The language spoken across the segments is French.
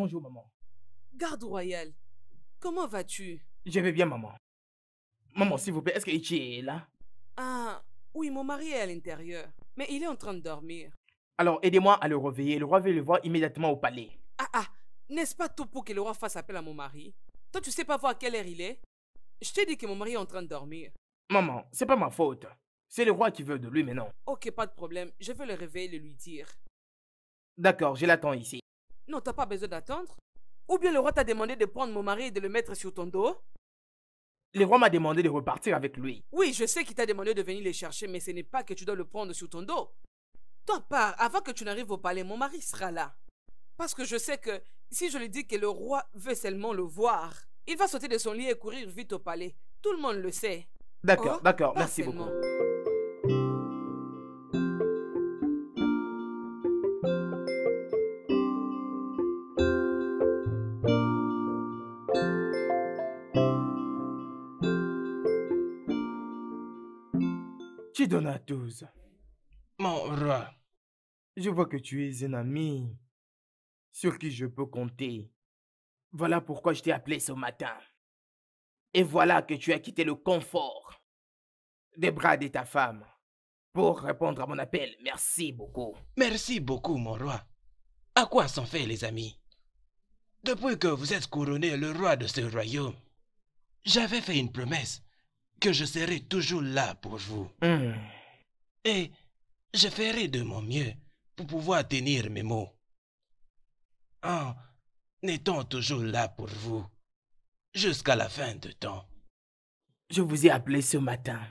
Bonjour, maman. Garde royale, comment vas-tu? Je vais bien, maman. Maman, s'il vous plaît, est-ce que Ichi est là? Ah, oui, mon mari est à l'intérieur, mais il est en train de dormir. Alors, aidez-moi à le réveiller. Le roi veut le voir immédiatement au palais. Ah, n'est-ce pas tout pour que le roi fasse appel à mon mari? Toi, tu sais pas voir à quelle heure il est? Je t'ai dit que mon mari est en train de dormir. Maman, c'est pas ma faute. C'est le roi qui veut de lui maintenant. Ok, pas de problème. Je vais le réveiller et lui dire. D'accord, je l'attends ici. Non, t'as pas besoin d'attendre. Ou bien le roi t'a demandé de prendre mon mari et de le mettre sur ton dos? Le roi m'a demandé de repartir avec lui. Oui, je sais qu'il t'a demandé de venir les chercher, mais ce n'est pas que tu dois le prendre sur ton dos. Toi, pars, avant que tu n'arrives au palais, mon mari sera là. Parce que je sais que si je lui dis que le roi veut seulement le voir, il va sauter de son lit et courir vite au palais. Tout le monde le sait. D'accord, oh, d'accord, merci beaucoup. Donatus, mon roi, je vois que tu es un ami sur qui je peux compter. Voilà pourquoi je t'ai appelé ce matin. Et voilà que tu as quitté le confort des bras de ta femme pour répondre à mon appel. Merci beaucoup. Merci beaucoup, mon roi. À quoi s'en fait, les amis? Depuis que vous êtes couronné le roi de ce royaume, j'avais fait une promesse que je serai toujours là pour vous. Et je ferai de mon mieux pour pouvoir tenir mes mots. En étant toujours là pour vous, jusqu'à la fin de temps. Je vous ai appelé ce matin.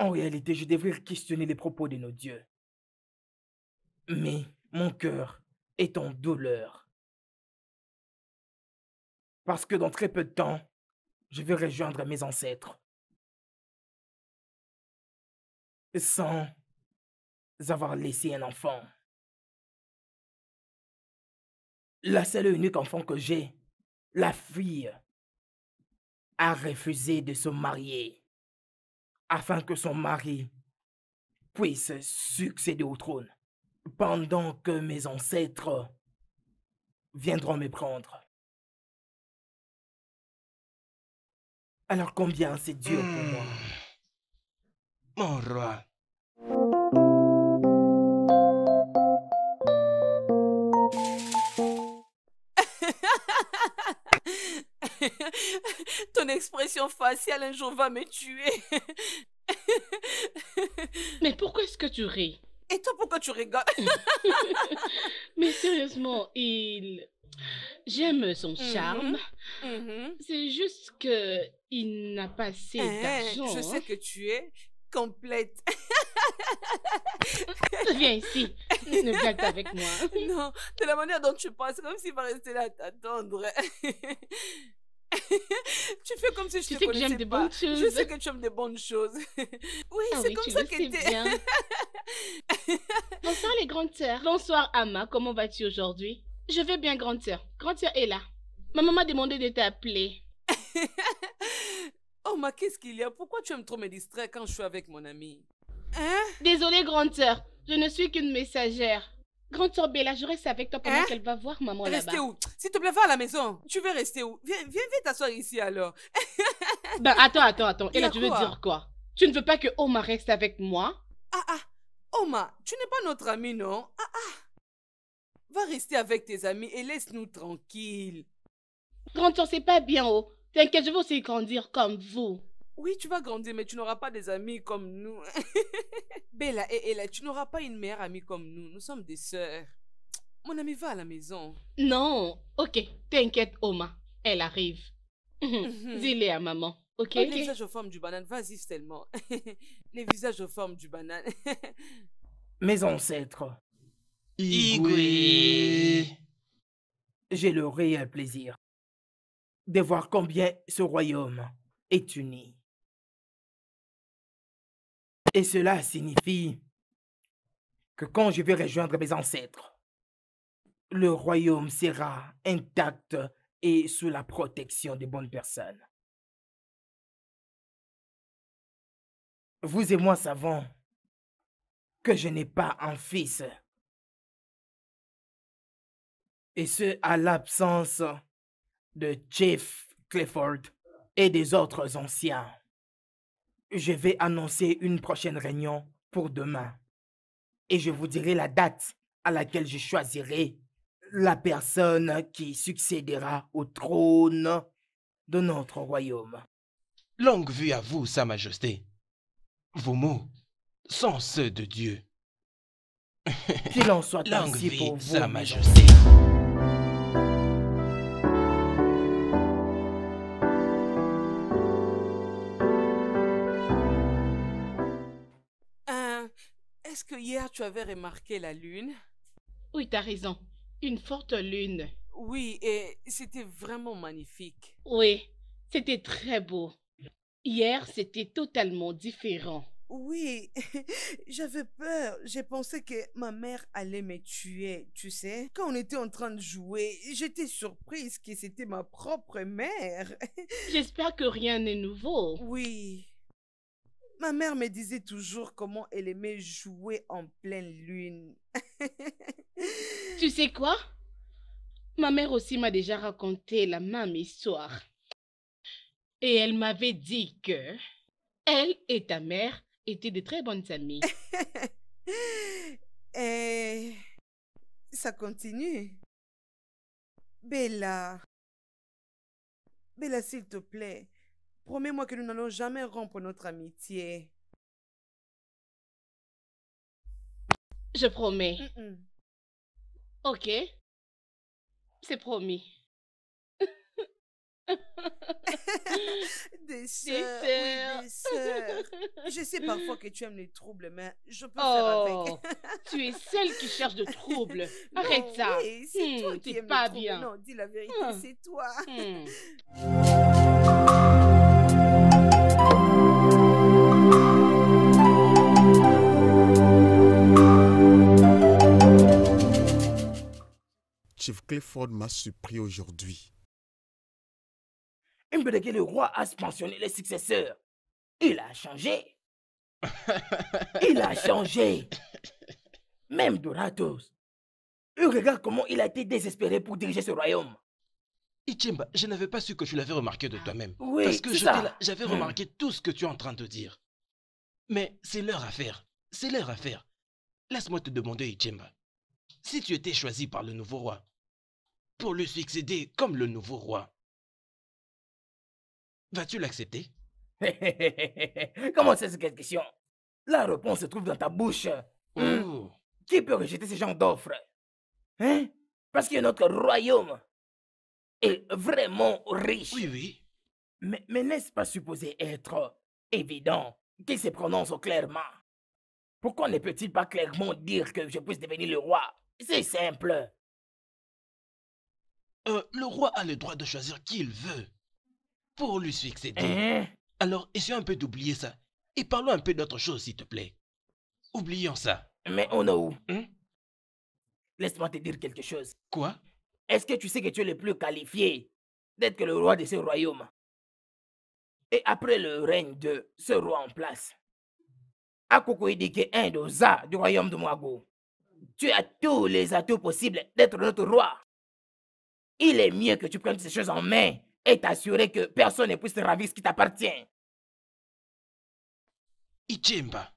En réalité, je devrais questionner les propos de nos dieux. Mais mon cœur est en douleur. Parce que dans très peu de temps, je vais rejoindre mes ancêtres. Sans avoir laissé un enfant. La seule et unique enfant que j'ai, la fille, a refusé de se marier afin que son mari puisse succéder au trône pendant que mes ancêtres viendront me prendre. Alors combien c'est dur pour moi. Mon roi. Ton expression faciale un jour va me tuer. Mais pourquoi est-ce que tu ris? Et toi, pourquoi tu rigoles? Mais sérieusement, j'aime son charme. C'est juste que il n'a pas assez d'argent. Je sais que tu es complète. Viens ici. Ne blague pas avec moi. Non, de la manière dont tu penses, comme s'il va rester là à t'attendre. Tu fais comme si je te connaissais pas. Je sais que tu aimes des bonnes choses. Oui, ah c'est oui, comme ça que tu es. Bonsoir les grandes sœurs. Bonsoir Ama, comment vas-tu aujourd'hui? Je vais bien, grande sœur. Grande sœur est là. Ma maman m'a demandé de t'appeler. Oh, ma, qu'est-ce qu'il y a? Pourquoi tu aimes trop me distraire quand je suis avec mon ami? Hein? Désolée, grande sœur. Je ne suis qu'une messagère. Grande sœur Bella, je reste avec toi pendant qu'elle va voir maman là-bas. Restez où? S'il te plaît, va à la maison. Tu veux rester où? Viens vite t'asseoir ici, alors. Ben, attends. Et là, tu veux dire quoi? Tu ne veux pas que Oma reste avec moi? Oma, tu n'es pas notre amie, non? Va rester avec tes amis et laisse-nous tranquilles. Grande sœur, c'est pas bien, oh. T'inquiète, je veux aussi grandir comme vous. Oui, tu vas grandir, mais tu n'auras pas des amis comme nous. Bella et Ella, tu n'auras pas une meilleure amie comme nous. Nous sommes des sœurs. Mon ami, va à la maison. Non, ok. T'inquiète, Oma. Elle arrive. Dis-le à maman, ok? Les visages aux formes du banane, vas-y seulement. Les visages aux formes du banane. Mes ancêtres. Igwe. J'ai le réel plaisir de voir combien ce royaume est uni. Et cela signifie que quand je vais rejoindre mes ancêtres, le royaume sera intact et sous la protection des bonnes personnes. Vous et moi savons que je n'ai pas un fils et ce à l'absence de Chief Clifford et des autres anciens. Je vais annoncer une prochaine réunion pour demain et je vous dirai la date à laquelle je choisirai la personne qui succédera au trône de notre royaume. Longue vue à vous, Sa Majesté. Vos mots sont ceux de Dieu. Qu'il en soit ainsi pour vous, Sa Majesté. Est-ce que hier tu avais remarqué la lune? Oui, t'as raison. Une forte lune. Oui, et c'était vraiment magnifique. Oui, c'était très beau. Hier, c'était totalement différent. Oui, j'avais peur. J'ai pensé que ma mère allait me tuer, tu sais. Quand on était en train de jouer, j'étais surprise que c'était ma propre mère. J'espère que rien n'est nouveau. Oui. Ma mère me disait toujours comment elle aimait jouer en pleine lune. Tu sais quoi? Ma mère aussi m'a déjà raconté la même histoire. Et elle m'avait dit que elle et ta mère étaient de très bonnes amies. Et ça continue. Bella, Bella, s'il te plaît, promets-moi que nous n'allons jamais rompre notre amitié. Je promets. Ok, c'est promis. Des sœurs. Je sais parfois que tu aimes les troubles, mais je peux faire avec. Tu es celle qui cherche de troubles. Arrête non, ça. Oui, c'est toi qui aimes pas les bien. Non, dis la vérité, c'est toi. Chief Clifford m'a surpris aujourd'hui. Mba, que le roi a pensionné les successeurs. Il a changé. Il a changé. Même Donatus. Regarde comment il a été désespéré pour diriger ce royaume. Ichimba, je n'avais pas su que tu l'avais remarqué de toi-même. Oui, parce que j'avais remarqué tout ce que tu es en train de dire. Mais c'est leur affaire. C'est leur affaire. Laisse-moi te demander, Ichimba. Si tu étais choisi par le nouveau roi, pour lui succéder comme le nouveau roi, vas-tu l'accepter? Comment c'est cette question? La réponse se trouve dans ta bouche. Qui peut rejeter ce genre d'offres? Hein? Parce que notre royaume est vraiment riche. Oui, oui. Mais n'est-ce pas supposé être évident qu'il se prononce clairement? Pourquoi ne peut-il pas clairement dire que je puisse devenir le roi? C'est simple. Le roi a le droit de choisir qui il veut pour lui succéder. Alors, essayons un peu d'oublier ça. Et parlons un peu d'autre chose, s'il te plaît. Oublions ça. Mais on a où? Laisse-moi te dire quelque chose. Quoi? Est-ce que tu sais que tu es le plus qualifié d'être le roi de ce royaume? Et après le règne de ce roi en place, Akokoidike Indosa du royaume de Mwago, tu as tous les atouts possibles d'être notre roi. Il est mieux que tu prennes ces choses en main et t'assurer que personne ne puisse te ravir ce qui t'appartient. Ichimba,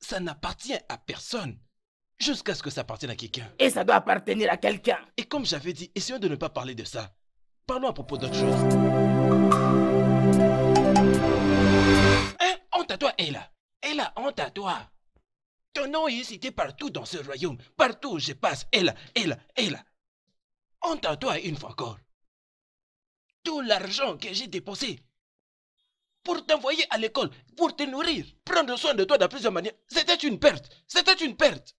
ça n'appartient à personne jusqu'à ce que ça appartienne à quelqu'un. Et ça doit appartenir à quelqu'un. Et comme j'avais dit, essayons de ne pas parler de ça. Parlons à propos d'autre chose. Hein, honte à toi, Ella. Ella, honte à toi. Ton nom est cité partout dans ce royaume. Partout où je passe, Ella. Honte à toi une fois encore. Tout l'argent que j'ai dépensé pour t'envoyer à l'école, pour te nourrir, prendre soin de toi de plusieurs manières, c'était une perte. C'était une perte.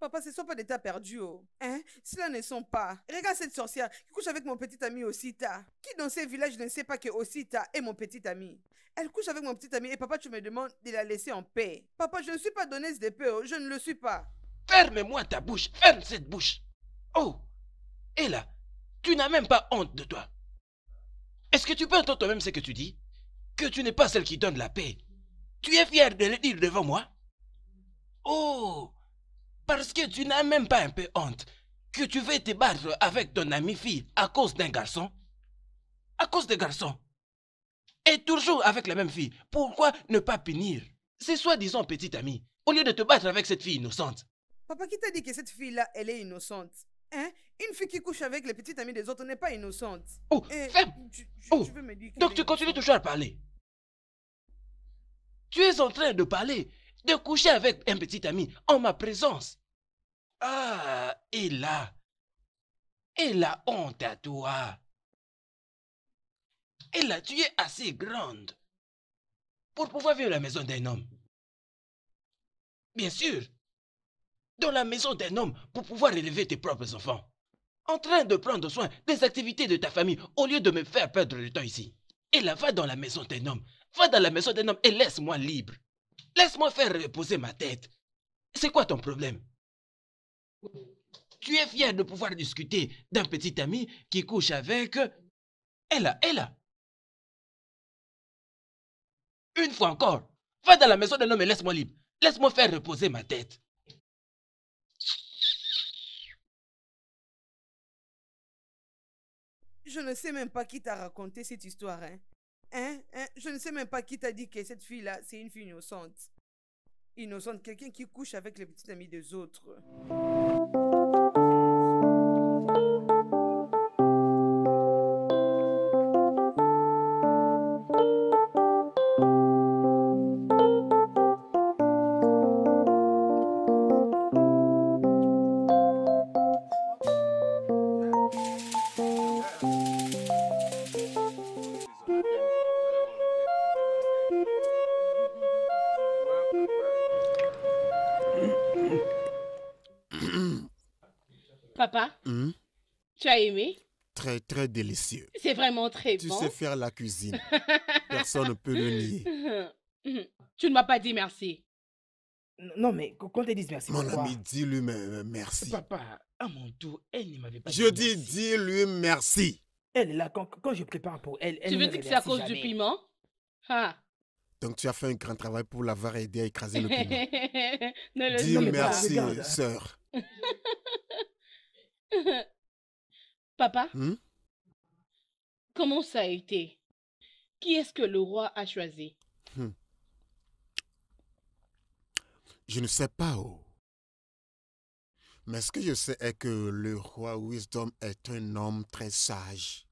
Papa, ce ne sont pas des tas perdus. Hein? Cela ne sont pas. Regarde cette sorcière qui couche avec mon petit ami Osita. Qui dans ce village ne sait pas que Osita est mon petit ami? Elle couche avec mon petit ami et papa, tu me demandes de la laisser en paix. Papa, je ne suis pas donneuse de paix. Je ne le suis pas. Ferme-moi ta bouche. Ferme cette bouche. Oh, Ella, tu n'as même pas honte de toi. Est-ce que tu peux entendre toi-même ce que tu dis? Que tu n'es pas celle qui donne la paix. Tu es fière de le dire devant moi? Oh, parce que tu n'as même pas un peu honte. que tu veux te battre avec ton ami fille à cause d'un garçon? À cause des garçons? Et toujours avec la même fille. Pourquoi ne pas punir ces soi-disant petite amie au lieu de te battre avec cette fille innocente? Papa, qui t'a dit que cette fille-là, elle est innocente? Hein? Une fille qui couche avec les petites amies des autres n'est pas innocente. Oh, ferme! Oh. Tu veux me dire donc tu continues toujours à parler. Tu es en train de parler, de coucher avec un petit ami en ma présence. Ah, Ella, honte à toi. Ella, tu es assez grande pour pouvoir vivre à la maison d'un homme. Bien sûr, dans la maison d'un homme pour pouvoir élever tes propres enfants. En train de prendre soin des activités de ta famille au lieu de me faire perdre le temps ici. Ella, va dans la maison d'un homme. Va dans la maison d'un homme et laisse-moi libre. Laisse-moi faire reposer ma tête. C'est quoi ton problème? Tu es fier de pouvoir discuter d'un petit ami qui couche avec... Ella. Une fois encore, va dans la maison d'un homme et laisse-moi libre. Laisse-moi faire reposer ma tête. Je ne sais même pas qui t'a raconté cette histoire, hein. Je ne sais même pas qui t'a dit que cette fille-là, c'est une fille innocente. Innocente, quelqu'un qui couche avec les petites amies des autres. Papa, tu as aimé? Très, très délicieux. C'est vraiment très bon. Tu sais faire la cuisine. Personne ne peut le nier. Tu ne m'as pas dit merci. Non, mais qu'on te dise merci. Mon ami, dis-lui merci. Papa, à mon tour, elle ne m'avait pas dit merci. Je dis, dis-lui merci. Elle est là, quand je prépare pour elle, elle ne me remercie jamais. Tu veux dire que c'est à cause du piment? Ah. Donc tu as fait un grand travail pour l'avoir aidé à écraser le piment. Dis merci, sœur. Papa, comment ça a été? Qui est-ce que le roi a choisi? Je ne sais pas. Mais ce que je sais est que le roi Wisdom est un homme très sage.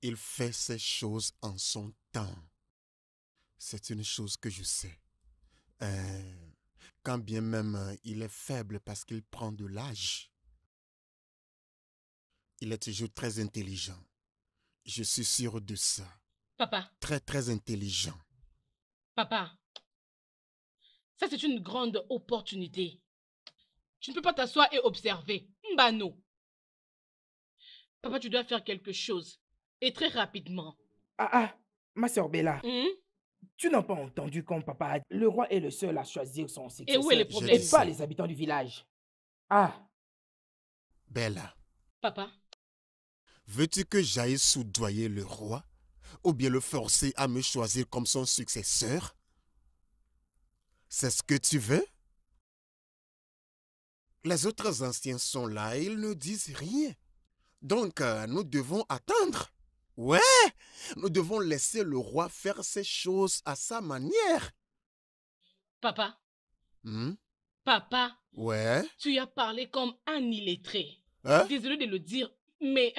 Il fait ses choses en son temps. C'est une chose que je sais. Quand bien même il est faible parce qu'il prend de l'âge. Il est toujours très intelligent. Je suis sûr de ça. Papa. Très, très intelligent. Papa, ça c'est une grande opportunité. Tu ne peux pas t'asseoir et observer. Mba non. Papa, tu dois faire quelque chose. Et très rapidement. Ma soeur Bella. Tu n'as pas entendu quand papa a dit, le roi est le seul à choisir son successeur. Et où est le problème? Et pas les habitants du village. Bella. Papa. Veux-tu que j'aille soudoyer le roi ou bien le forcer à me choisir comme son successeur? C'est ce que tu veux? Les autres anciens sont là et ils ne disent rien. Donc, nous devons attendre. Ouais, nous devons laisser le roi faire ses choses à sa manière. Papa. Papa. Ouais. Tu as parlé comme un illettré. Hein? Désolé de le dire, mais...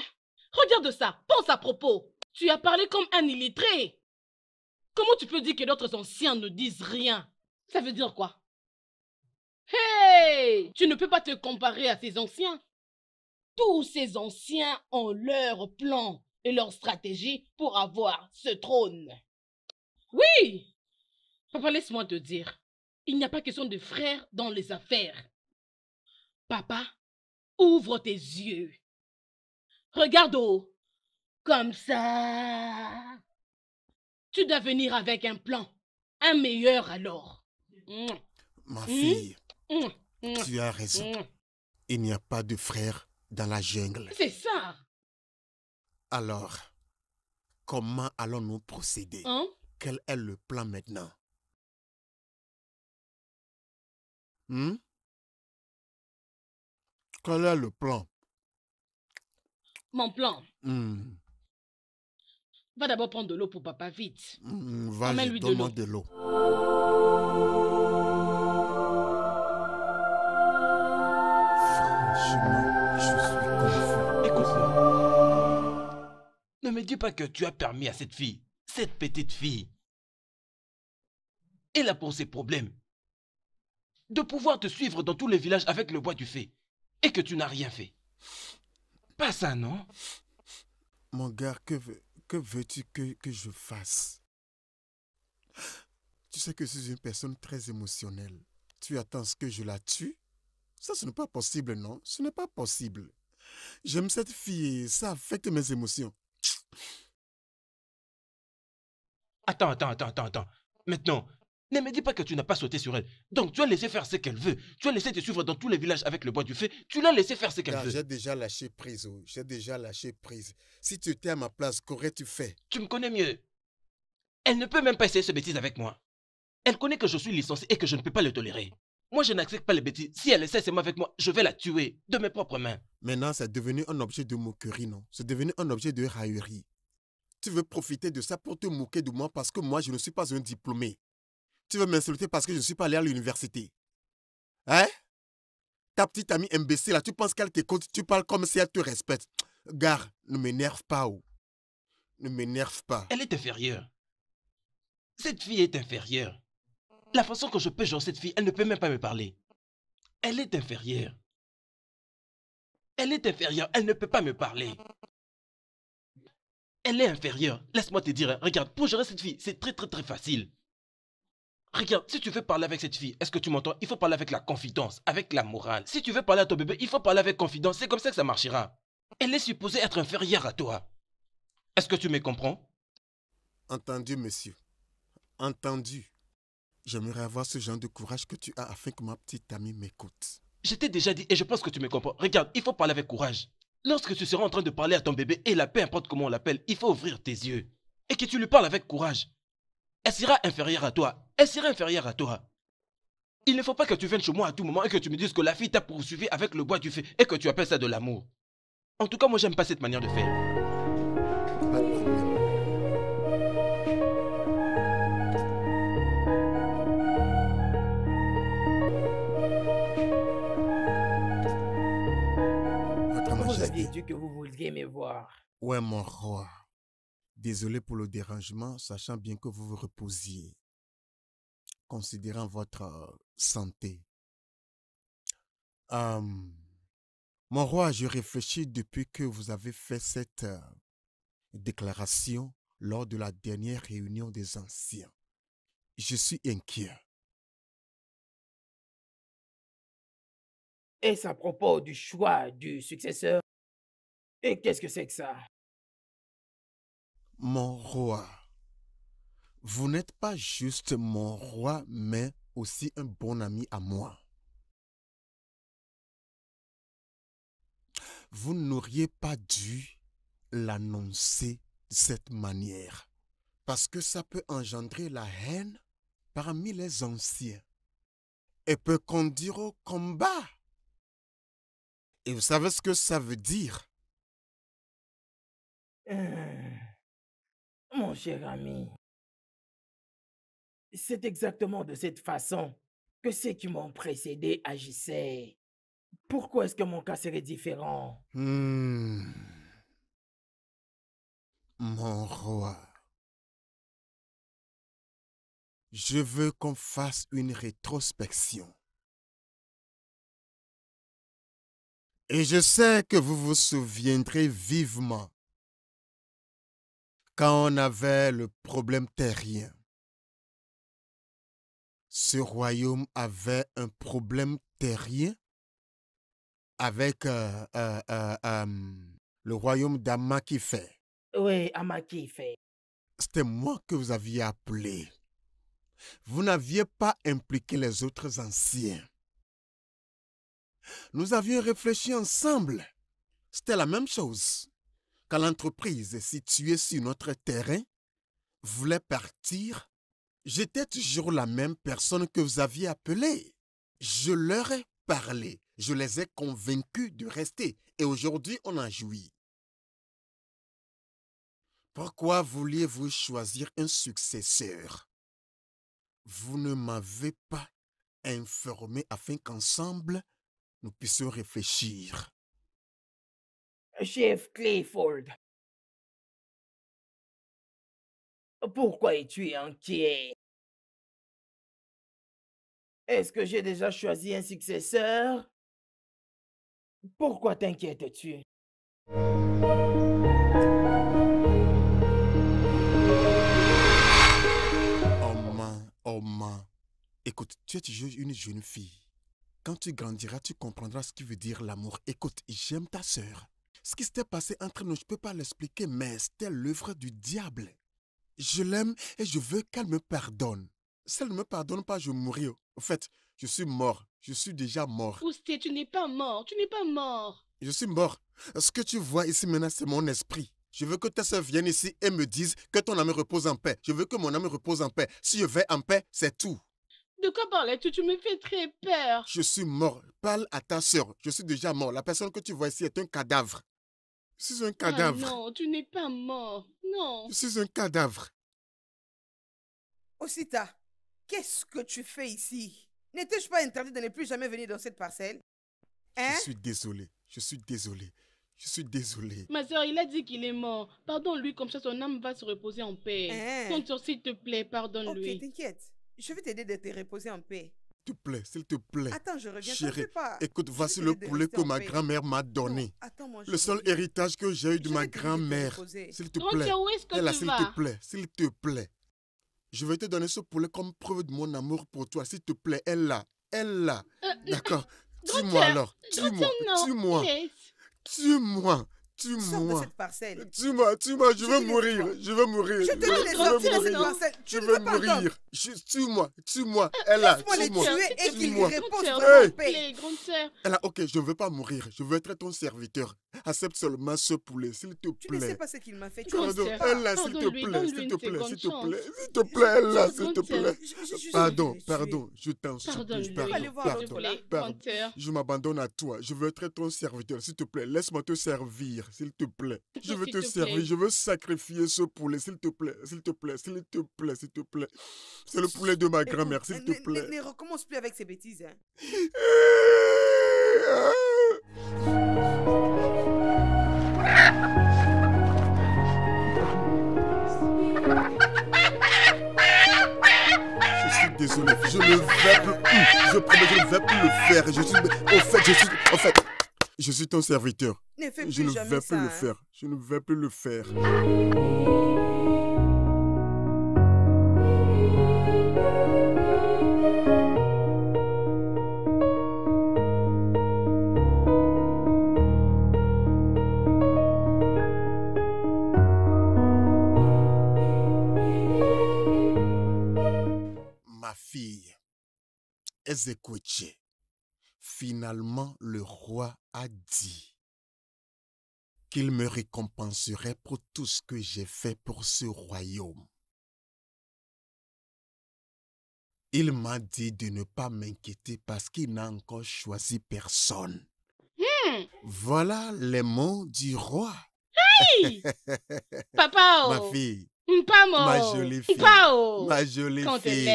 Regarde ça, pense à propos. Tu as parlé comme un illettré. Comment tu peux dire que d'autres anciens ne disent rien? Ça veut dire quoi? Hey! Tu ne peux pas te comparer à ces anciens. Tous ces anciens ont leur plan et leur stratégie pour avoir ce trône. Oui! Papa, laisse-moi te dire, il n'y a pas question de frères dans les affaires. Papa, ouvre tes yeux. Regarde comme ça. Tu dois venir avec un plan, un meilleur alors. Ma fille, tu as raison. Il n'y a pas de frère dans la jungle. C'est ça. Alors, comment allons-nous procéder? Quel est le plan maintenant? Quel est le plan? mon plan. Va d'abord prendre de l'eau pour papa, vite. Va, je demande de l'eau. Franchement, je suis confus. Écoute-moi. Ne me dis pas que tu as permis à cette fille, cette petite fille, elle a pour ses problèmes, de pouvoir te suivre dans tout le village avec le bois du fée, et que tu n'as rien fait. Pas ça, non? Mon gars, que veux-tu que je fasse? Tu sais que je suis une personne très émotionnelle. Tu attends ce que je la tue? Ça, ce n'est pas possible, non? Ce n'est pas possible. J'aime cette fille et ça affecte mes émotions. Attends. Maintenant, ne me dis pas que tu n'as pas sauté sur elle. Donc, tu as laissé faire ce qu'elle veut. Tu as laissé te suivre dans tous les villages avec le bois du feu. Tu l'as laissé faire ce qu'elle veut. J'ai déjà lâché prise. Si tu étais à ma place, qu'aurais-tu fait? Tu me connais mieux. Elle ne peut même pas essayer ces bêtises avec moi. Elle connaît que je suis licencié et que je ne peux pas le tolérer. Moi, je n'accepte pas les bêtises. Si elle essaie seulement avec moi, je vais la tuer de mes propres mains. Maintenant, c'est devenu un objet de moquerie, non? C'est devenu un objet de raillerie. Tu veux profiter de ça pour te moquer de moi parce que moi, je ne suis pas un diplômé. Tu veux m'insulter parce que je ne suis pas allé à l'université. Hein? Ta petite amie imbécile, là, tu penses qu'elle t'écoute, tu parles comme si elle te respecte. Gare, ne m'énerve pas. Oh. Ne m'énerve pas. Elle est inférieure. Cette fille est inférieure. La façon que je peux genre cette fille, elle ne peut même pas me parler. Elle est inférieure. Elle ne peut pas me parler. Elle est inférieure. Laisse-moi te dire, regarde, pour gérer cette fille, c'est très facile. Regarde, si tu veux parler avec cette fille, est-ce que tu m'entends? Il faut parler avec la confidence, avec la morale. Si tu veux parler à ton bébé, il faut parler avec confidence. C'est comme ça que ça marchera. Elle est supposée être inférieure à toi. Est-ce que tu me comprends? Entendu, monsieur. Entendu. J'aimerais avoir ce genre de courage que tu as afin que ma petite amie m'écoute. Je t'ai déjà dit et je pense que tu me comprends. Regarde, il faut parler avec courage. Lorsque tu seras en train de parler à ton bébé, et peu importe comment on l'appelle, il faut ouvrir tes yeux. Et que tu lui parles avec courage. Elle sera inférieure à toi. Il ne faut pas que tu viennes chez moi à tout moment et que tu me dises que la fille t'a poursuivi avec le bois du feu et que tu appelles ça de l'amour. En tout cas, moi, j'aime pas cette manière de faire. Pas de problème. Vous avez dit que vous vouliez me voir. Ouais, mon roi. Désolé pour le dérangement, sachant bien que vous vous reposiez. Considérant votre santé. Mon roi, je réfléchis depuis que vous avez fait cette déclaration lors de la dernière réunion des anciens. Je suis inquiet. Est-ce à propos du choix du successeur? Et qu'est-ce que c'est que ça? Mon roi, vous n'êtes pas juste mon roi, mais aussi un bon ami à moi. Vous n'auriez pas dû l'annoncer de cette manière, parce que ça peut engendrer la haine parmi les anciens et peut conduire au combat. Et vous savez ce que ça veut dire? Mon cher ami, c'est exactement de cette façon que ceux qui m'ont précédé agissaient. Pourquoi est-ce que mon cas serait différent? Mon roi, je veux qu'on fasse une rétrospection. Et je sais que vous vous souviendrez vivement quand on avait le problème terrien. Ce royaume avait un problème terrien avec le royaume d'Amakifé. Oui, Amakifé. C'était moi que vous aviez appelé. Vous n'aviez pas impliqué les autres anciens. Nous avions réfléchi ensemble. C'était la même chose. Quand l'entreprise située sur notre terrain voulait partir, j'étais toujours la même personne que vous aviez appelée. Je leur ai parlé. Je les ai convaincus de rester. Et aujourd'hui, on en jouit. Pourquoi vouliez-vous choisir un successeur? Vous ne m'avez pas informé afin qu'ensemble, nous puissions réfléchir. Chef Clifford, pourquoi es-tu inquiet? Est-ce que j'ai déjà choisi un successeur? Pourquoi t'inquiètes-tu? Oma, écoute, tu es toujours une jeune fille. Quand tu grandiras, tu comprendras ce qui veut dire l'amour. Écoute, j'aime ta sœur. Ce qui s'était passé entre nous, je ne peux pas l'expliquer, mais c'était l'œuvre du diable. Je l'aime et je veux qu'elle me pardonne. Si elle ne me pardonne pas, je mourrai. En fait, je suis mort. Je suis déjà mort. Ousté, tu n'es pas mort. Tu n'es pas mort. Je suis mort. Ce que tu vois ici maintenant, c'est mon esprit. Je veux que ta soeur vienne ici et me dise que ton âme repose en paix. Je veux que mon âme repose en paix. Si je vais en paix, c'est tout. De quoi parles-tu? Tu me fais très peur. Je suis mort. Parle à ta soeur. Je suis déjà mort. La personne que tu vois ici est un cadavre. Je suis un cadavre. Ah non, tu n'es pas mort. Non. Je suis un cadavre. Osita, qu'est-ce que tu fais ici? N'étais-je pas interdit de ne plus jamais venir dans cette parcelle? Hein? Je suis désolé. Je suis désolé. Je suis désolée. Ma soeur, il a dit qu'il est mort. Pardonne-lui, comme ça son âme va se reposer en paix. Hein? Ton soeur, s'il te plaît, pardonne-lui. Ok, t'inquiète. Je vais t'aider de te reposer en paix. S'il te plaît, s'il te plaît. Attends, je reviens. Chérie, pas. Écoute, voici le poulet que ma grand-mère m'a donné. Attends, moi, le seul héritage que j'ai eu de ma grand-mère. S'il te plaît. Où est-ce que Ella, tu vas? S'il te plaît, s'il te plaît. Je vais te donner ce poulet comme preuve de mon amour pour toi. S'il te plaît, Ella. Ella. D'accord. Dis-moi alors. Dis-moi. Dis-moi. Tue-moi, tue-moi, tue-moi, tue-moi, je veux mourir, je veux mourir, je veux mourir, je veux mourir, tue-moi, tue-moi, Ella, tue-moi, tue-moi, Ella, ok, je ne veux pas mourir, je veux être ton serviteur, accepte seulement ce poulet, s'il te plaît. Tu ne sais pas ce qu'il m'a fait, tu ne sais pas. Ella, s'il te plaît, s'il te plaît, s'il te plaît, s'il te plaît, Ella, s'il te plaît, pardon, pardon, je t'en supplie, pardon, je m'abandonne à toi, je veux être ton serviteur, s'il te plaît, laisse-moi te servir, s'il te plaît, je veux te servir, je veux sacrifier ce poulet, s'il te plaît, s'il te plaît, s'il te plaît, s'il te plaît, c'est le poulet de ma grand-mère, s'il te plaît. Ne recommence plus avec ces bêtises. Je suis désolé, je ne vais plus, je promets, je ne vais plus le faire. Je suis, en fait, je suis ton serviteur. Ne fais plus je ne jamais vais ça, plus hein. le faire. Je ne vais plus le faire. Fille, Ezekwetche, finalement le roi a dit qu'il me récompenserait pour tout ce que j'ai fait pour ce royaume. Il m'a dit de ne pas m'inquiéter parce qu'il n'a encore choisi personne. Voilà les mots du roi. Hey! Papa! Ma fille. Mpamo. Ma jolie fille. Mpao. Ma jolie Quand fille.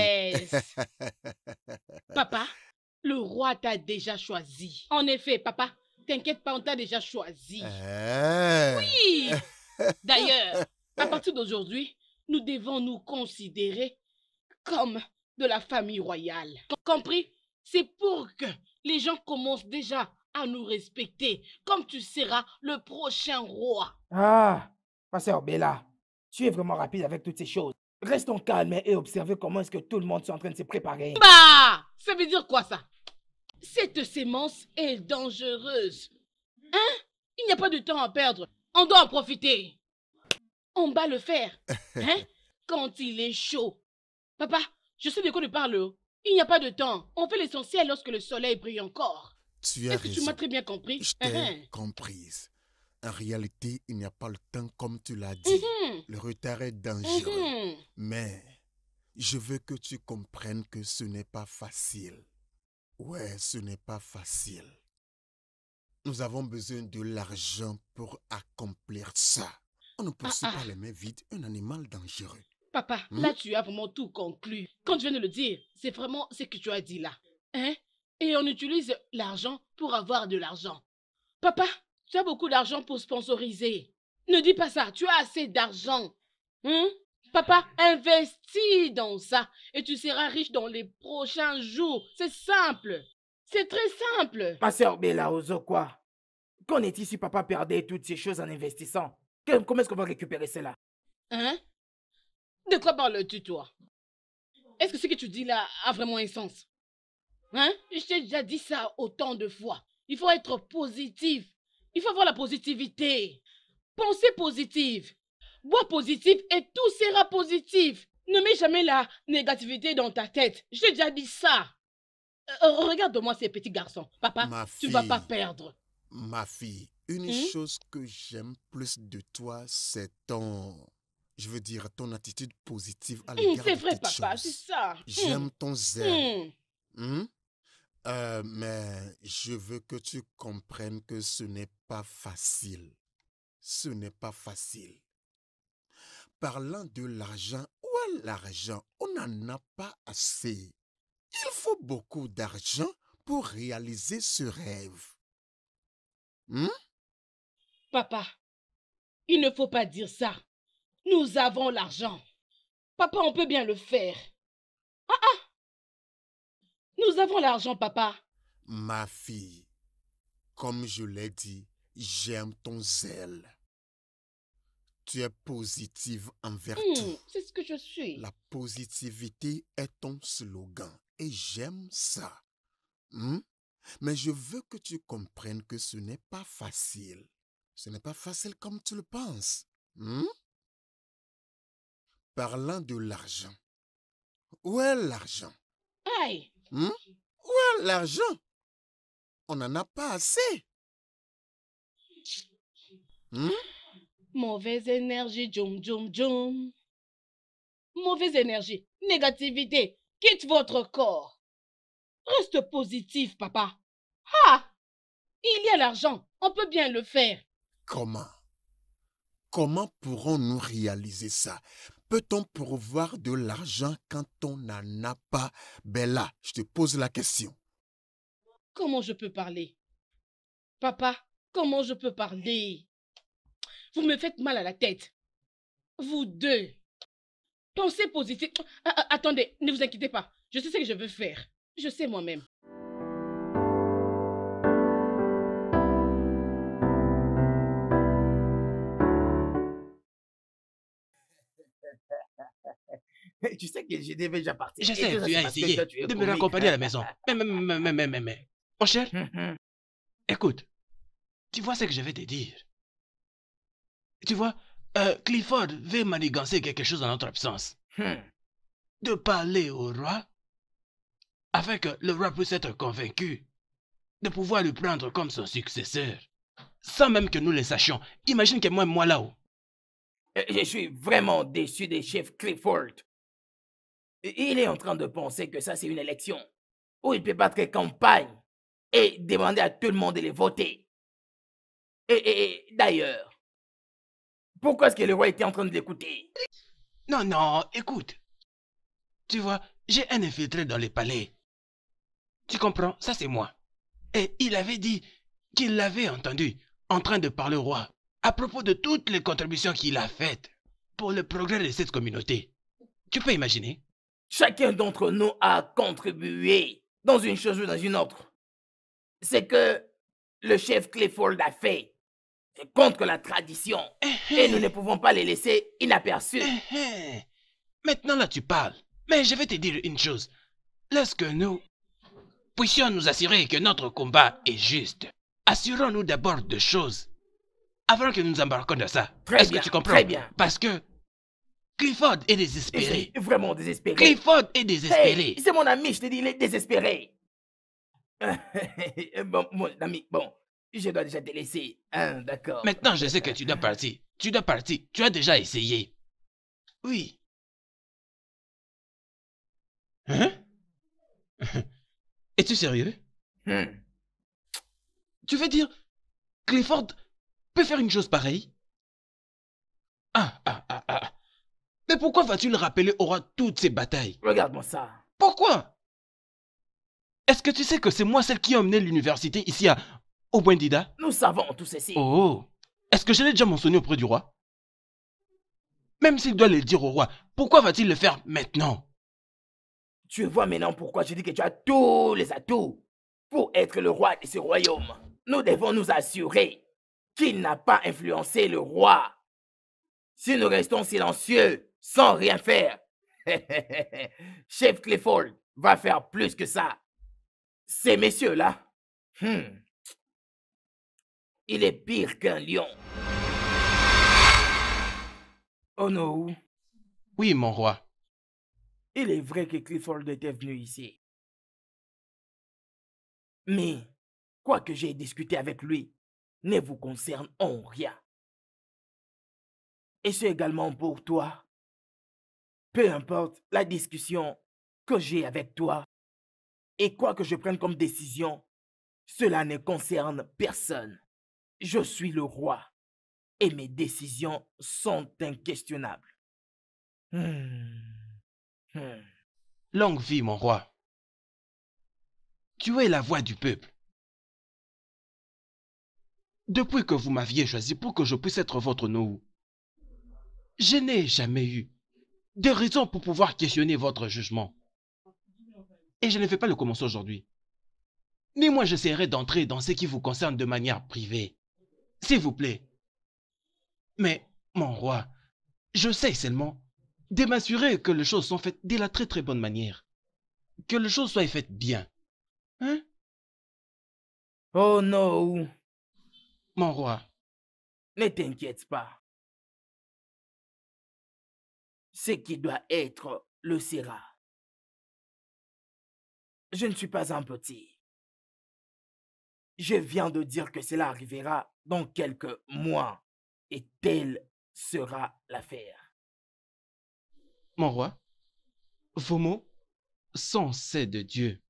Papa, le roi t'a déjà choisi. En effet, papa, t'inquiète pas, on t'a déjà choisi. Oui. D'ailleurs, à partir d'aujourd'hui, nous devons nous considérer comme de la famille royale. Compris? C'est pour que les gens commencent déjà à nous respecter, comme tu seras le prochain roi. Ah, ma sœur Bella. Tu es vraiment rapide avec toutes ces choses. Restons calmes et observez comment est-ce que tout le monde est en train de se préparer. Bah! Ça veut dire quoi ça? Cette sémence est dangereuse. Hein? Il n'y a pas de temps à perdre. On doit en profiter. On va le faire. Hein? Quand il est chaud. Papa, je sais de quoi tu parles. Il n'y a pas de temps. On fait l'essentiel lorsque le soleil brille encore. Tu as raison. Est-ce que tu m'as très bien compris? Je t'ai comprise. En réalité, il n'y a pas le temps comme tu l'as dit. Le retard est dangereux. Mais je veux que tu comprennes que ce n'est pas facile. Ouais, ce n'est pas facile. Nous avons besoin de l'argent pour accomplir ça. On ne pousse pas les mains vides un animal dangereux. Papa, là tu as vraiment tout conclu. Quand tu viens de le dire, c'est vraiment ce que tu as dit là. Hein? Et on utilise l'argent pour avoir de l'argent. Papa, tu as beaucoup d'argent pour sponsoriser. Ne dis pas ça, tu as assez d'argent. Hein? Papa, investis dans ça et tu seras riche dans les prochains jours. C'est simple. C'est très simple. Ma soeur Bella Ozo, quoi? Qu'en est-il si papa perdait toutes ces choses en investissant? Comment est-ce qu'on va récupérer cela? Hein? De quoi parles-tu, toi? Est-ce que ce que tu dis là a vraiment un sens? Hein? Je t'ai déjà dit ça autant de fois. Il faut être positif. Il faut avoir la positivité. Pensez positive. Bois positif et tout sera positif. Ne mets jamais la négativité dans ta tête. Je t'ai déjà dit ça. Regarde-moi ces petits garçons. Papa, tu ne vas pas perdre. Ma fille, une chose que j'aime plus de toi, c'est ton... Je veux dire, ton attitude positive à l'égard de toutes choses. C'est vrai, papa, c'est ça. J'aime ton zèle. Mais je veux que tu comprennes que ce n'est pas facile. Ce n'est pas facile. Parlant de l'argent, où est l'argent? On n'en a pas assez. Il faut beaucoup d'argent pour réaliser ce rêve. Papa, il ne faut pas dire ça. Nous avons l'argent. Papa, on peut bien le faire. Nous avons l'argent, papa. Ma fille, comme je l'ai dit, j'aime ton zèle. Tu es positive envers tout. C'est ce que je suis. La positivité est ton slogan et j'aime ça. Mais je veux que tu comprennes que ce n'est pas facile. Ce n'est pas facile comme tu le penses. Parlant de l'argent. Où est l'argent? Aïe! Où est l'argent? On n'en a pas assez. Mauvaise énergie, djoum, djoum, djoum. Mauvaise énergie, négativité, quitte votre corps. Reste positif, papa. Il y a l'argent, on peut bien le faire. Comment? Comment pourrons-nous réaliser ça? Peut-on pourvoir de l'argent quand on n'en a pas? Bella, je te pose la question. Comment je peux parler? Papa, comment je peux parler? Vous me faites mal à la tête. Vous deux. Pensez positif. Attendez, ne vous inquiétez pas. Je sais ce que je veux faire. Je sais moi-même. Tu sais que je devais déjà partir. Je sais, tu as essayé de me raccompagner à la maison. Mais, mon cher, écoute, tu vois ce que je vais te dire. Tu vois, Clifford veut manigancer quelque chose en notre absence. De parler au roi, afin que le roi puisse être convaincu de pouvoir le prendre comme son successeur, sans même que nous le sachions. Imagine que moi là-haut. Je suis vraiment déçu des chefs Clifford. Il est en train de penser que ça, c'est une élection où il peut battre campagne et demander à tout le monde de les voter. Et d'ailleurs, pourquoi est-ce que le roi était en train de l'écouter? Non, écoute. Tu vois, j'ai un infiltré dans les palais. Tu comprends? Ça, c'est moi. Et il avait dit qu'il l'avait entendu en train de parler au roi à propos de toutes les contributions qu'il a faites pour le progrès de cette communauté. Tu peux imaginer? Chacun d'entre nous a contribué dans une chose ou dans une autre. C'est que le chef Clifford a fait. C'est contre la tradition. Et nous ne pouvons pas les laisser inaperçus. Maintenant là tu parles. Mais je vais te dire une chose. Lorsque nous puissions nous assurer que notre combat est juste, assurons-nous d'abord de choses avant que nous embarquons dans ça. Est-ce que tu comprends? Très bien. Parce que Clifford est désespéré. Est vraiment désespéré. Clifford est désespéré. Hey, c'est mon ami, je te dis, il est désespéré. Bon, mon ami, bon, je dois déjà te laisser. Hein, d'accord. Maintenant, je sais que tu dois partir. Tu dois partir. Tu as déjà essayé. Oui. Hein? Es-tu sérieux? Tu veux dire, Clifford peut faire une chose pareille? Mais pourquoi vas-tu le rappeler au roi toutes ces batailles? Regarde-moi ça. Pourquoi? Est-ce que tu sais que c'est moi celle qui a emmené l'université ici au Bwendida? Nous savons tout ceci. Oh, est-ce que je l'ai déjà mentionné auprès du roi? Même s'il doit le dire au roi, pourquoi va-t-il le faire maintenant? Tu vois maintenant pourquoi je dis que tu as tous les atouts pour être le roi de ce royaume. Nous devons nous assurer qu'il n'a pas influencé le roi. Si nous restons silencieux, sans rien faire, Chef Clifford va faire plus que ça. Ces messieurs-là, il est pire qu'un lion. Ono. Oui, mon roi. Il est vrai que Clifford était venu ici. Mais, quoi que j'ai discuté avec lui, ne vous concerne en rien. Et c'est également pour toi. Peu importe la discussion que j'ai avec toi et quoi que je prenne comme décision, cela ne concerne personne. Je suis le roi et mes décisions sont inquestionnables. Longue vie, mon roi. Tu es la voix du peuple. Depuis que vous m'aviez choisi pour que je puisse être votre Nohou, je n'ai jamais eu de raison pour pouvoir questionner votre jugement. Et je ne vais pas le commencer aujourd'hui. Ni moi j'essaierai d'entrer dans ce qui vous concerne de manière privée. S'il vous plaît. Mais, mon roi, je sais seulement de m'assurer que les choses sont faites de la très très bonne manière. Que les choses soient faites bien. Hein? Oh non! Mon roi. Ne t'inquiète pas. Ce qui doit être le sera. Je ne suis pas un petit. Je viens de dire que cela arrivera dans quelques mois et telle sera l'affaire. Mon roi, vos mots sont ceux de Dieu.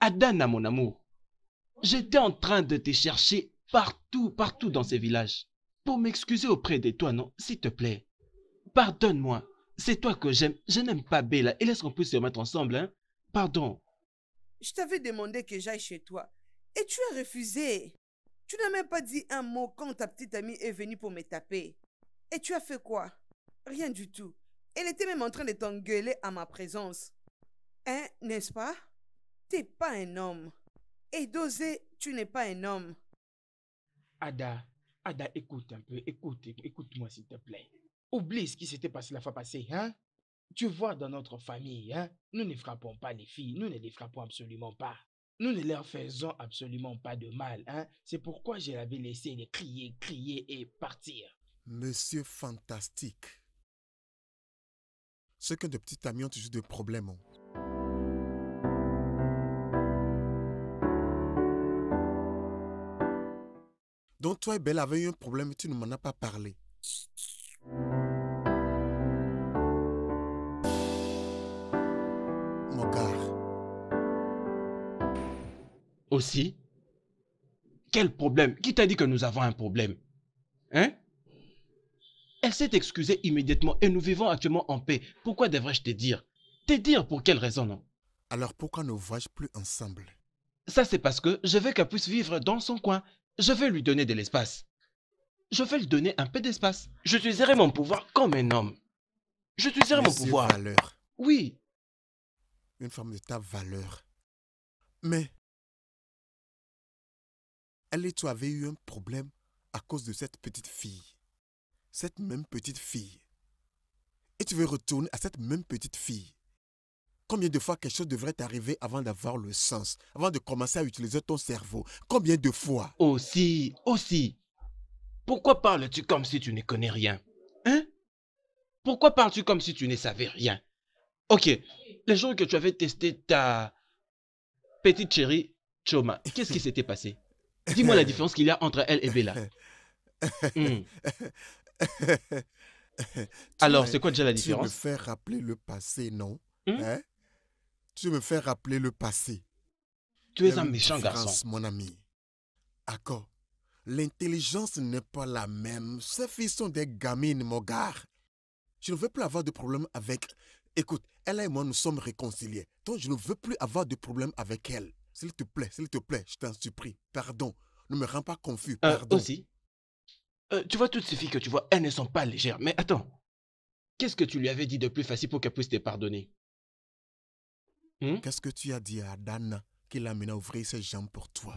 Adanna, mon amour, j'étais en train de te chercher partout dans ces villages. Pour m'excuser auprès de toi, non, s'il te plaît. Pardonne-moi, c'est toi que j'aime. Je n'aime pas Bella et laisse qu'on puisse se remettre ensemble, hein. Pardon. Je t'avais demandé que j'aille chez toi et tu as refusé. Tu n'as même pas dit un mot quand ta petite amie est venue pour me taper. Et tu as fait quoi? Rien du tout. Elle était même en train de t'engueuler à ma présence. Hein, n'est-ce pas? T'es pas un homme. Et Dosier, tu n'es pas un homme. Ada, écoute un peu. Écoute-moi, s'il te plaît. Oublie ce qui s'était passé la fois passée, hein? Tu vois, dans notre famille, hein? Nous ne frappons pas les filles. Nous ne les frappons absolument pas. Nous ne leur faisons absolument pas de mal, hein? C'est pourquoi je l'avais laissé les crier et partir. Monsieur Fantastique. Ce que de petits amis ont toujours de problèmes. Donc toi et Bella avaient eu un problème et tu ne m'en as pas parlé. Mon gars. Aussi? Quel problème? Qui t'a dit que nous avons un problème? Hein? Elle s'est excusée immédiatement et nous vivons actuellement en paix. Pourquoi devrais-je te dire? Te dire pour quelle raison, non? Alors pourquoi ne voyons plus ensemble? Ça c'est parce que je veux qu'elle puisse vivre dans son coin. Je vais lui donner de l'espace. Je vais lui donner un peu d'espace. J'utiliserai mon pouvoir comme un homme. J'utiliserai mon pouvoir. Valeur. Oui. Une femme de ta valeur. Mais, elle et toi avez eu un problème à cause de cette petite fille. Cette même petite fille. Et tu veux retourner à cette même petite fille. Combien de fois quelque chose devrait t'arriver avant d'avoir le sens, avant de commencer à utiliser ton cerveau? Combien de fois? Aussi. Pourquoi parles-tu comme si tu ne connais rien? Hein? Pourquoi parles-tu comme si tu ne savais rien? Ok, le jour que tu avais testé ta petite chérie Choma, qu'est-ce qui s'était passé? Dis-moi la différence qu'il y a entre elle et Bella. Alors, c'est quoi déjà la différence? Tu me fais rappeler le passé, non? Hein? Tu me fais rappeler le passé. Tu es un méchant garçon. Mon ami. Accord. L'intelligence n'est pas la même. Ces filles sont des gamines, mon gars. Je ne veux plus avoir de problème avec... Écoute, Ella et moi, nous sommes réconciliés. Donc, je ne veux plus avoir de problème avec elle. S'il te plaît, je t'en supplie. Pardon. Ne me rends pas confus. Pardon. Aussi, tu vois toutes ces filles que tu vois, elles ne sont pas légères. Mais attends. Qu'est-ce que tu lui avais dit de plus facile pour qu'elle puisse te pardonner? Qu'est-ce que tu as dit à Adanna qui l'a amené à ouvrir ses jambes pour toi?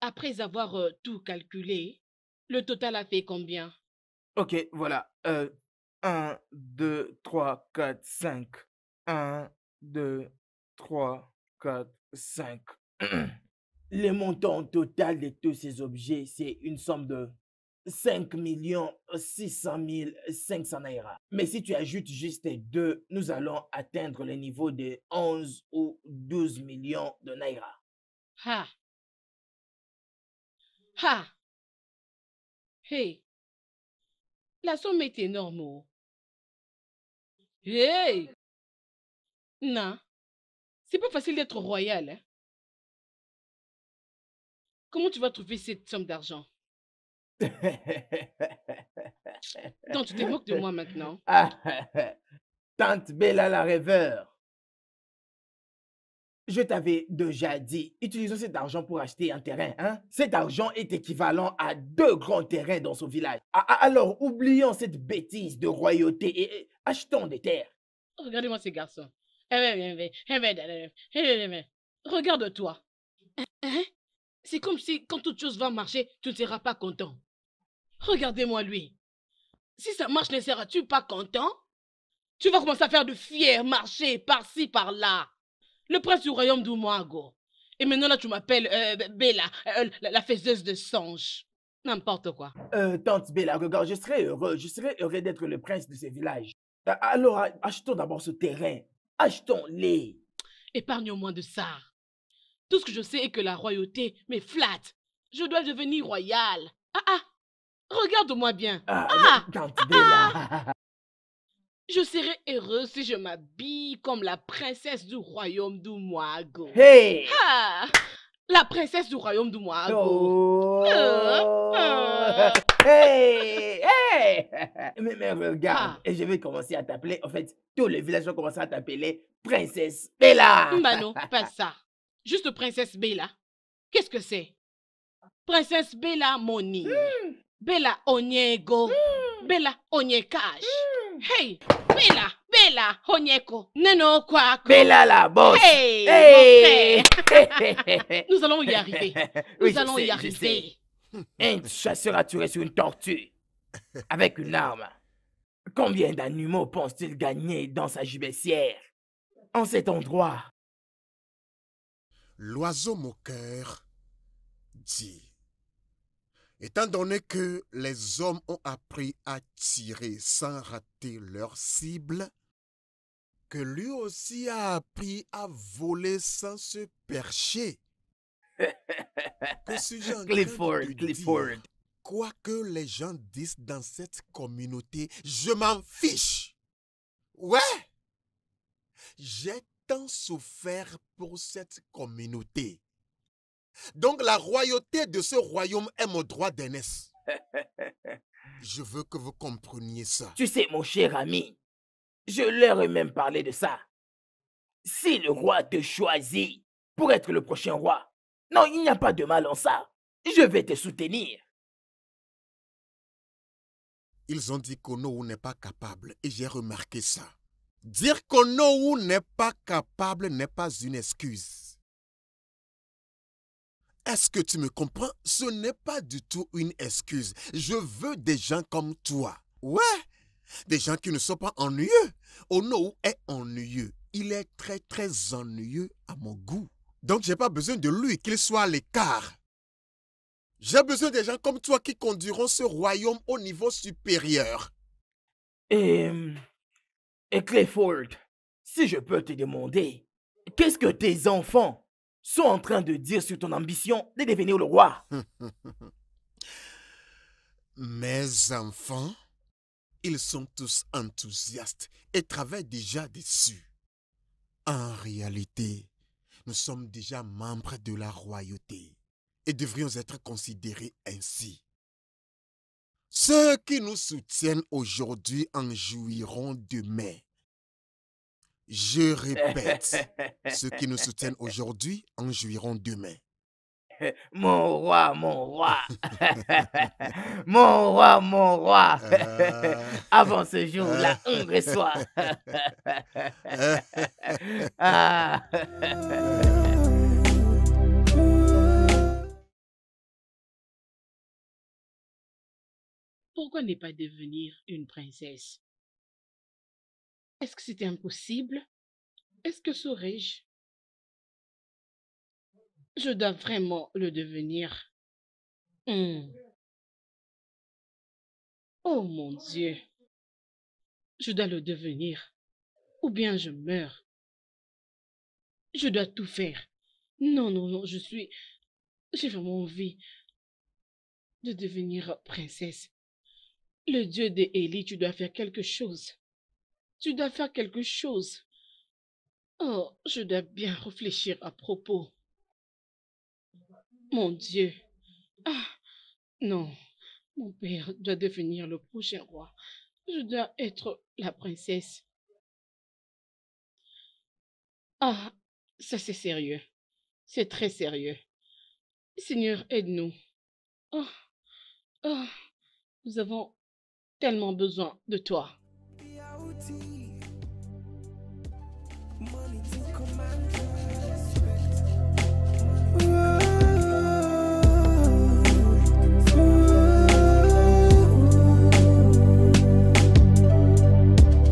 Après avoir tout calculé, le total a fait combien? Ok, voilà. 1, 2, 3, 4, 5. 1, 2, 3, 4, 5. Le montant total de tous ces objets, c'est une somme de 5 600 500 naira. Mais si tu ajoutes juste les deux, nous allons atteindre le niveau de 11 ou 12 millions de naira. Ha! Ha! Hey! La somme est énorme. Oh. Hey! Non, c'est pas facile d'être royal. Hein? Comment tu vas trouver cette somme d'argent? Donc tu te moques de moi maintenant. Tante Bella la rêveur. Je t'avais déjà dit, utilisons cet argent pour acheter un terrain. Hein? Cet argent est équivalent à 2 grands terrains dans ce village. Alors, oublions cette bêtise de royauté et achetons des terres. Regardez-moi ces garçons. Regarde-toi. C'est comme si, quand toute chose va marcher, tu ne seras pas content. Regardez-moi lui. Si ça marche, ne seras-tu pas content? Tu vas commencer à faire de fier marcher par-ci, par-là. Le prince du royaume d'Umago. Et maintenant, là, tu m'appelles Bella, la faiseuse de songes. N'importe quoi. Tante Bella, regarde, je serais heureux d'être le prince de ce village. Alors, achetons d'abord ce terrain. Achetons-les. Épargne au moins de ça. Tout ce que je sais est que la royauté me flatte. Je dois devenir royale. Regarde-moi bien. Tante Bella. Je serais heureux si je m'habille comme la princesse du royaume d'Umago. Hey! Ah, la princesse du royaume d'Umago. Oh. Hey! Hey! Mais regarde, je vais commencer à t'appeler, en fait, tous les villages vont commencer à t'appeler Princesse Bella. Bah non, pas ça. Juste Princesse Bella. Qu'est-ce que c'est? Princesse Bella Moni. Bella Onyego. Bella Onyekash. Hey, Bella, Bella, Onyeko, Neno Kwako. Bella la bosse. Hey, hey. Nous allons y arriver. Nous allons y arriver. Un chasseur a tiré sur une tortue avec une arme. Combien d'animaux pense-t-il gagner dans sa gibecière en cet endroit? L'oiseau moqueur dit. Étant donné que les hommes ont appris à tirer sans rater leur cible, que lui aussi a appris à voler sans se percher. Clifford. Quoi que les gens disent dans cette communauté, je m'en fiche. Ouais. J'ai tant souffert pour cette communauté. Donc la royauté de ce royaume est mon droit d'aînesse. Je veux que vous compreniez ça. Tu sais, mon cher ami, je leur ai même parlé de ça. Si le roi te choisit pour être le prochain roi, non, il n'y a pas de mal en ça. Je vais te soutenir. Ils ont dit qu'Ono n'est pas capable et j'ai remarqué ça. Dire qu'Ono n'est pas capable n'est pas une excuse. Est-ce que tu me comprends? Ce n'est pas du tout une excuse. Je veux des gens comme toi. Ouais, des gens qui ne sont pas ennuyeux. Ono est ennuyeux. Il est très, très ennuyeux à mon goût. Donc, je n'ai pas besoin de lui, qu'il soit à l'écart. J'ai besoin des gens comme toi qui conduiront ce royaume au niveau supérieur. Et Clifford, si je peux te demander, qu'est-ce que tes enfants sont en train de dire sur ton ambition de devenir le roi? Mes enfants, ils sont tous enthousiastes et travaillent déjà dessus. En réalité, nous sommes déjà membres de la royauté et devrions être considérés ainsi. Ceux qui nous soutiennent aujourd'hui en jouiront demain. Je répète, ceux qui nous soutiennent aujourd'hui en jouiront demain. Mon roi, mon roi. Mon roi, mon roi. Avant ce jour-là, on reçoit. Ah. Pourquoi ne pas devenir une princesse? Est-ce que c'était impossible? Est-ce que saurais-je? Je dois vraiment le devenir. Oh mon Dieu. Je dois le devenir. Ou bien je meurs. Je dois tout faire. Non, non, non, j'ai vraiment envie de devenir princesse. Le dieu de Eli, tu dois faire quelque chose. Tu dois faire quelque chose. Oh, je dois bien réfléchir à propos. Mon Dieu. Ah, non. Mon père doit devenir le prochain roi. Je dois être la princesse. Ah, ça c'est sérieux. C'est très sérieux. Seigneur, aide-nous. Ah, ah, nous avons tellement besoin de toi.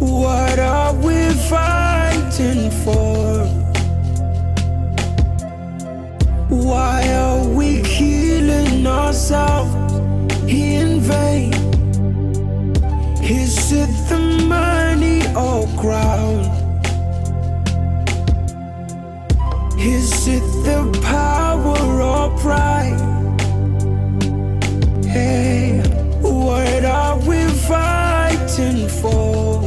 What are we fighting for? Why are we killing ourselves in vain? Is it the money or crowd? Is it the power or pride? Hey, what are we fighting for?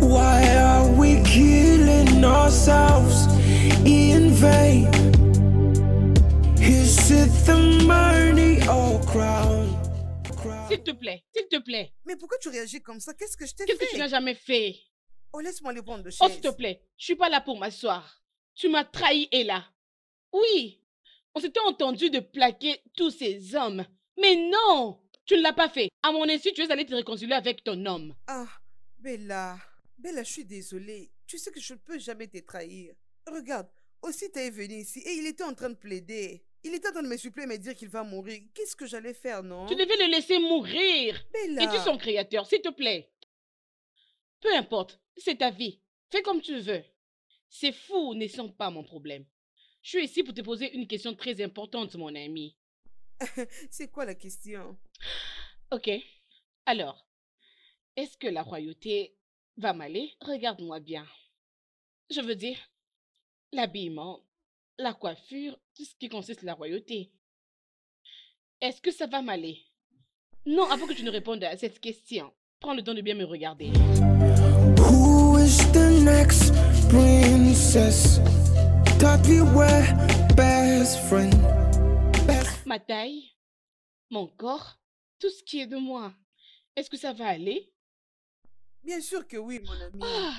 Why are we killing ourselves in vain? Is it the money or crowd? S'il te plaît, s'il te plaît. Mais pourquoi tu réagis comme ça? Qu'est-ce que je t'ai fait? Qu'est-ce que tu n'as jamais fait? Oh, laisse-moi les prendre de chaise. Oh, s'il te plaît, je ne suis pas là pour m'asseoir. Tu m'as trahi, Ella. Oui, on s'était entendu de plaquer tous ces hommes. Mais non, tu ne l'as pas fait. À mon insu, tu es allée te réconcilier avec ton homme. Ah, Bella, Bella, je suis désolée. Tu sais que je ne peux jamais te trahir. Regarde, Osita est venu ici et il était en train de plaider. Il était en train de me supplier et me dire qu'il va mourir. Qu'est-ce que j'allais faire, non? Tu devais le laisser mourir. Bella. Es-tu son créateur, s'il te plaît? Peu importe, c'est ta vie. Fais comme tu veux. Ces fous ne sont pas mon problème. Je suis ici pour te poser une question très importante, mon ami. C'est quoi la question? Ok. Alors, est-ce que la royauté va m'aller? Regarde-moi bien. Je veux dire, l'habillement, la coiffure, tout ce qui consiste à la royauté. Est-ce que ça va m'aller? Non, avant que tu ne répondes à cette question, prends le temps de bien me regarder. Who is the next princess? That we were best friend. Ma taille, mon corps, tout ce qui est de moi. Est-ce que ça va aller? Bien sûr que oui, mon ami. Ah.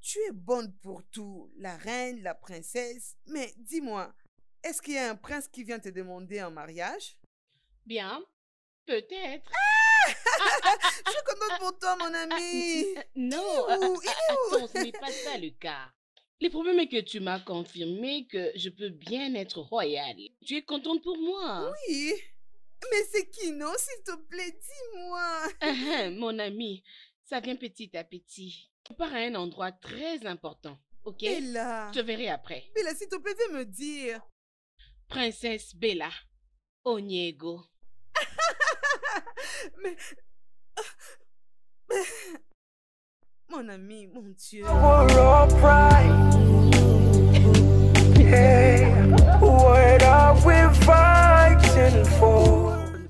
Tu es bonne pour tout, la reine, la princesse. Mais dis-moi, est-ce qu'il y a un prince qui vient te demander en mariage? Bien, peut-être. Ah je suis contente pour toi, mon ami. Non, attends, ce n'est pas ça le cas. Le problème est que tu m'as confirmé que je peux bien être royale. Tu es contente pour moi? Oui, mais c'est qui, non? S'il te plaît, dis-moi. Mon ami, ça vient petit à petit. Je pars à un endroit très important, ok? Bella. Je te verrai après. Bella, s'il te plaît, viens me dire. Princesse Bella, Onyego. Mais... Mon ami, mon Dieu.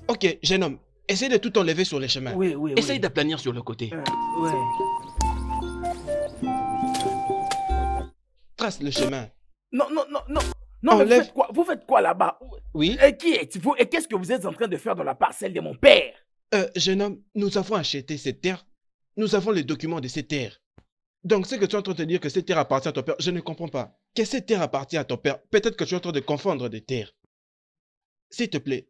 Ok, jeune homme, essaye de tout enlever sur le chemin. Oui, oui, essaye d'aplanir sur le côté. Trace le chemin. Non, non, non, non. Non, mais vous faites quoi là-bas? Oui. Et qui êtes-vous? Et qu'est-ce que vous êtes en train de faire dans la parcelle de mon père? Jeune homme, nous avons acheté cette terre. Nous avons les documents de cette terre. Donc, ce que tu es en train de dire que cette terre appartient à ton père, je ne comprends pas. Que cette terre appartient à ton père, peut-être que tu es en train de confondre des terres. S'il te plaît.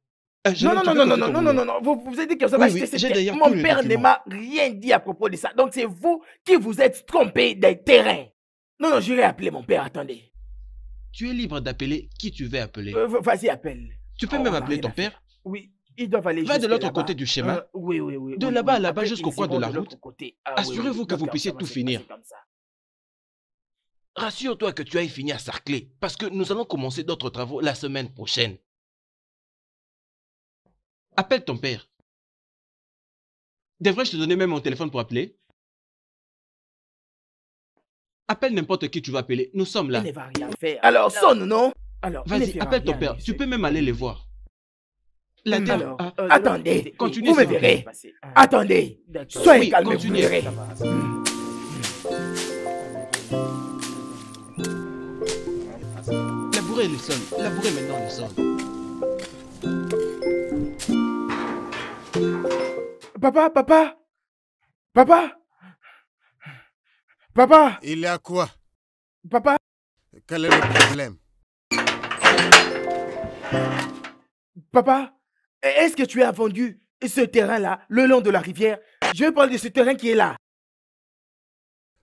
Non, non, non, non, non, non, non, non, vous avez dit que vous avez acheté cette terre. Mon père ne m'a rien dit à propos de ça. Donc, c'est vous qui vous êtes trompé des terrains. Non, non, j'irai appeler mon père, attendez. Tu es libre d'appeler qui tu veux appeler. Vas-y, appelle. Tu peux même appeler ton père? Oui. Ils doivent aller va de l'autre côté du chemin. Oui, oui, oui. De là-bas à là-bas jusqu'au coin de la route. Assurez-vous que vous puissiez tout finir. Rassure-toi que tu ailles finir à sarcler, parce que nous allons commencer d'autres travaux la semaine prochaine. Appelle ton père. Devrais-je te donner même mon téléphone pour appeler? Appelle n'importe qui tu vas appeler. Nous sommes là. Il ne va rien faire. Alors sonne, non? Vas-y, appelle ton père. Tu peux même aller les voir. La terre. Alors, attendez, continuez, vous me verrez. Attendez, soyez calme, vous me verrez. Labourez le sol, labourez maintenant le sol. Papa, papa, papa, papa. Il y a quoi? Papa. Quel est le problème? Papa. Est-ce que tu as vendu ce terrain-là, le long de la rivière? Je parle de ce terrain qui est là.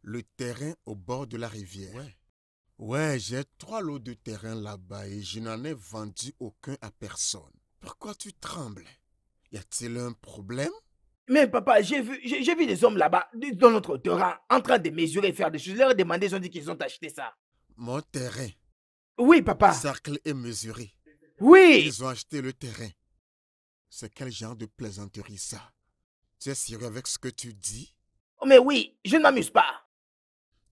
Le terrain au bord de la rivière? Ouais, ouais, j'ai 3 lots de terrain là-bas et je n'en ai vendu aucun à personne. Pourquoi tu trembles? Y a-t-il un problème? Mais papa, j'ai vu des hommes là-bas, dans notre terrain, en train de mesurer, faire des choses. Je leur ai demandé, ils ont dit qu'ils ont acheté ça. Mon terrain? Oui, papa. Cercle et mesuré? Oui. Ils ont acheté le terrain. C'est quel genre de plaisanterie ça? Tu es sérieux avec ce que tu dis? Mais oui, je ne m'amuse pas.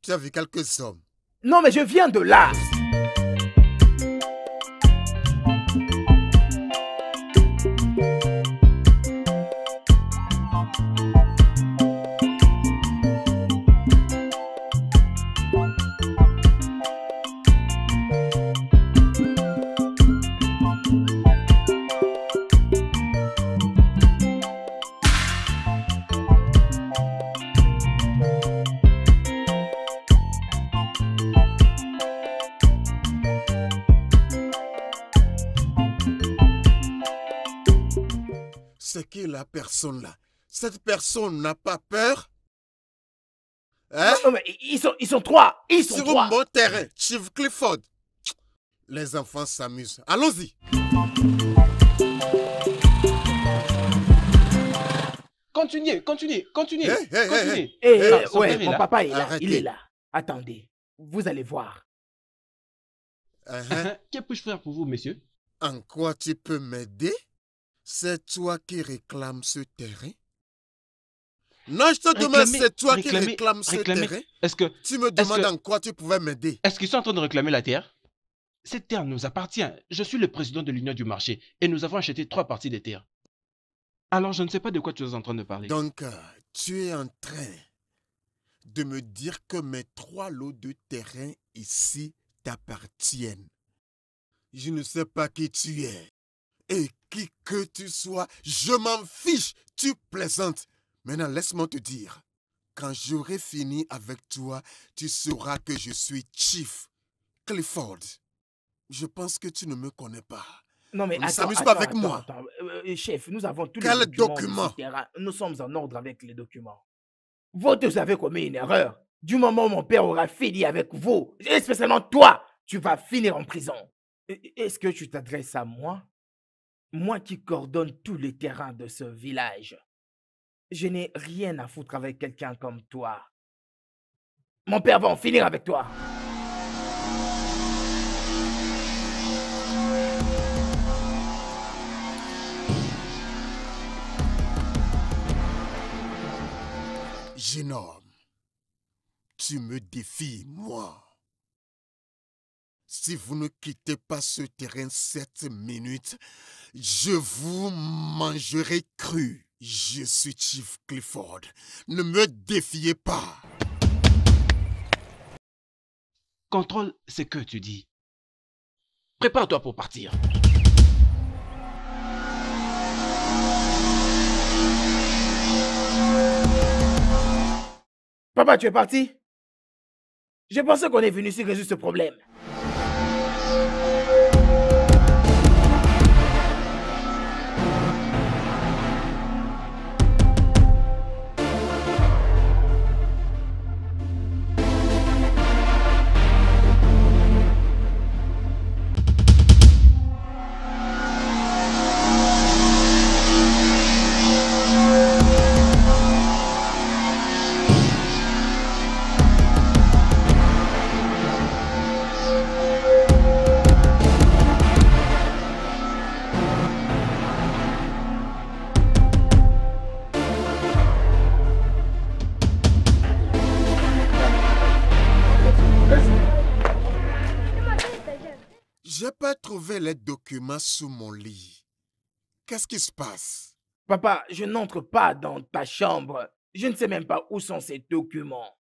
Tu as vu quelques hommes? Non, mais je viens de là. La personne là, cette personne n'a pas peur, hein? Non, mais ils sont trois, ils sont sur trois. Sur mon terrain, Chief Clifford. Les enfants s'amusent. Allons-y. Continuez, continuez, continuez, continuez. Ouais, mon papa est là, il est là. Attendez, vous allez voir. Que puis-je faire pour vous, monsieur? En quoi tu peux m'aider? C'est toi qui réclames ce terrain? Non, je te demande, c'est toi qui réclames ce terrain? Tu me demandes en quoi tu pouvais m'aider? Est-ce qu'ils sont en train de réclamer la terre? Cette terre nous appartient. Je suis le président de l'Union du marché et nous avons acheté 3 parties des terres. Alors, je ne sais pas de quoi tu es en train de parler. Donc, tu es en train de me dire que mes 3 lots de terrain ici t'appartiennent. Je ne sais pas qui tu es. Et qui que tu sois, je m'en fiche, tu plaisantes. Maintenant, laisse-moi te dire, quand j'aurai fini avec toi, tu sauras que je suis Chief Clifford. Je pense que tu ne me connais pas. Non, mais attends, ne s'amuse pas avec moi. Attends. Chef, nous avons tous les documents. Nous sommes en ordre avec les documents. Vous tous avez commis une erreur. Du moment où mon père aura fini avec vous, et spécialement toi, tu vas finir en prison. Est-ce que tu t'adresses à moi? Moi qui coordonne tous les terrains de ce village, je n'ai rien à foutre avec quelqu'un comme toi. Mon père va en finir avec toi. Jeune homme, tu me défies, moi. Si vous ne quittez pas ce terrain 7 minutes, je vous mangerai cru. Je suis Chief Clifford. Ne me défiez pas. Contrôle ce que tu dis. Prépare-toi pour partir. Papa, tu es parti? J'ai pensé qu'on est venu ici résoudre ce problème. Les documents sous mon lit. Qu'est-ce qui se passe? Papa, je n'entre pas dans ta chambre. Je ne sais même pas où sont ces documents.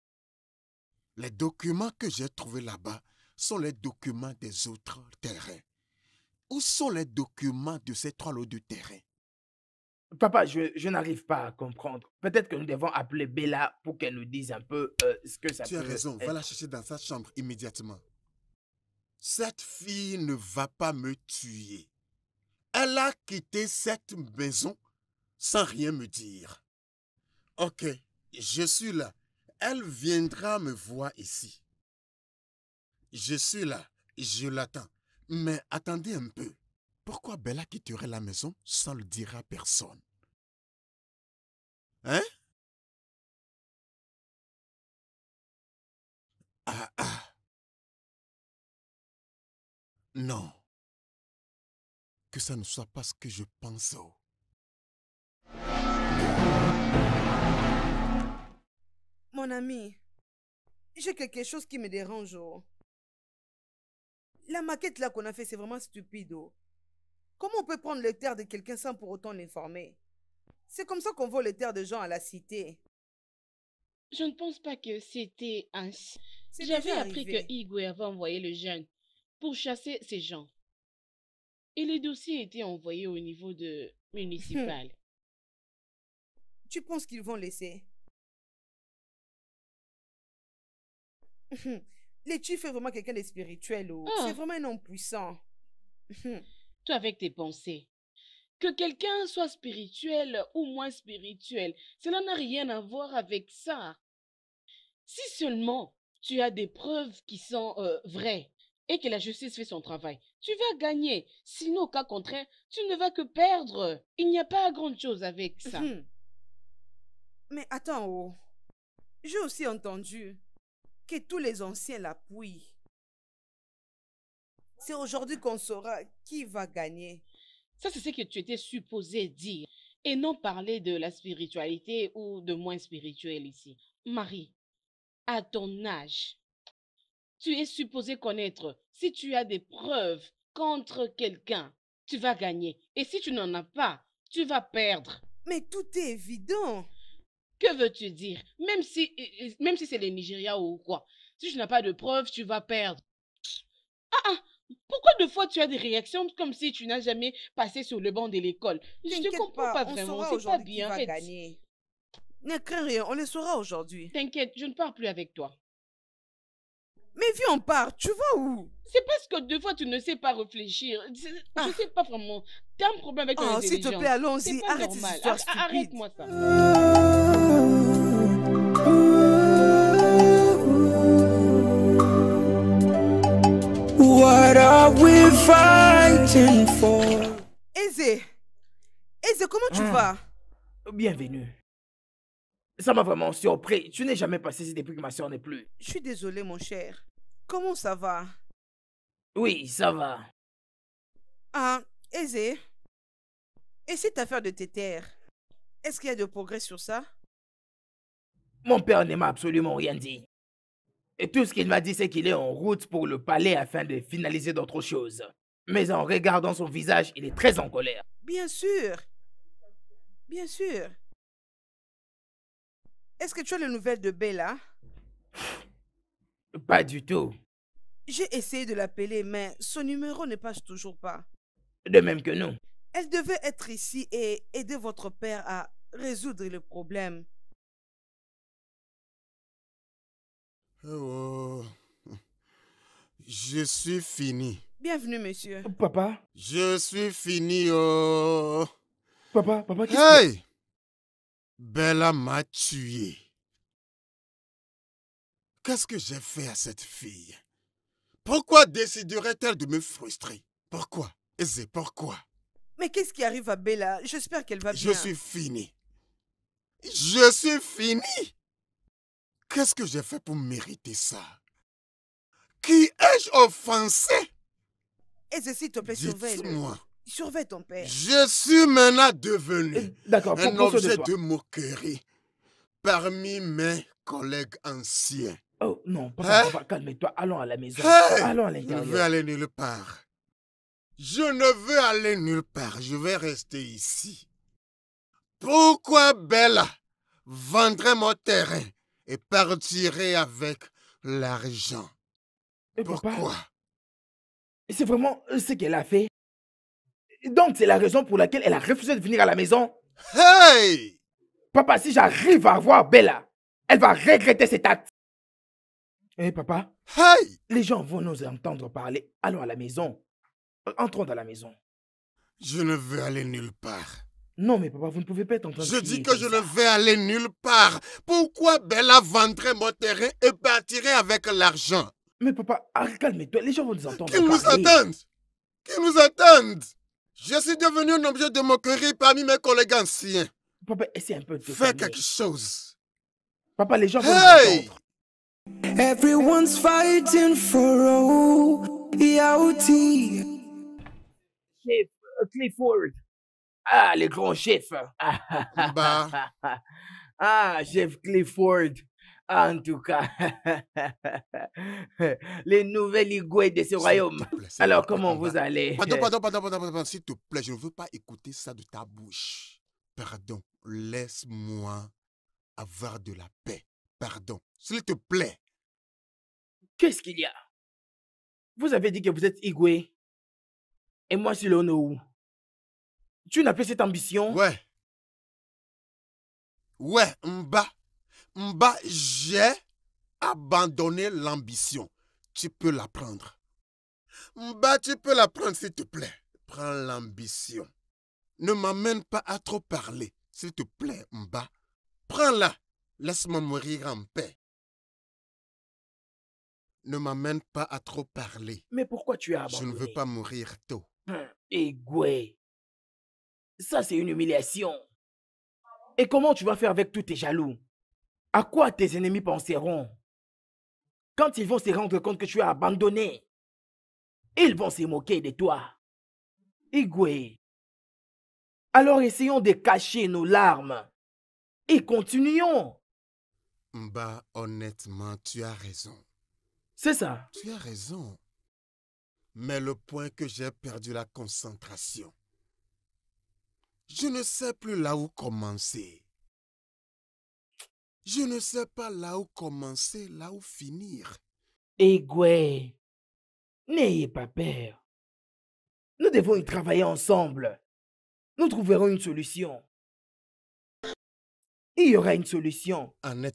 Les documents que j'ai trouvés là-bas sont les documents des autres terrains. Où sont les documents de ces 3 lots de terrain? Papa, je n'arrive pas à comprendre. Peut-être que nous devons appeler Bella pour qu'elle nous dise un peu ce que ça peut être. Tu as raison, va la chercher dans sa chambre immédiatement. Cette fille ne va pas me tuer. Elle a quitté cette maison sans rien me dire. Ok, je suis là. Elle viendra me voir ici. Je suis là, je l'attends. Mais attendez un peu. Pourquoi Bella quitterait la maison sans le dire à personne? Hein? Non, que ça ne soit pas ce que je pense. Mon ami, j'ai quelque chose qui me dérange. La maquette là qu'on a fait, c'est vraiment stupide. Comment on peut prendre les terres de quelqu'un sans pour autant l'informer? C'est comme ça qu'on vole les terres de gens à la cité. Je ne pense pas que c'était ainsi. J'avais appris que Igwe avait envoyé le jeune pour chasser ces gens. Et les dossiers étaient envoyés au niveau de municipal. Tu penses qu'ils vont laisser? Les chiefs est vraiment quelqu'un de spirituel. C'est vraiment un homme puissant. Toi avec tes pensées. Que quelqu'un soit spirituel ou moins spirituel, cela n'a rien à voir avec ça. Si seulement tu as des preuves qui sont vraies, et que la justice fait son travail, tu vas gagner. Sinon, au cas contraire, tu ne vas que perdre. Il n'y a pas grande chose avec ça. Mais attends, j'ai aussi entendu que tous les anciens l'appuient. C'est aujourd'hui qu'on saura qui va gagner. Ça, c'est ce que tu étais supposé dire et non parler de la spiritualité ou de moins spirituel ici. Marie, à ton âge, tu es supposé connaître. Si tu as des preuves contre quelqu'un, tu vas gagner. Et si tu n'en as pas, tu vas perdre. Mais tout est évident. Que veux-tu dire? Même si c'est le Nigeria ou quoi, si tu n'as pas de preuves, tu vas perdre. Pourquoi deux fois tu as des réactions comme si tu n'as jamais passé sur le banc de l'école? Je ne comprends pas vraiment, c'est pas bien. Ne crains rien, on le saura aujourd'hui. T'inquiète, je ne parle plus avec toi. Mais viens, on part. Tu vas où? C'est parce que deux fois, tu ne sais pas réfléchir. Je ne sais pas vraiment. Tu as un problème avec ton intelligence. S'il te plaît, allons-y. Arrête cette histoire stupide. Arrête-moi ça. What are we fighting for? Eze, comment tu vas? Bienvenue. Ça m'a vraiment surpris. Tu n'es jamais passé ici depuis que ma soeur n'est plus. Je suis désolée, mon cher. Comment ça va? Oui, ça va. Eze, et cette affaire de tes terres, est-ce qu'il y a de progrès sur ça? Mon père ne m'a absolument rien dit. Et tout ce qu'il m'a dit, c'est qu'il est en route pour le palais afin de finaliser d'autres choses. Mais en regardant son visage, il est très en colère. Bien sûr. Bien sûr. Est-ce que tu as les nouvelles de Bella? Pas du tout. J'ai essayé de l'appeler, mais son numéro ne passe toujours pas. De même que nous. Elle devait être ici et aider votre père à résoudre le problème. Oh, je suis fini. Bienvenue, monsieur. Papa. Je suis fini, oh. Papa, qu'est-ce que... Hey! Bella m'a tué. Qu'est-ce que j'ai fait à cette fille? Pourquoi déciderait-elle de me frustrer? Pourquoi? Et c'est pourquoi? Mais qu'est-ce qui arrive à Bella? J'espère qu'elle va bien. Je suis fini. Je suis fini. Qu'est-ce que j'ai fait pour mériter ça? Qui ai-je offensé? Et s'il te plaît, surveille. Dites-moi. Surveille ton père. Je suis maintenant devenu un objet de moquerie parmi mes collègues anciens. Oh non, papa, calme-toi, allons à la maison. Hey, allons à l'intérieur. Je ne veux aller nulle part. Je ne veux aller nulle part, je vais rester ici. Pourquoi Bella vendrait mon terrain et partirait avec l'argent? Pourquoi? C'est vraiment ce qu'elle a fait. Donc c'est la raison pour laquelle elle a refusé de venir à la maison. Hey! Papa, si j'arrive à voir Bella, elle va regretter cet acte. Hey, papa. Hey! Les gens vont nous entendre parler. Allons à la maison. Entrons dans la maison. Je ne veux aller nulle part. Non, mais papa, vous ne pouvez pas être en train de... Je dis que je ne vais aller nulle part. Pourquoi Bella vendrait mon terrain et partirait avec l'argent? Mais papa, calme-toi. Les gens vont nous entendre parler. Qu'ils nous entendent! Qu'ils nous entendent! Je suis devenu un objet de moquerie parmi mes collègues anciens. Papa, essaie un peu de... Fais quelque chose. Papa, les gens vont nous entendre. Everyone's fighting for EOT. Chief Clifford. Ah, le grand chef. Mba. Ah, chef Clifford. Ah, en tout cas. Les nouvelles Igwe de ce royaume. Alors, comment vous allez? Pardon, s'il te plaît, je ne veux pas écouter ça de ta bouche. Pardon, laisse-moi avoir de la paix. Pardon, s'il te plaît. Qu'est-ce qu'il y a? Vous avez dit que vous êtes Igwe. Et moi, c'est l'Ono. Tu n'as plus cette ambition? Ouais. Ouais, Mba, j'ai abandonné l'ambition. Tu peux la prendre. Mba, tu peux la prendre, s'il te plaît. Prends l'ambition. Ne m'amène pas à trop parler. S'il te plaît, Mba. Prends-la. Laisse-moi mourir en paix. Ne m'amène pas à trop parler. Mais pourquoi tu as abandonné? Je ne veux pas mourir tôt. Igwe, ça c'est une humiliation. Et comment tu vas faire avec tous tes jaloux? À quoi tes ennemis penseront? Quand ils vont se rendre compte que tu as abandonné, ils vont se moquer de toi. Igwe, alors essayons de cacher nos larmes et continuons. Mba, honnêtement, tu as raison. C'est ça. Tu as raison. Mais le point que j'ai perdu la concentration. Je ne sais plus là où commencer. Je ne sais pas là où commencer, là où finir. Igwe, n'ayez pas peur. Nous devons y travailler ensemble. Nous trouverons une solution. Il y aura une solution. Je le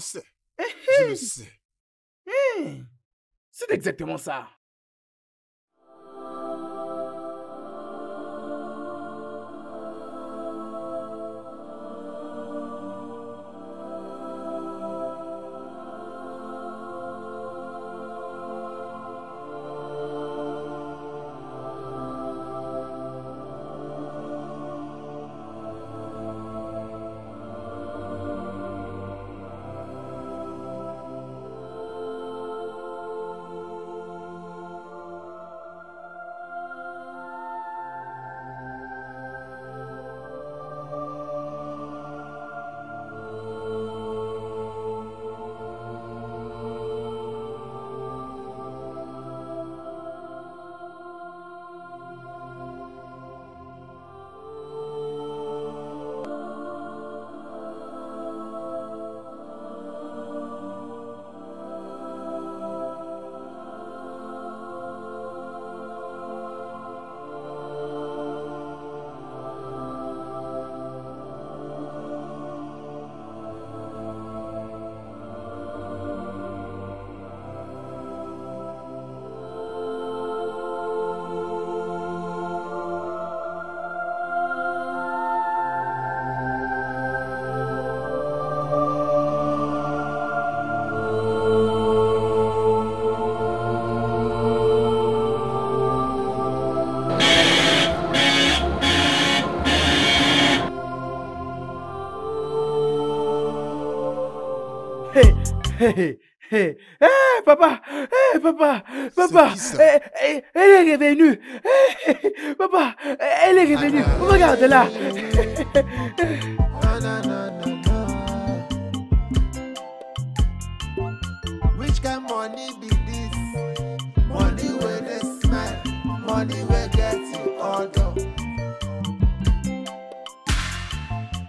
sais. Je le sais. C'est exactement ça. Hey, hey, hey, hey, papa, hey, papa, papa, elle est revenue, hey, papa, elle est revenue, regarde là. Which kind of money be this? Money where they smile, money where get you order.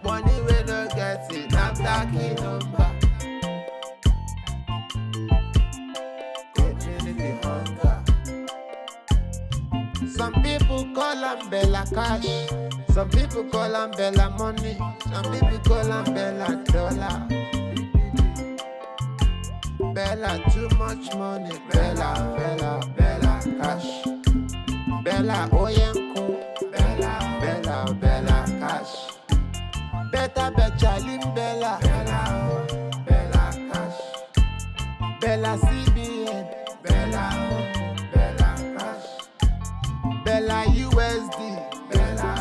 Money where don't get it, I'm talking number. Some people call them Bella cash, some people call them Bella money, some people call them Bella dollar. Bella too much money, Bella, Bella, Bella cash. Bella oyenko, Bella, Bella, Bella cash. Better bechalim Bella, Bella, Bella cash. Bella CBN, Bella. Bella USD, Bella,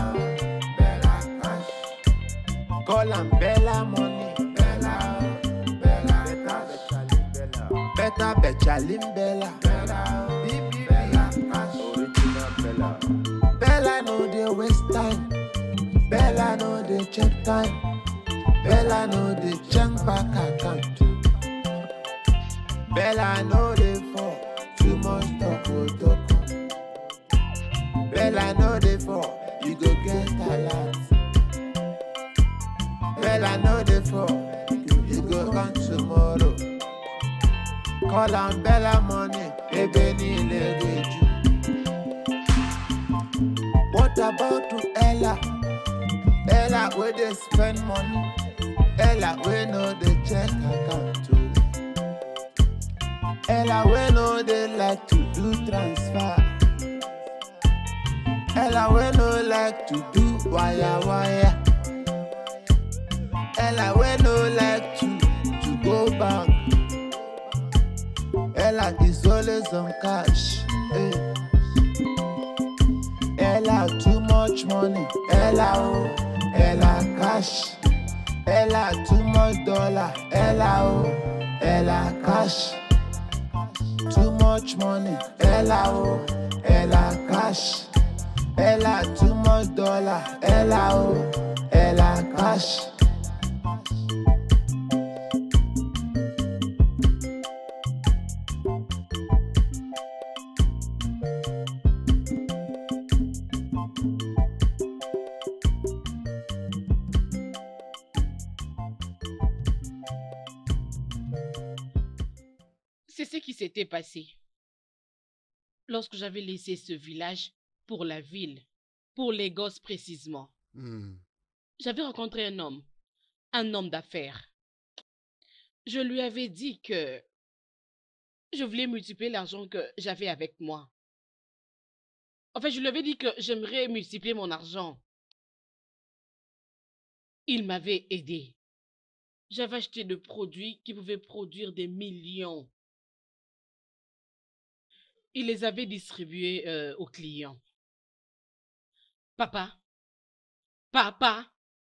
Bella cash. Call and Bella money, Bella, Bella cash. Better bechalim Bella, Bella, Bella cash. Original Bella. Bella know they waste time, Bella know they check time, Bella know they check back account. Bella know they fall, too much talk. Bella know the fall, you go get a lot. Bella know the fall, you go on tomorrow. Call on Bella money, baby need you. What about to Ella? Ella where they spend money, Ella where know the check account too. Ella where know they like to do transfer. Ella we no like to do wire wire. Ella we no like to go back. Ella is always on cash. Hey. Ella too much money. Ella oh, Ella cash. Ella too much dollar. Ella oh, Ella cash. Too much money. Ella oh, Ella cash. Ella too much dollar, Ella oh, Ella cash. C'est ce qui s'était passé lorsque j'avais laissé ce village pour la ville, pour les gosses précisément. J'avais rencontré un homme d'affaires. Je lui avais dit que je voulais multiplier l'argent que j'avais avec moi. En fait, je lui avais dit que j'aimerais multiplier mon argent. Il m'avait aidé. J'avais acheté des produits qui pouvaient produire des millions. Il les avait distribués aux clients. Papa,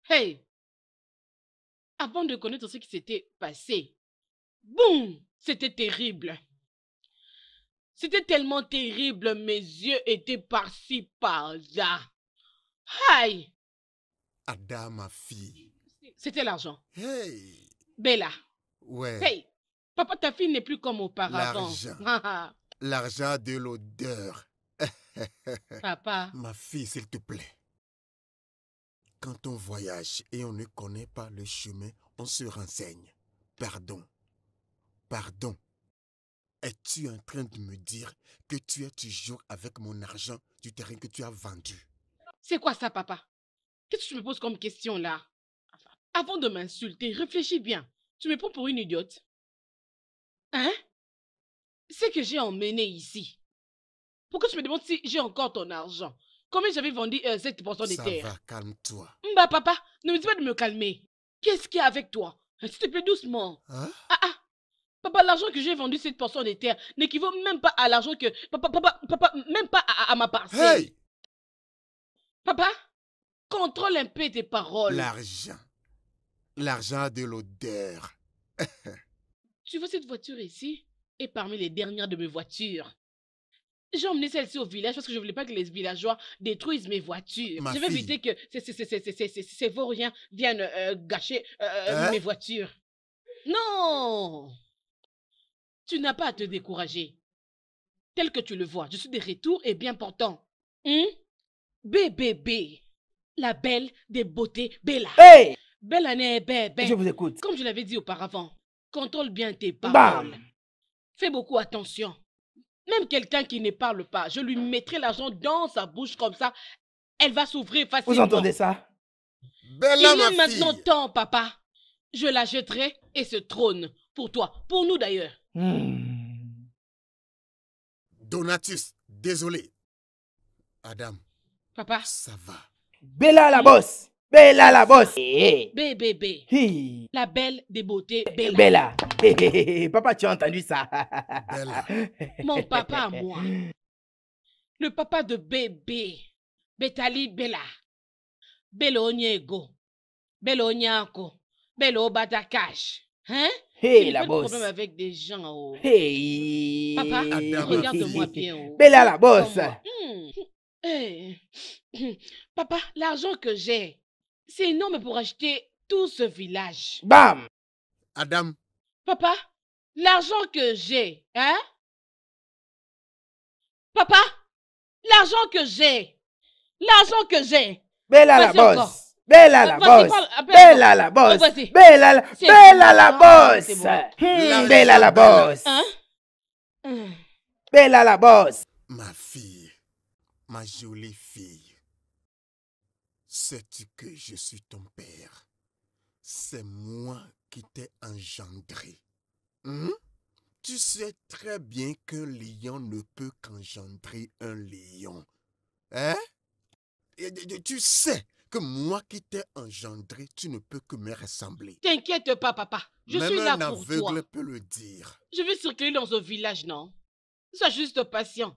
hey! Avant de connaître ce qui s'était passé, boum! C'était terrible. C'était tellement terrible, mes yeux étaient par-ci, par-là. Aïe! Ada, ma fille. C'était l'argent. Hey! Bella. Ouais. Hey! Papa, ta fille n'est plus comme auparavant. L'argent. L'argent de l'odeur. Papa. Ma fille, s'il te plaît. Quand on voyage et on ne connaît pas le chemin, on se renseigne. Pardon. Es-tu en train de me dire que tu es toujours avec mon argent du terrain que tu as vendu? C'est quoi ça, papa? Qu'est-ce que tu me poses comme question, là? Avant de m'insulter, réfléchis bien. Tu me prends pour une idiote. Hein? C'est que j'ai emmené ici. Pourquoi tu me demandes si j'ai encore ton argent? Combien j'avais vendu cette portion de terre? Ça va, calme-toi. Mba, papa, ne me dis pas de me calmer. Qu'est-ce qu'il y a avec toi? S'il te plaît, doucement. Hein? Papa, l'argent que j'ai vendu cette portion de terre n'équivaut même pas à l'argent que... Papa, même pas à ma parcelle. Hey! Papa, contrôle un peu tes paroles. L'argent de l'odeur. Tu vois cette voiture ici est parmi les dernières de mes voitures. J'ai emmené celle-ci au village parce que je ne voulais pas que les villageois détruisent mes voitures. Je veux éviter que ces vauriens viennent gâcher mes voitures. Non! Tu n'as pas à te décourager. Tel que tu le vois, je suis de retour et bien portant. Bébé, la belle des beautés, Bella. Hey! Bella n'est bébé. Je vous écoute. Comme je l'avais dit auparavant, contrôle bien tes paroles. Bam! Fais beaucoup attention. Même quelqu'un qui ne parle pas, je lui mettrai l'argent dans sa bouche comme ça, elle va s'ouvrir facilement. Vous entendez ça? Bella, ma fille. Il est maintenant temps, papa. Je la jetterai et ce trône, pour toi, pour nous d'ailleurs. Donatus, désolé. Adam. Papa. Ça va. Bella la bosse. Bella la bosse. Bébé. Hi. La belle des beautés. Bella. Papa, tu as entendu ça? Bella. Mon papa, moi. Le papa de bébé. Betali Bella. Beloniego. Beloniako. Bello Badakash. Hein? Hey, la bosse. Problème avec des gens. Oh. Hey. Papa, regarde-moi bien. Oh. Bella la bosse. Hey. Papa, l'argent que j'ai, c'est énorme pour acheter tout ce village. Bam. Adam. Papa, l'argent que j'ai, hein? Papa, l'argent que j'ai. L'argent que j'ai. Bella la bosse. Bella la bosse, Bella la bosse, Bella la bosse, Bella la bosse, Bella la bosse. Ma fille, ma jolie fille, sais-tu que je suis ton père? C'est moi qui t'ai engendré. Tu sais très bien qu'un lion ne peut qu'engendrer un lion. Hein? Tu sais que moi qui t'ai engendré, tu ne peux que me ressembler. T'inquiète pas, papa. Je suis là pour toi. Même un aveugle peut le dire. Je vais circuler dans ce village, non? Sois juste patient.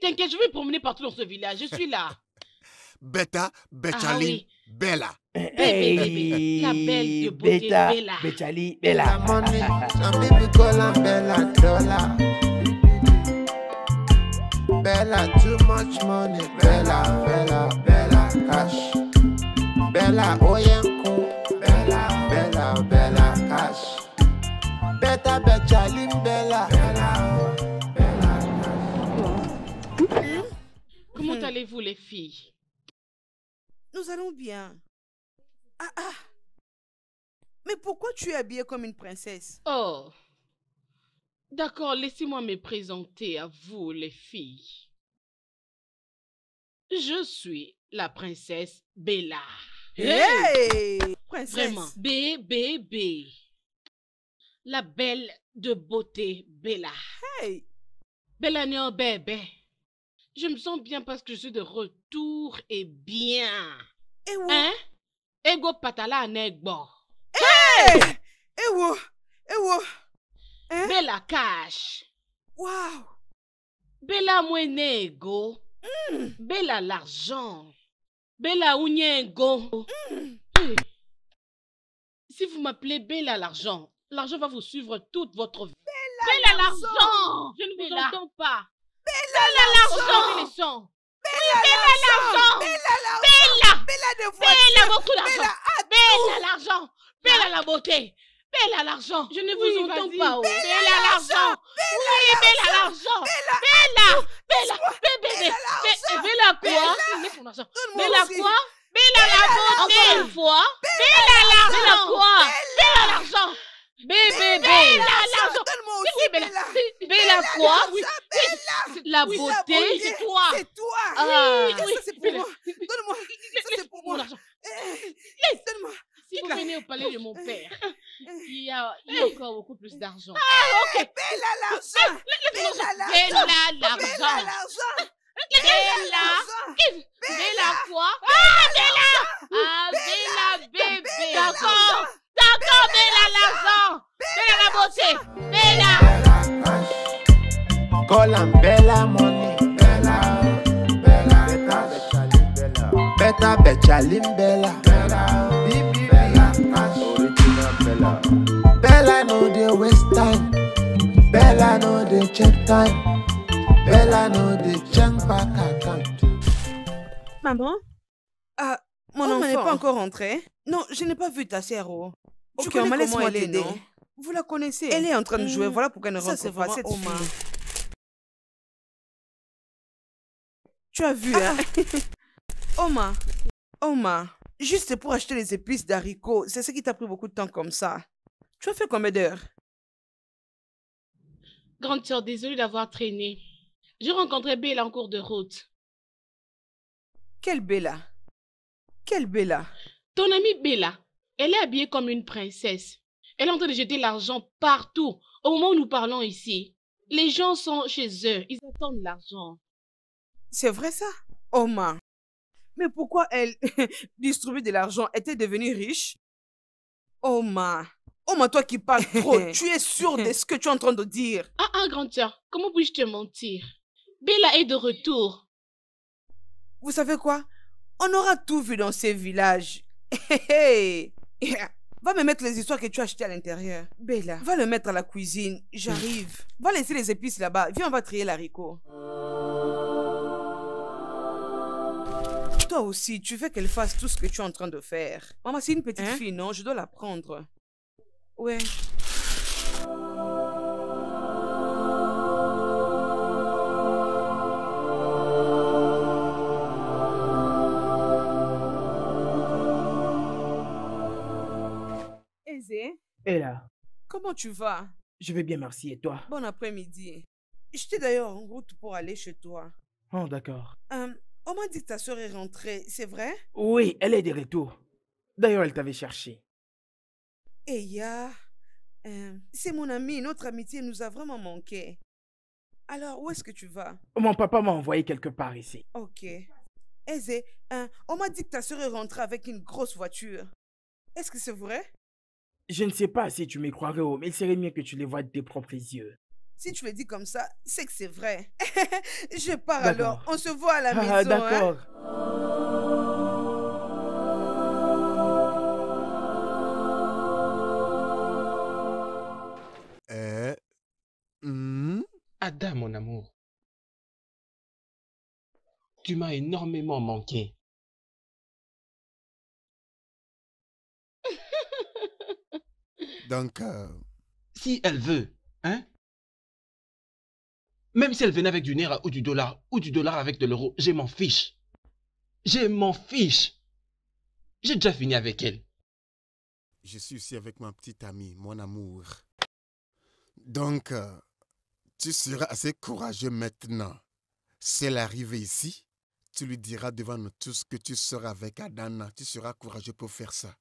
T'inquiète, je vais promener partout dans ce village. Je suis là. Betali, Bella. Bébé, la belle de beauté, Bella. Betali, Bella. Bella, too much money. Bella, cash. Bella, Oyenko, Bella, cash. Beta, Betchalim, Bella. Comment allez-vous, les filles? Nous allons bien. Mais pourquoi tu es habillée comme une princesse? Oh. D'accord, laissez-moi me présenter à vous, les filles. Je suis la princesse Bella. Hey! Princesse. Vraiment. B. La belle de beauté, Bella. Hey! Bella n'est un bébé. Je me sens bien parce que je suis de retour et bien. Eh oui. Hein? Ego patala negbo. Hey! Eh oui. Hein? Bella cash. Wow. Bella mwenego. Bella l'argent. Bella unyengo. Si vous m'appelez Bella l'argent, l'argent va vous suivre toute votre vie. Bella l'argent. Je ne vous entends pas. Bella l'argent. Bella l'argent. Bella beaucoup d'argent. Bella l'argent. Bella la beauté. Bella l'argent. Je ne vous entends pas. Bella l'argent. Oui, Bella l'argent. Bella quoi? Bella quoi? Bella la beauté. Encore une fois. Bella l'argent. Bella l'argent. Bella l'argent. Bella quoi? La beauté. C'est toi. Ça c'est pour moi. Donne-moi. Ça c'est pour moi. Donne-moi. Si vous venez au palais de mon père, il y a encore beaucoup plus d'argent. Ah, ok. Bella l'argent. Bella quoi? Bella bébé. D'accord, Bella l'argent. Bella la beauté. Bella. Colin, Bella money. Bella. Beta Bechalim Bella. Bella. Bella no dey waste time. dey check time. Bella no dey check back account. Maman? Mon enfant n'est pas encore rentrée. Non, je n'ai pas vu ta sœur. Tu connais laisse-moi l'aider. Vous la connaissez. Elle est en train de jouer, voilà pourquoi elle ne rentre pas cette Oma. Tu as vu, hein? Oma, juste pour acheter les épices d'haricots, c'est ce qui t'a pris beaucoup de temps comme ça. Tu as fait combien d'heures? Grande sœur, désolée d'avoir traîné. J'ai rencontré Bella en cours de route. Quelle Bella? Ton amie Bella, elle est habillée comme une princesse. Elle est en train de jeter l'argent partout au moment où nous parlons ici. Les gens sont chez eux, ils attendent l'argent. C'est vrai ça, Oma? Mais pourquoi elle distribue de l'argent? Était devenue riche? Oma, toi qui parles trop, tu es sûre de ce que tu es en train de dire? Grande sœur, comment puis-je te mentir? Bella est de retour. Vous savez quoi? On aura tout vu dans ces villages. Va me mettre les histoires que tu as achetées à l'intérieur. Bella, va le mettre à la cuisine. J'arrive. Va laisser les épices là-bas. Viens, on va trier l'haricot. Toi aussi, tu veux qu'elle fasse tout ce que tu es en train de faire. Maman, c'est une petite fille, non? Je dois la prendre. Ouais. Ella. Comment tu vas? Je vais bien, merci. Et toi? Bon après-midi. J'étais d'ailleurs en route pour aller chez toi. Oh, d'accord. On m'a dit que ta soeur est rentrée, c'est vrai? Oui, elle est de retour. D'ailleurs, elle t'avait cherché. Eya, c'est mon amie. Notre amitié nous a vraiment manqué. Alors, où est-ce que tu vas? Mon papa m'a envoyé quelque part ici. Ok. Eze, on m'a dit que ta soeur est rentrée avec une grosse voiture. Est-ce que c'est vrai? Je ne sais pas si tu me croirais, mais il serait mieux que tu les vois de tes propres yeux. Si tu le dis comme ça, c'est que c'est vrai. Je pars alors. On se voit à la maison. Ah, d'accord. Ada, mon amour. Tu m'as énormément manqué. Donc, si elle veut, hein? Même si elle venait avec du naira ou du dollar avec de l'euro, je m'en fiche. J'ai déjà fini avec elle. Je suis ici avec ma petite amie, mon amour. Donc, tu seras assez courageux maintenant. Si elle arrive ici, tu lui diras devant nous tous que tu seras avec Adanna. Tu seras courageux pour faire ça.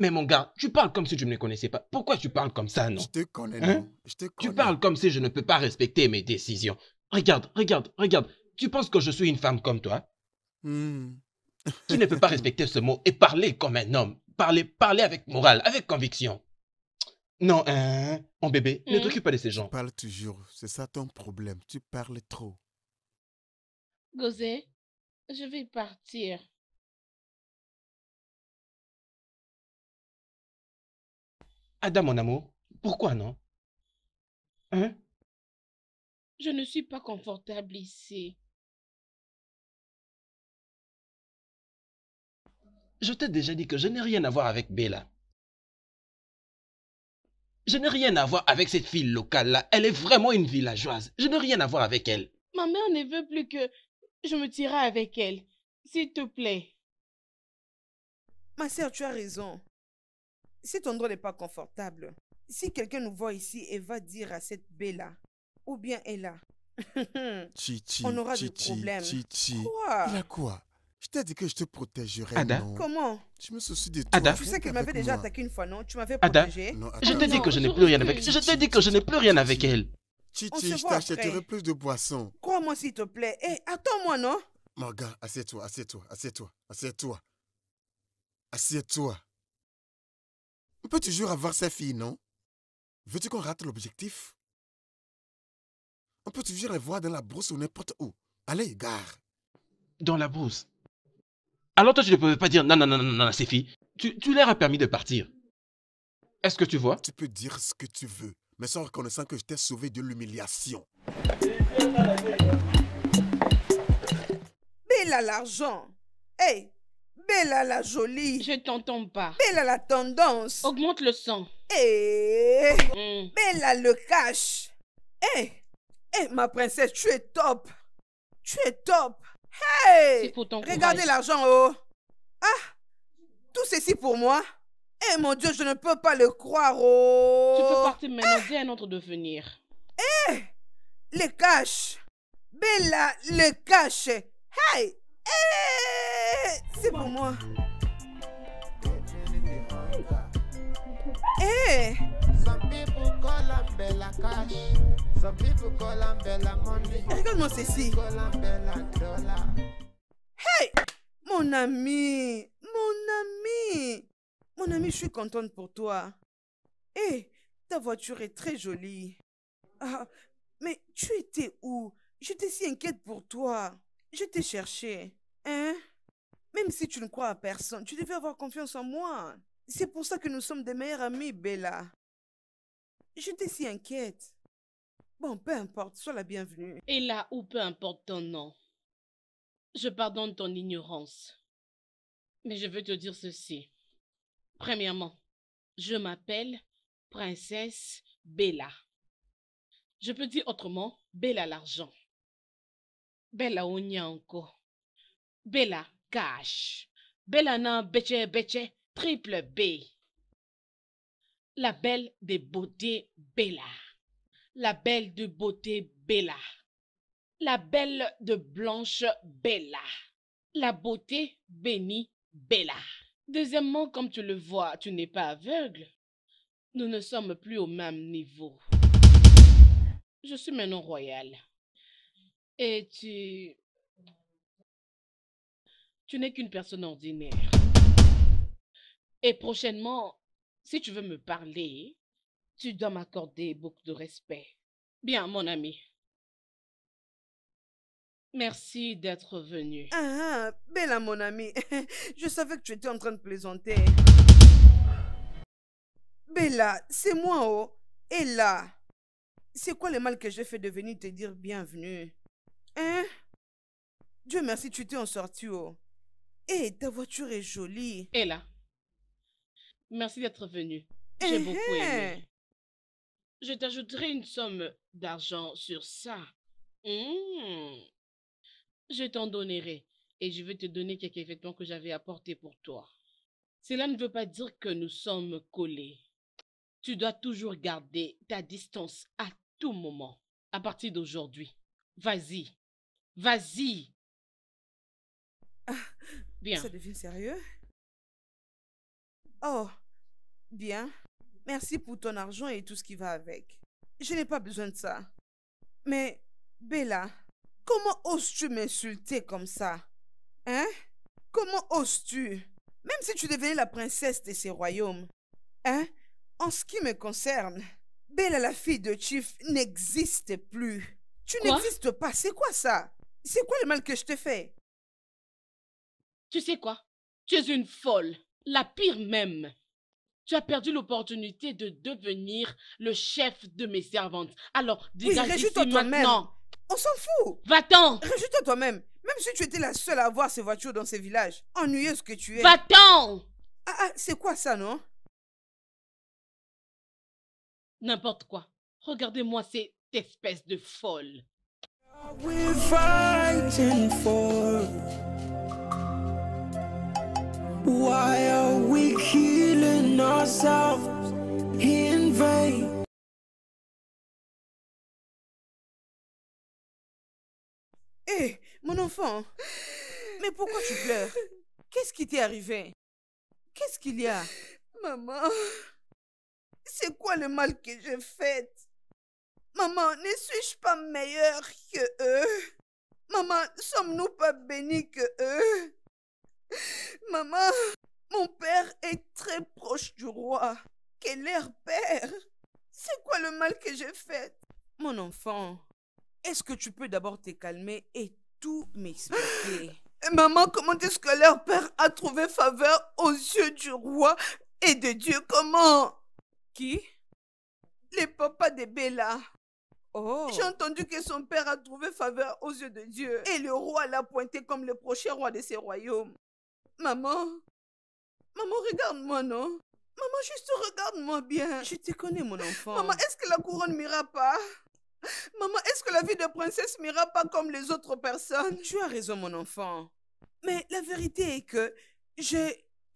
Mais mon gars, tu parles comme si tu ne me connaissais pas. Pourquoi tu parles comme ça, non? Je te connais, non? Je te connais. Tu parles comme si je ne peux pas respecter mes décisions. Regarde. Tu penses que je suis une femme comme toi? Tu ne peux pas respecter ce mot et parler comme un homme. Parler avec morale, avec conviction. Non, mon bébé, ne t'occupe pas de ces gens. Tu parles toujours. C'est ça ton problème. Tu parles trop. Gozé, je vais partir. Adam, mon amour, pourquoi non? Hein? Je ne suis pas confortable ici. Je t'ai déjà dit que je n'ai rien à voir avec Bella. Je n'ai rien à voir avec cette fille locale-là. Elle est vraiment une villageoise. Je n'ai rien à voir avec elle. Ma mère ne veut plus que je me tire avec elle. S'il te plaît. Ma sœur, tu as raison. Cet endroit n'est pas confortable. Si quelqu'un nous voit ici et va dire à cette Bella, ou bien Ella, on aura des problèmes. Quoi? Il y a quoi? Je t'ai dit que je te protégerai. Ada, non. Comment? Je me soucie de toi. Ada, tu sais qu'elle m'avait déjà attaqué une fois, non? Tu m'avais protégé. Non, je t'ai dit que je n'ai plus rien avec elle. Je t'achèterai plus de boissons. Crois-moi, s'il te plaît. Hé, attends-moi, non? Mon gars, assieds-toi. On peut toujours avoir sa fille, non? Veux-tu qu'on rate l'objectif? On peut toujours la voir dans la brousse ou n'importe où. Allez, gare. Dans la brousse? Alors toi, tu ne pouvais pas dire non, non, non, non, non, ces filles. Tu leur as permis de partir. Est-ce que tu vois? Tu peux dire ce que tu veux, mais sans reconnaissant que je t'ai sauvé de l'humiliation. Bella l'argent. Hey, Bella la jolie. Je t'entends pas. Bella la tendance. Augmente le sang. Hey, Bella le cash. Hey, hey, ma princesse, tu es top. Tu es top. Hey, regardez l'argent, oh. Ah, tout ceci pour moi. Eh hey, mon Dieu, je ne peux pas le croire, oh. Tu peux partir maintenant, viens à notre devenir. Eh, hey, le cash. Bella, le cash. Hey, hey, c'est pour moi. Eh. Regarde-moi ceci. Hey, mon ami, mon ami. Mon ami, je suis contente pour toi. Eh, hey, ta voiture est très jolie. Ah, mais tu étais où? J'étais si inquiète pour toi. Je t'ai cherché. Hein? Même si tu ne crois à personne, tu devais avoir confiance en moi. C'est pour ça que nous sommes des meilleurs amis, Bella. J'étais si inquiète. Bon, peu importe, sois la bienvenue. Et là où peu importe ton nom, je pardonne ton ignorance. Mais je veux te dire ceci. Premièrement, je m'appelle Princesse Bella. Je peux dire autrement, Bella l'argent. Bella onyanko. Bella cash. Bella nan beche beche triple B. La belle de beauté Bella. La belle de beauté Bella. La belle de blanche Bella. La beauté bénie Bella. Deuxièmement, comme tu le vois, tu n'es pas aveugle. Nous ne sommes plus au même niveau. Je suis maintenant royale. Et tu n'es qu'une personne ordinaire. Et prochainement, si tu veux me parler, tu dois m'accorder beaucoup de respect. Bien, mon ami. Merci d'être venu. Ah, Bella, mon ami. Je savais que tu étais en train de plaisanter. Bella, c'est moi, oh. Et là, c'est quoi le mal que j'ai fait de venir te dire bienvenue? Hein? Dieu merci, tu t'es en sorti, oh. Hé, ta voiture est jolie. Et là, merci d'être venu. J'ai beaucoup aimé. Je t'ajouterai une somme d'argent sur ça. Je t'en donnerai et je vais te donner quelques vêtements que j'avais apportés pour toi. Cela ne veut pas dire que nous sommes collés. Tu dois toujours garder ta distance à tout moment, à partir d'aujourd'hui. Vas-y, vas-y. Ah, bien. Ça devient sérieux? Oh, bien. Merci pour ton argent et tout ce qui va avec. Je n'ai pas besoin de ça. Mais, Bella... Comment oses-tu m'insulter comme ça? Hein? Comment oses-tu? Même si tu devenais la princesse de ces royaumes. Hein? En ce qui me concerne, Bella, la fille de Chief, n'existe plus. Tu n'existes pas. C'est quoi ça? C'est quoi le mal que je te fais? Tu sais quoi? Tu es une folle. La pire même. Tu as perdu l'opportunité de devenir le chef de mes servantes. Alors, dégage ici maintenant. On s'en fout. Va-t'en. Réjouis-toi toi-même. Même si tu étais la seule à avoir ces voitures dans ces villages. Ennuyeuse que tu es. Va-t'en. Ah, ah, c'est quoi ça, non? N'importe quoi. Regardez-moi cette espèce de folle. We're fighting for. Why are we killing ourselves in vain? Hey, mon enfant, mais pourquoi tu pleures? Qu'est-ce qui t'est arrivé? Qu'est-ce qu'il y a? Maman, c'est quoi le mal que j'ai fait? Maman, ne suis-je pas meilleure que eux? Maman, sommes-nous pas bénis que eux? Maman, mon père est très proche du roi. Quel air père! C'est quoi le mal que j'ai fait? Mon enfant... Est-ce que tu peux d'abord te calmer et tout m'expliquer? Maman, comment est-ce que leur père a trouvé faveur aux yeux du roi et de Dieu? Comment? Qui? Le papa de Bella. Oh. J'ai entendu que son père a trouvé faveur aux yeux de Dieu et le roi l'a pointé comme le prochain roi de ses royaumes. Maman, regarde-moi, non? Maman, juste regarde-moi bien. Je te connais, mon enfant. Maman, est-ce que la couronne m'ira pas? Maman, est-ce que la vie de princesse m'ira pas comme les autres personnes? Tu as raison, mon enfant. Mais la vérité est que je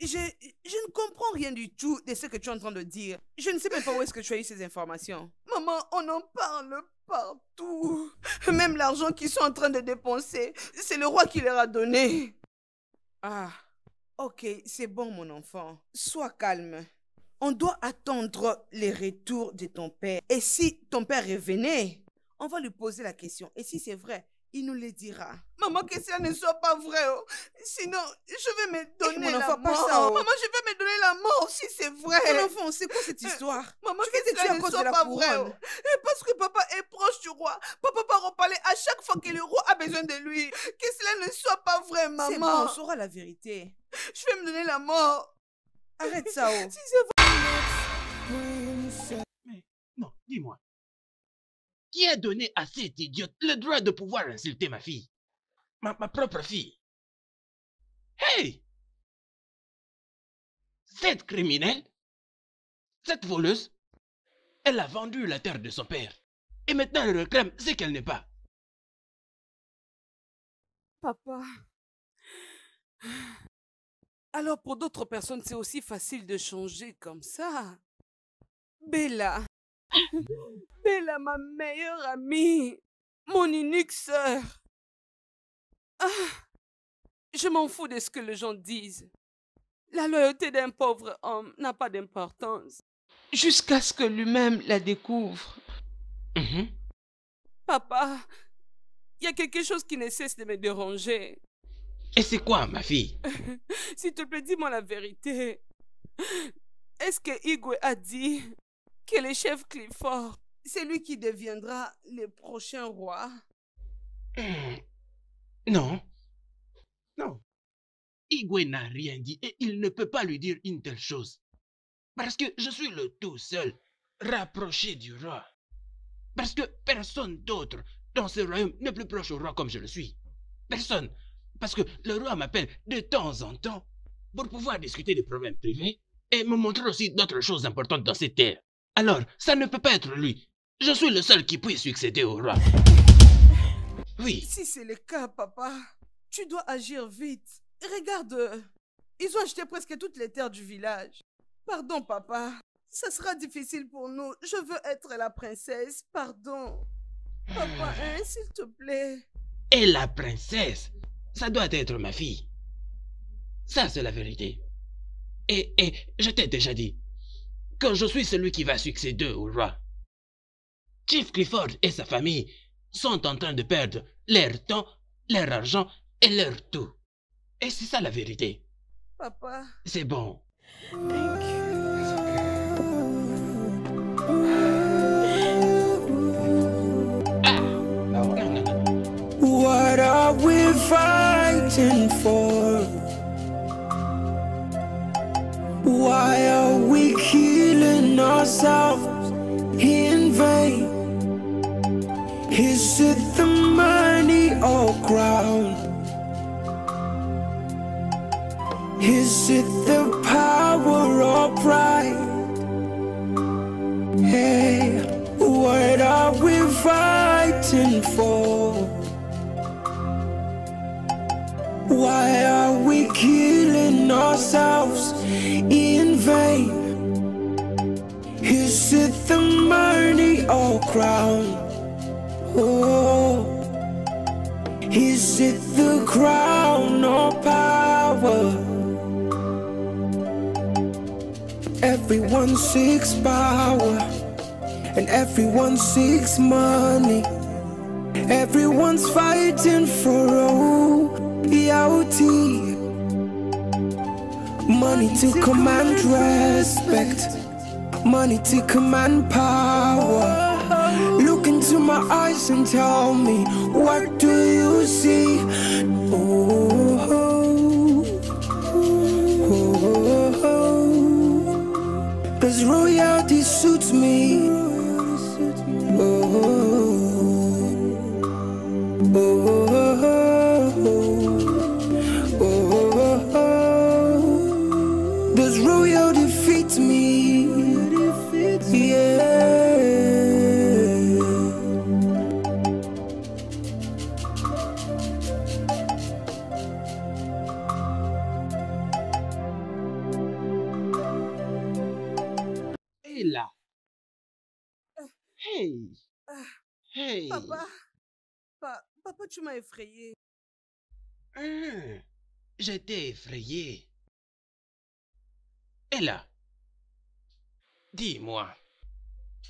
ne comprends rien du tout de ce que tu es en train de dire. Je ne sais même pas où est-ce que tu as eu ces informations. Maman, on en parle partout. Même l'argent qu'ils sont en train de dépenser, c'est le roi qui leur a donné. Ah, ok, c'est bon, mon enfant. Sois calme. On doit attendre les retours de ton père. Et si ton père revenait, on va lui poser la question. Et si c'est vrai, il nous le dira. Maman, que cela ne soit pas vrai. Oh. Sinon, je vais me donner la mort. Ça, oh. Maman, je vais me donner la mort si c'est vrai. Mon enfant, c'est quoi cette histoire? Maman, que cela ne soit pas vrai. Oh. Et parce que papa est proche du roi. Papa part en parler à chaque fois que le roi a besoin de lui. Que cela ne soit pas vrai, maman. C'est bon, on saura la vérité. Je vais me donner la mort. Arrête ça, oh. Si c'est vrai. Mais non, dis-moi. Qui a donné à cet idiote le droit de pouvoir insulter ma fille? Ma propre fille. Hey! Cette criminelle, cette voleuse, elle a vendu la terre de son père. Et maintenant elle réclame ce qu'elle n'est pas. Papa. Alors pour d'autres personnes, c'est aussi facile de changer comme ça. Bella. Bella, ma meilleure amie. Mon unique sœur. Ah, je m'en fous de ce que les gens disent. La loyauté d'un pauvre homme n'a pas d'importance. Jusqu'à ce que lui-même la découvre. Papa, il y a quelque chose qui ne cesse de me déranger. Et c'est quoi, ma fille? S'il te plaît, dis-moi la vérité. Est-ce que Igwe a dit que le chef Clifford, c'est lui qui deviendra le prochain roi? Non. Non. Igwe n'a rien dit et il ne peut pas lui dire une telle chose. Parce que je suis le tout seul rapproché du roi. Parce que personne d'autre dans ce royaume n'est plus proche au roi comme je le suis. Personne. Parce que le roi m'appelle de temps en temps pour pouvoir discuter des problèmes privés et me montrer aussi d'autres choses importantes dans cette terre. Alors, ça ne peut pas être lui. Je suis le seul qui puisse succéder au roi. Oui. Si c'est le cas, papa, tu dois agir vite. Regarde, ils ont acheté presque toutes les terres du village. Pardon, papa. Ça sera difficile pour nous. Je veux être la princesse. Pardon. Papa, hein, s'il te plaît. Et la princesse, ça doit être ma fille. Ça, c'est la vérité. Et je t'ai déjà dit que je suis celui qui va succéder au roi. Chief Clifford et sa famille sont en train de perdre leur temps, leur argent et leur tout. Et c'est ça la vérité. Papa. C'est bon. Thank you. Ah. No. What are we fighting for? Why are we killing ourselves in vain? Is it the money or crown? Is it the power or pride? Hey, what are we fighting for? Why are we killing ourselves in vain? Is it the money or crown? Oh, is it the crown or power? Everyone seeks power, and everyone seeks money. Everyone's fighting for royalty. Money to command respect, money to command power. Look into my eyes and tell me, what do you see? Oh, oh, oh, oh, oh. Cause royalty's Ella. Hey. Hey. Papa. Papa, tu m'as effrayée. J'étais effrayée. Ella. Dis-moi.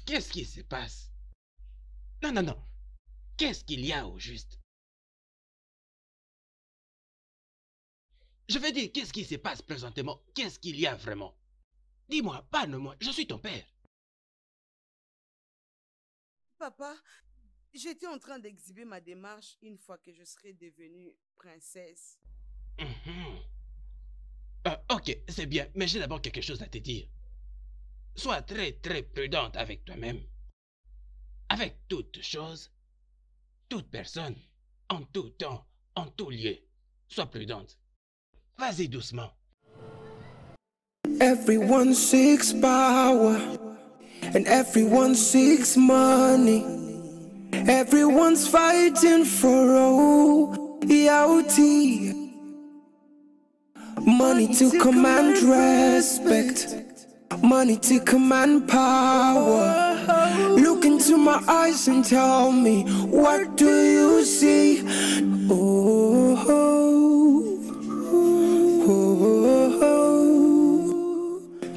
Qu'est-ce qui se passe? Non. Qu'est-ce qu'il y a au juste? Je veux dire, qu'est-ce qui se passe présentement? Qu'est-ce qu'il y a vraiment? Dis-moi, parle-moi, je suis ton père. Papa, j'étais en train d'exhiber ma démarche une fois que je serais devenue princesse. Ok, c'est bien, mais j'ai d'abord quelque chose à te dire. Sois très prudente avec toi-même. Avec toute chose, toute personne, en tout temps, en tout lieu. Sois prudente. Vas-y doucement. Everyone seeks power, and everyone seeks money. Everyone's fighting for all EOT. Money to command respect, money to command power. Look into my eyes and tell me, what do you see?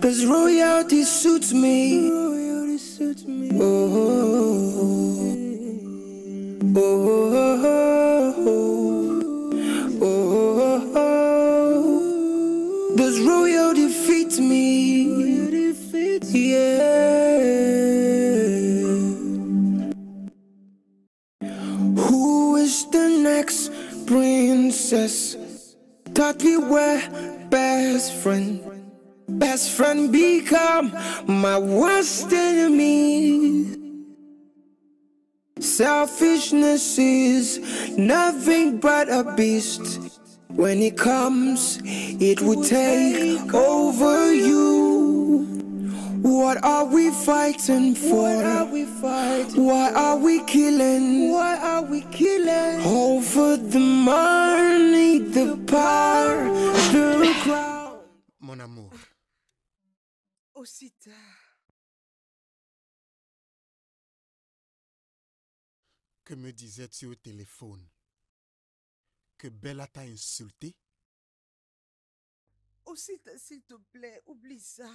Cause royalty suits me. Does royalty fit me? Yeah. Who is the next princess? Thought we were best friends. Best friend become my worst enemy. Selfishness is nothing but a beast. When it comes, it will take over you. What are we fighting for? Why are we killing? All for the money, the power, the crown. Mon amour. Osita. Que me disais-tu au téléphone? Que Bella t'a insulté? Osita, s'il te plaît, oublie ça.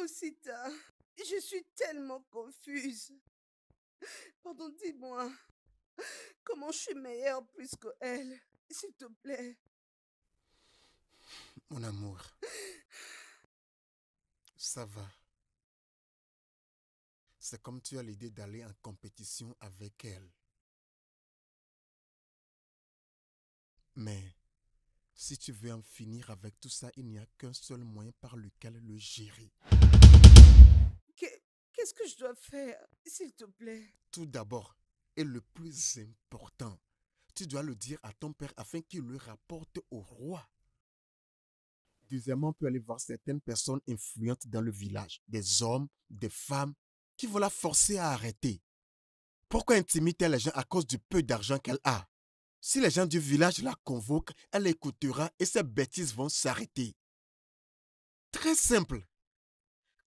Osita, je suis tellement confuse. Pardon, dis-moi, comment je suis meilleure plus qu'elle? S'il te plaît. Mon amour, ça va. C'est comme tu as l'idée d'aller en compétition avec elle. Mais si tu veux en finir avec tout ça, il n'y a qu'un seul moyen par lequel le gérer. Qu'est-ce que je dois faire, s'il te plaît? Tout d'abord, et le plus important, tu dois le dire à ton père afin qu'il le rapporte au roi. Deuxièmement, on peut aller voir certaines personnes influentes dans le village, des hommes, des femmes, qui vont la forcer à arrêter. Pourquoi intimide-t-elle les gens à cause du peu d'argent qu'elle a? Si les gens du village la convoquent, elle écoutera et ses bêtises vont s'arrêter. Très simple.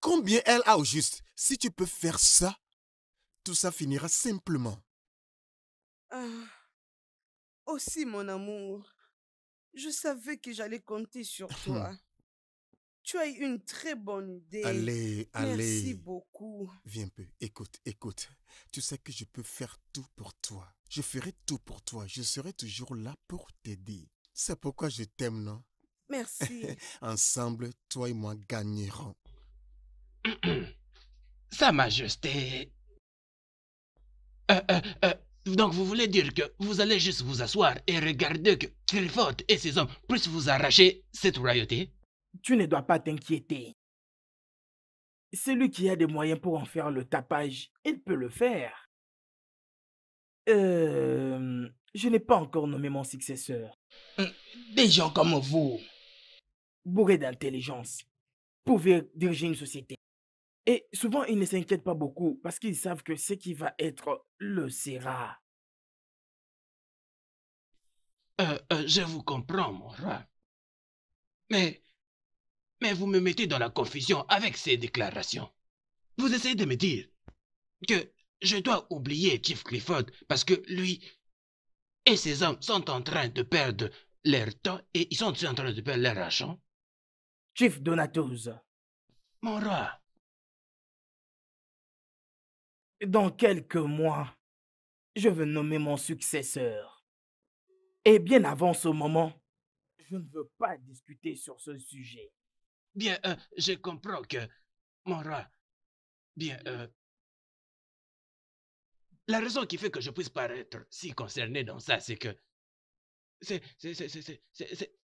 Combien elle a au juste? Si tu peux faire ça, tout ça finira simplement. Aussi, mon amour. Je savais que j'allais compter sur toi. Tu as eu une très bonne idée. Allez. Merci beaucoup. Viens un peu. Écoute. Tu sais que je peux faire tout pour toi. Je ferai tout pour toi. Je serai toujours là pour t'aider. C'est pourquoi je t'aime, non? Merci. Ensemble, toi et moi gagnerons. Sa Majesté. Donc vous voulez dire que vous allez juste vous asseoir et regarder que Clifford et ses hommes puissent vous arracher cette royauté? Tu ne dois pas t'inquiéter. Celui qui a des moyens pour en faire le tapage, il peut le faire. Je n'ai pas encore nommé mon successeur. Des gens comme vous, bourrés d'intelligence, pouvaient diriger une société. Et souvent, ils ne s'inquiètent pas beaucoup parce qu'ils savent que ce qui va être le sera. Je vous comprends, mon roi. Mais Mais vous me mettez dans la confusion avec ces déclarations. Vous essayez de me dire que je dois oublier Chief Clifford parce que lui et ses hommes sont en train de perdre leur temps et ils sont aussi en train de perdre leur argent. Chief Donatus. Mon roi. Dans quelques mois, je veux nommer mon successeur. Et bien avant ce moment, je ne veux pas discuter sur ce sujet. Bien, je comprends que, mon roi, bien, la raison qui fait que je puisse paraître si concerné dans ça, c'est que c'est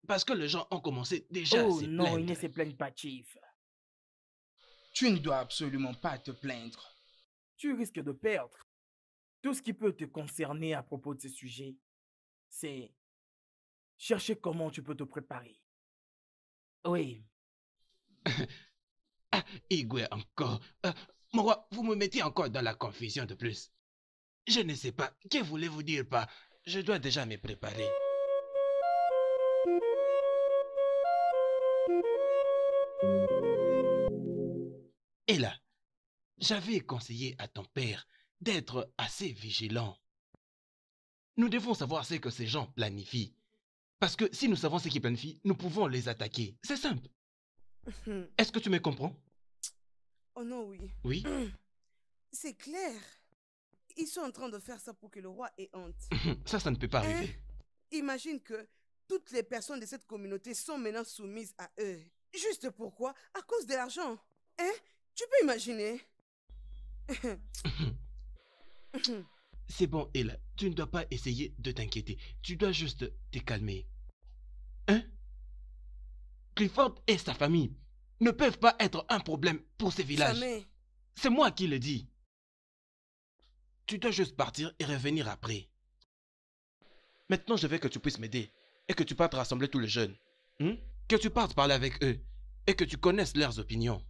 parce que les gens ont commencé déjà à se plaindre. Oh non, ils ne se plaignent pas, Chief. Tu ne dois absolument pas te plaindre. Tu risques de perdre. Tout ce qui peut te concerner à propos de ce sujet, c'est chercher comment tu peux te préparer. Oui. Ah, Igwe encore. Mon roi, vous me mettez encore dans la confusion de plus. Je ne sais pas. Que voulez-vous dire par « je dois déjà me préparer » Et là, j'avais conseillé à ton père d'être assez vigilant. Nous devons savoir ce que ces gens planifient. Parce que si nous savons ce qu'ils planifient, nous pouvons les attaquer. C'est simple. Est-ce que tu me comprends? Oh non, oui. Oui? C'est clair. Ils sont en train de faire ça pour que le roi ait honte. Ça ne peut pas arriver. Imagine que toutes les personnes de cette communauté sont maintenant soumises à eux. Juste pourquoi? À cause de l'argent. Hein? Tu peux imaginer? C'est bon, Ella. Tu ne dois pas essayer de t'inquiéter. Tu dois juste te calmer. Hein? Clifford et sa famille ne peuvent pas être un problème pour ces villages. Jamais. C'est moi qui le dis. Tu dois juste partir et revenir après. Maintenant, je veux que tu puisses m'aider et que tu partes rassembler tous les jeunes. Que tu partes parler avec eux et que tu connaisses leurs opinions.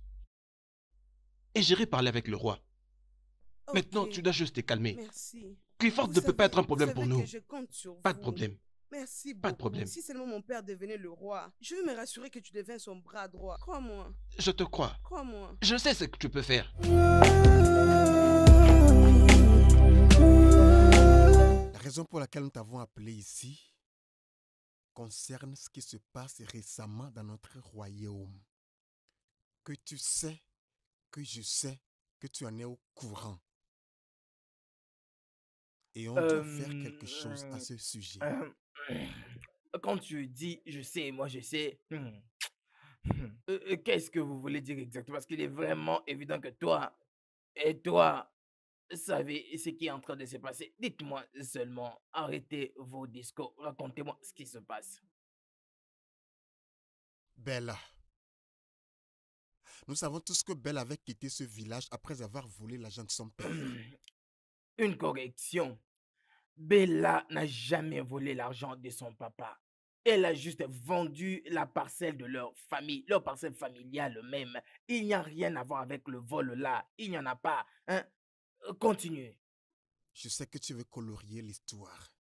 Et j'irai parler avec le roi. Okay. Maintenant, tu dois juste te calmer. Merci. Clifford ne peut pas être un problème pour nous. Pas de problème. Merci beaucoup. Pas de problème. Si seulement mon père devenait le roi, je veux me rassurer que tu deviens son bras droit. Crois-moi. Je te crois. Crois-moi. Je sais ce que tu peux faire. La raison pour laquelle nous t'avons appelé ici concerne ce qui se passe récemment dans notre royaume. Que tu sais, que je sais, que tu en es au courant. Et on doit faire quelque chose à ce sujet. Quand tu dis « je sais » et « moi je sais », qu'est-ce que vous voulez dire exactement? Parce qu'il est vraiment évident que toi et toi savez ce qui est en train de se passer. Dites-moi seulement, arrêtez vos discours, racontez-moi ce qui se passe. Bella. Nous savons tous que Bella avait quitté ce village après avoir volé l'argent de son père. Une correction. Bella n'a jamais volé l'argent de son papa. Elle a juste vendu la parcelle de leur famille, leur parcelle familiale même. Il n'y a rien à voir avec le vol là. Il n'y en a pas. Hein? Continue. Je sais que tu veux colorier l'histoire.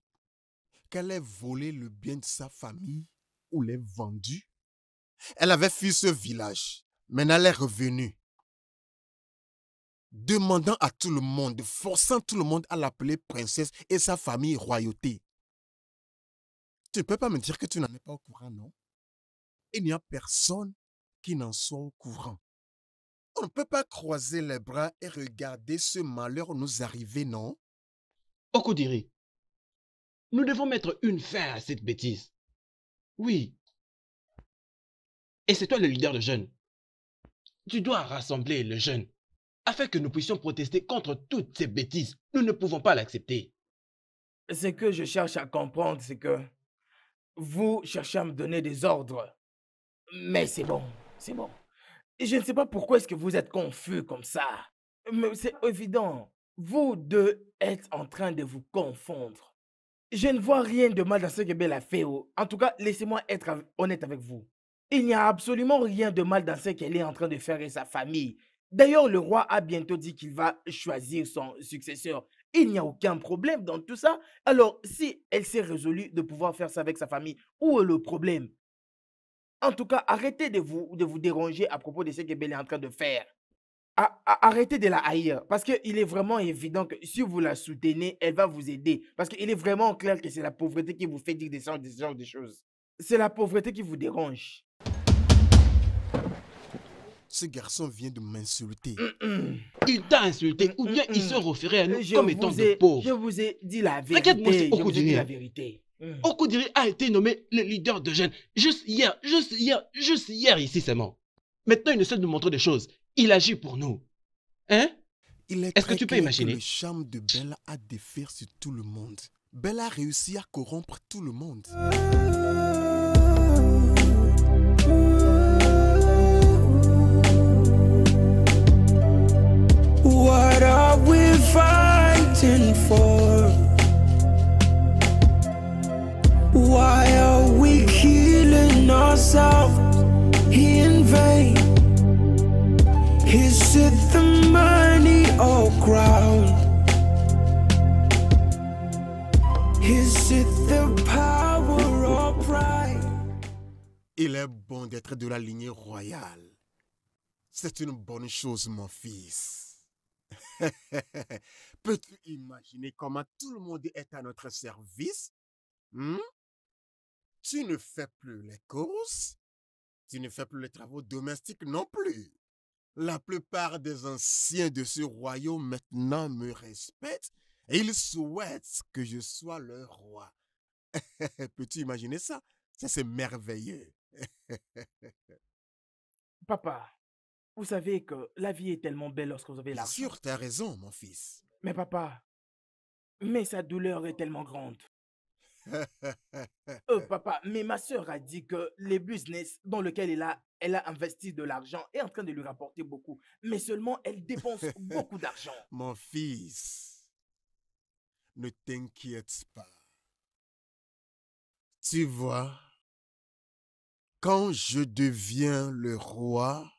Qu'elle ait volé le bien de sa famille ou l'ait vendu. Elle avait fui ce village. Maintenant, elle est revenue, demandant à tout le monde, forçant tout le monde à l'appeler princesse et sa famille royauté. Tu ne peux pas me dire que tu n'en es pas au courant, non? Il n'y a personne qui n'en soit au courant. On ne peut pas croiser les bras et regarder ce malheur nous arriver, non? Okodiri, nous devons mettre une fin à cette bêtise. Oui. Et c'est toi le leader de jeunes. Tu dois rassembler les jeunes afin que nous puissions protester contre toutes ces bêtises. Nous ne pouvons pas l'accepter. Ce que je cherche à comprendre, c'est que vous cherchez à me donner des ordres. Mais c'est bon, c'est bon. Je ne sais pas pourquoi est-ce que vous êtes confus comme ça. Mais c'est évident, vous deux êtes en train de vous confondre. Je ne vois rien de mal dans ce que Bella fait. En tout cas, laissez-moi être honnête avec vous. Il n'y a absolument rien de mal dans ce qu'elle est en train de faire et sa famille. D'ailleurs, le roi a bientôt dit qu'il va choisir son successeur. Il n'y a aucun problème dans tout ça. Alors, si elle s'est résolue de pouvoir faire ça avec sa famille, où est le problème? En tout cas, arrêtez de vous déranger à propos de ce que Bella est en train de faire. Arrêtez de la haïr, parce qu'il est vraiment évident que si vous la soutenez, elle va vous aider. Parce qu'il est vraiment clair que c'est la pauvreté qui vous fait dire ce genre de choses. C'est la pauvreté qui vous dérange. Ce garçon vient de m'insulter. Il t'a insulté ou bien il se référait à nous comme étant des pauvres. Je vous ai dit la vérité. T'inquiète-moi, c'est Okodiri. Okodiri a été nommé le leader de jeunes juste hier ici seulement. Maintenant, il essaie de nous montrer des choses. Il agit pour nous. Hein? Est-ce que tu peux imaginer? Le charme de Bella a défait sur tout le monde. Bella a réussi à corrompre tout le monde. What are we fighting for? Why are we killing ourselves in vain? Is it the money or crown? Is it the power or pride? Il est bon d'être de la lignée royale. C'est une bonne chose, mon fils. Peux-tu imaginer comment tout le monde est à notre service? Tu ne fais plus les courses, tu ne fais plus les travaux domestiques non plus. La plupart des anciens de ce royaume maintenant me respectent et ils souhaitent que je sois leur roi. Peux-tu imaginer ça? Ça, c'est merveilleux. Papa, vous savez que la vie est tellement belle lorsque vous avez l'argent. Bien sûr, tu as raison, mon fils. Mais papa, mais sa douleur est tellement grande. Papa, mais ma soeur a dit que les business dans lesquels elle a investi de l'argent est en train de lui rapporter beaucoup. Mais seulement, elle dépense beaucoup d'argent. Mon fils, ne t'inquiète pas. Tu vois, quand je deviens le roi,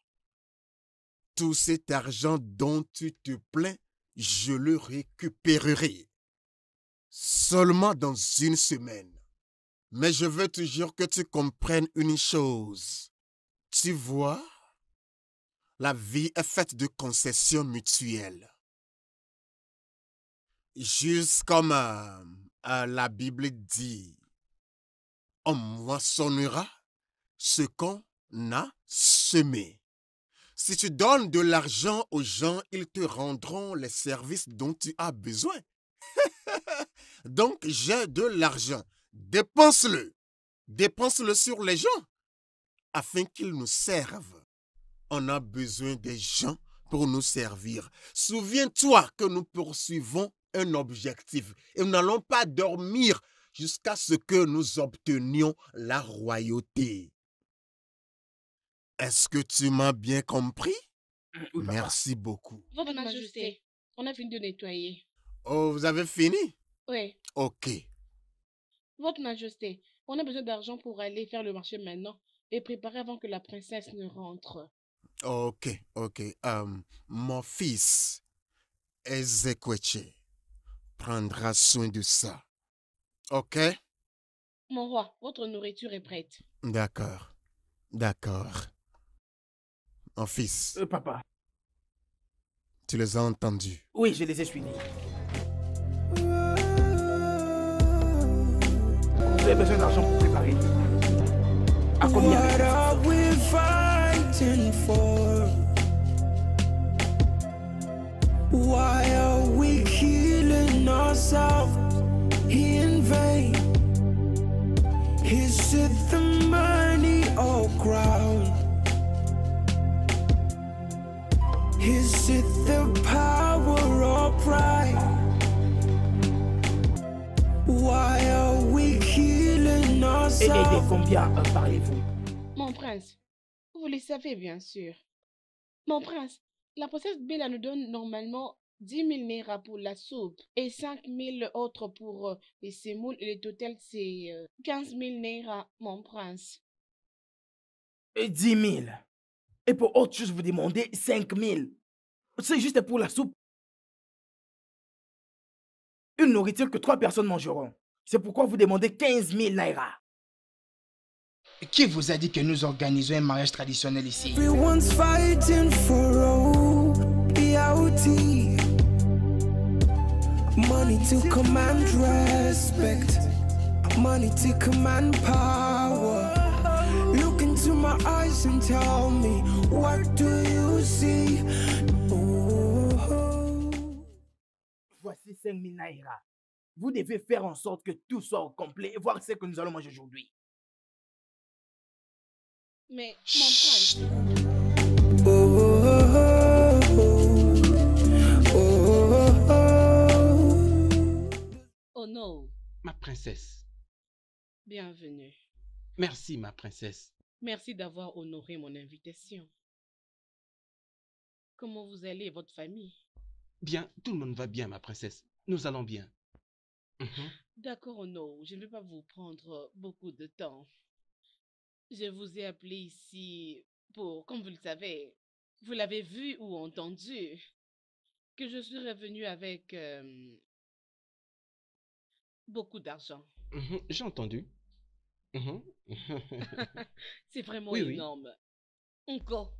tout cet argent dont tu te plains, je le récupérerai. Seulement dans une semaine. Mais je veux toujours que tu comprennes une chose. Tu vois, la vie est faite de concessions mutuelles. Juste comme la Bible dit, on moissonnera ce qu'on a semé. Si tu donnes de l'argent aux gens, ils te rendront les services dont tu as besoin. Donc, j'ai de l'argent. Dépense-le. Dépense-le sur les gens afin qu'ils nous servent. On a besoin des gens pour nous servir. Souviens-toi que nous poursuivons un objectif et nous n'allons pas dormir jusqu'à ce que nous obtenions la royauté. Est-ce que tu m'as bien compris? Oui, merci beaucoup. Votre Majesté, on a fini de nettoyer. Oh, vous avez fini? Oui. Ok. Votre Majesté, on a besoin d'argent pour aller faire le marché maintenant et préparer avant que la princesse ne rentre. Ok, ok. Mon fils, Ezekwetche, prendra soin de ça. Ok? Mon roi, votre nourriture est prête. D'accord, d'accord. Mon fils. Papa. Tu les as entendus? Oui, je les ai suivis. Vous avez besoin d'argent pour préparer. À combien? What are we fighting for? Why are we killing ourselves in vain? Is it the money or crown? Is it the power or pride? Why are we killing ourselves? Et de combien parlez-vous? Mon prince, vous le savez bien sûr. Mon prince, la princesse Bella nous donne normalement 10 000 naira pour la soupe et 5 000 autres pour les semoules et le total c'est 15 000 naira, mon prince. Et 10 000? Et pour autre chose, vous demandez 5 000. C'est juste pour la soupe. Une nourriture que 3 personnes mangeront. C'est pourquoi vous demandez 15 000 naira. Qui vous a dit que nous organisons un mariage traditionnel ici? Money to command respect, money to command power. Look into my eyes and tell me, what do you see? Voici 5000 naira. Vous devez faire en sorte que tout soit au complet et voir ce que nous allons manger aujourd'hui. Mais mon père... Oh non. Ma princesse. Bienvenue. Merci, ma princesse. Merci d'avoir honoré mon invitation. Comment vous allez, votre famille? Bien, tout le monde va bien, ma princesse. Nous allons bien. D'accord, Ono. Je ne vais pas vous prendre beaucoup de temps. Je vous ai appelé ici pour, comme vous le savez, vous l'avez vu ou entendu, que je suis revenue avec... beaucoup d'argent. J'ai entendu. C'est vraiment énorme. Encore.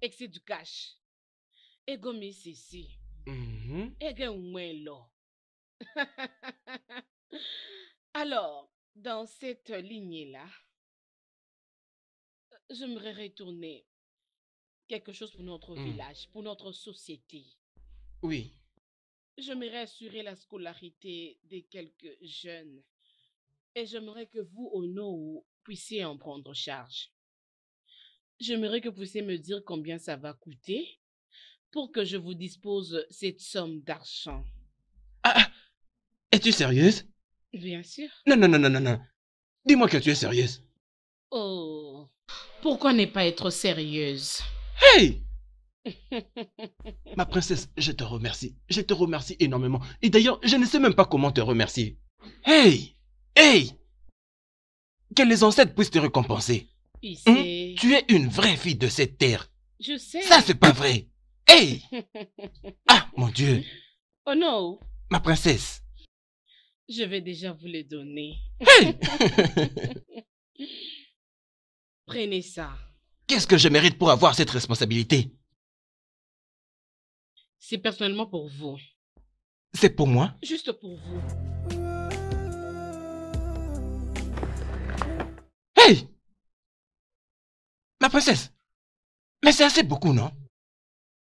Excès du cash. Ego mis ici. Ego mwelo. Alors, dans cette lignée-là, j'aimerais retourner quelque chose pour notre village, pour notre société. Oui. J'aimerais assurer la scolarité de quelques jeunes et j'aimerais que vous, Ono, puissiez en prendre charge. J'aimerais que vous puissiez me dire combien ça va coûter pour que je vous dispose cette somme d'argent. Ah! Es-tu sérieuse? Bien sûr. Non, non, non, non, non, non. Dis-moi que tu es sérieuse. Oh, pourquoi ne pas être sérieuse? Hey! Ma princesse, je te remercie. Je te remercie énormément. Et d'ailleurs, je ne sais même pas comment te remercier. Hey! Hey! Que les ancêtres puissent te récompenser. Tu es une vraie fille de cette terre. Je sais. Ça, c'est pas vrai. Hey! Ah, mon Dieu. Oh non. Ma princesse. Je vais déjà vous les donner. Hey! Prenez ça. Qu'est-ce que je mérite pour avoir cette responsabilité? C'est personnellement pour vous. C'est pour moi? Juste pour vous. Hey! Ma princesse! Mais c'est assez beaucoup, non?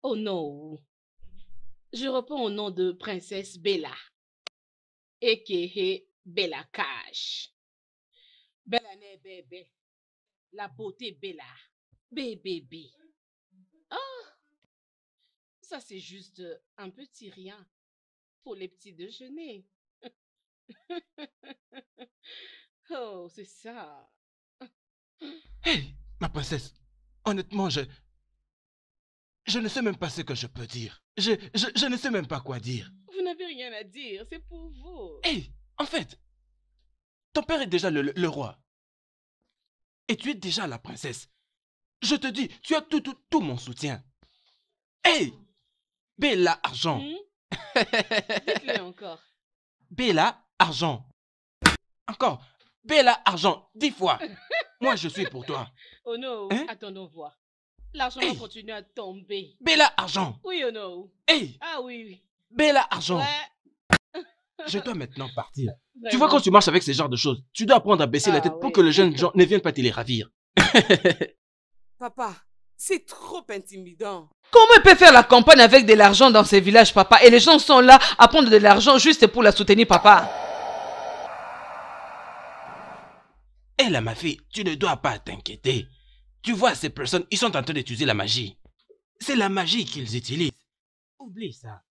Oh non. Je réponds au nom de princesse Bella. A.k.a. Bella Cash. Bella ne bébé. La beauté Bella. Bébé. Oh! Ça, c'est juste un petit rien pour les petits déjeuners. Oh, c'est ça. Hey, ma princesse, honnêtement, je ne sais même pas ce que je peux dire. Je ne sais même pas quoi dire. Vous n'avez rien à dire, c'est pour vous. Hey, en fait, ton père est déjà le roi. Et tu es déjà la princesse. Je te dis, tu as tout mon soutien. Hey! Bella Argent. Dites-le encore. Bella Argent. Encore. Bella Argent. 10 fois. Moi, je suis pour toi. Ono, attendons voir. L'argent va continuer à tomber. Bella Argent. Oui, Ono. Hey! Ah oui. Bella Argent. Ouais. Je dois maintenant partir. Vraiment. Tu vois, quand tu marches avec ce genre de choses, tu dois apprendre à baisser la tête pour que les jeunes gens ne viennent pas te les ravir. Papa, c'est trop intimidant. Comment elle peut faire la campagne avec de l'argent dans ces villages, papa? Et les gens sont là à prendre de l'argent juste pour la soutenir, papa. Hé, là, ma fille, tu ne dois pas t'inquiéter. Tu vois, ces personnes, ils sont en train d'utiliser la magie. C'est la magie qu'ils utilisent. Oublie ça.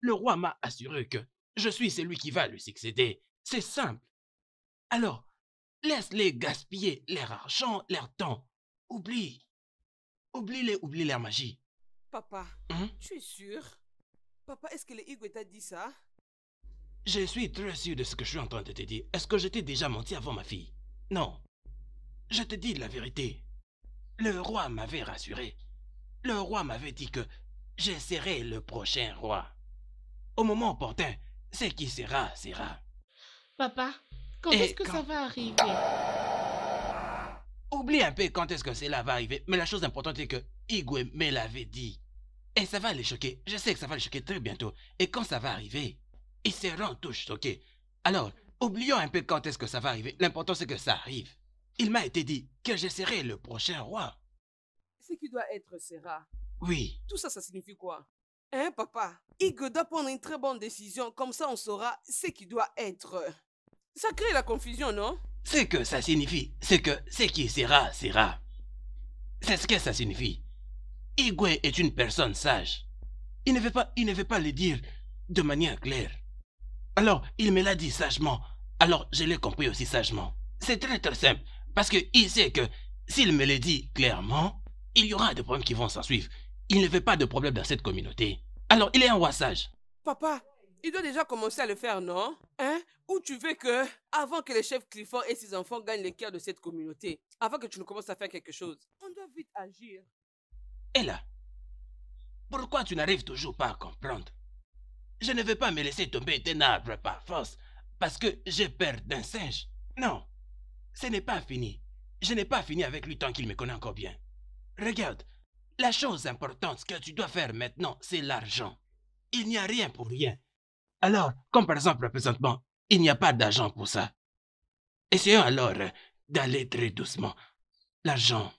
Le roi m'a assuré que je suis celui qui va lui succéder. C'est simple. Alors, laisse-les gaspiller leur argent, leur temps. Oublie leur magie. Papa, tu es sûr? Papa, est-ce que le Igwe t'a dit ça? Je suis très sûr de ce que je suis en train de te dire. Est-ce que je t'ai déjà menti avant, ma fille? Non. Je te dis la vérité. Le roi m'avait rassuré. Le roi m'avait dit que je serai le prochain roi. Au moment opportun, ce qui sera, sera. Papa, quand est-ce que ça va arriver? Oublie un peu quand est-ce que cela va arriver, mais la chose importante est que Igwe me l'avait dit. Et ça va les choquer, je sais que ça va les choquer très bientôt. Et quand ça va arriver, ils seront tous choqués. Alors, oublions un peu quand est-ce que ça va arriver, l'important c'est que ça arrive. Il m'a été dit que je serai le prochain roi. Ce qui doit être sera. Oui. Tout ça, ça signifie quoi? Hein, papa? Igwe doit prendre une très bonne décision, comme ça on saura ce qui doit être. Ça crée la confusion, non? Ce que ça signifie, c'est que ce qui sera, sera. C'est ce que ça signifie. Igwe est une personne sage. Il ne veut pas le dire de manière claire. Alors, il me l'a dit sagement. Alors, je l'ai compris aussi sagement. C'est très très simple, parce qu'il sait que s'il me le dit clairement, il y aura des problèmes qui vont s'en suivre. Il ne veut pas de problème dans cette communauté. Alors, il est un roi sage. Papa, il doit déjà commencer à le faire, non? Hein? Ou tu veux que, avant que le chef Clifford et ses enfants gagnent le cœur de cette communauté, avant que tu ne commences à faire quelque chose, on doit vite agir. Ella, pourquoi tu n'arrives toujours pas à comprendre? Je ne veux pas me laisser tomber d'un arbre par force, parce que j'ai peur d'un singe. Non, ce n'est pas fini. Je n'ai pas fini avec lui tant qu'il me connaît encore bien. Regarde, la chose importante que tu dois faire maintenant, c'est l'argent. Il n'y a rien pour rien. Alors, comme par exemple présentement, il n'y a pas d'argent pour ça. Essayons alors d'aller très doucement. L'argent,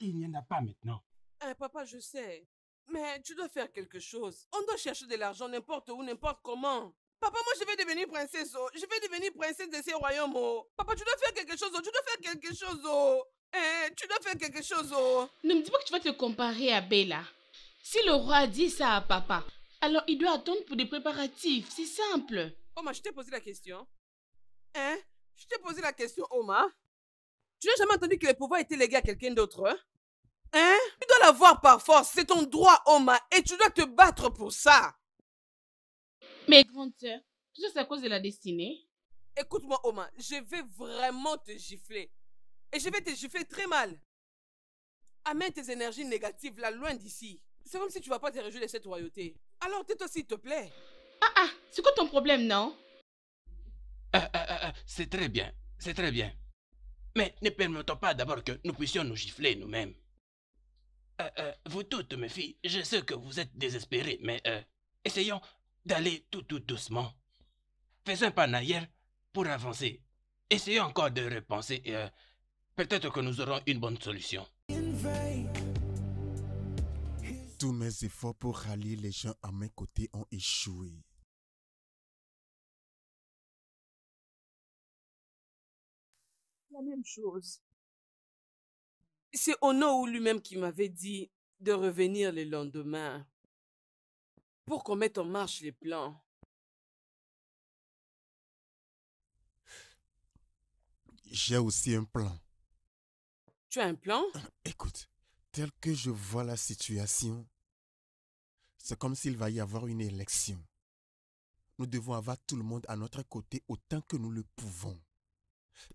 il n'y en a pas maintenant. Hey, papa, je sais, mais tu dois faire quelque chose. On doit chercher de l'argent n'importe où, n'importe comment. Papa, moi je vais devenir princesse, oh. Je vais devenir princesse de ces royaumes, oh. Papa, tu dois faire quelque chose, oh. Tu dois faire quelque chose, oh. Hey, tu dois faire quelque chose, oh. Ne me dis pas que tu vas te comparer à Bella. Si le roi dit ça à papa, alors il doit attendre pour des préparatifs, c'est simple. Oma, je t'ai posé la question. Hein? Je t'ai posé la question, Oma. Tu n'as jamais entendu que le pouvoir était légué à quelqu'un d'autre, hein? Hein? Tu dois l'avoir par force, c'est ton droit, Oma, et tu dois te battre pour ça. Mais grande sœur, tout ça c'est à cause de la destinée. Écoute-moi, Oma, je vais vraiment te gifler. Et je vais te gifler très mal. Amène tes énergies négatives là, loin d'ici. C'est comme si tu ne vas pas te réjouir de cette royauté. Alors tais-toi s'il te plaît. Ah, c'est quoi ton problème, non? C'est très bien, c'est très bien. Mais ne permettons pas d'abord que nous puissions nous gifler nous-mêmes. Vous toutes, mes filles, je sais que vous êtes désespérées, mais essayons d'aller tout doucement. Faisons un pas en arrière pour avancer. Essayons encore de repenser et peut-être que nous aurons une bonne solution. Tous mes efforts pour rallier les gens à mes côtés ont échoué. La même chose. C'est Ono lui-même qui m'avait dit de revenir le lendemain pour qu'on mette en marche les plans. J'ai aussi un plan. Tu as un plan? Écoute, tel que je vois la situation, c'est comme s'il va y avoir une élection. Nous devons avoir tout le monde à notre côté autant que nous le pouvons.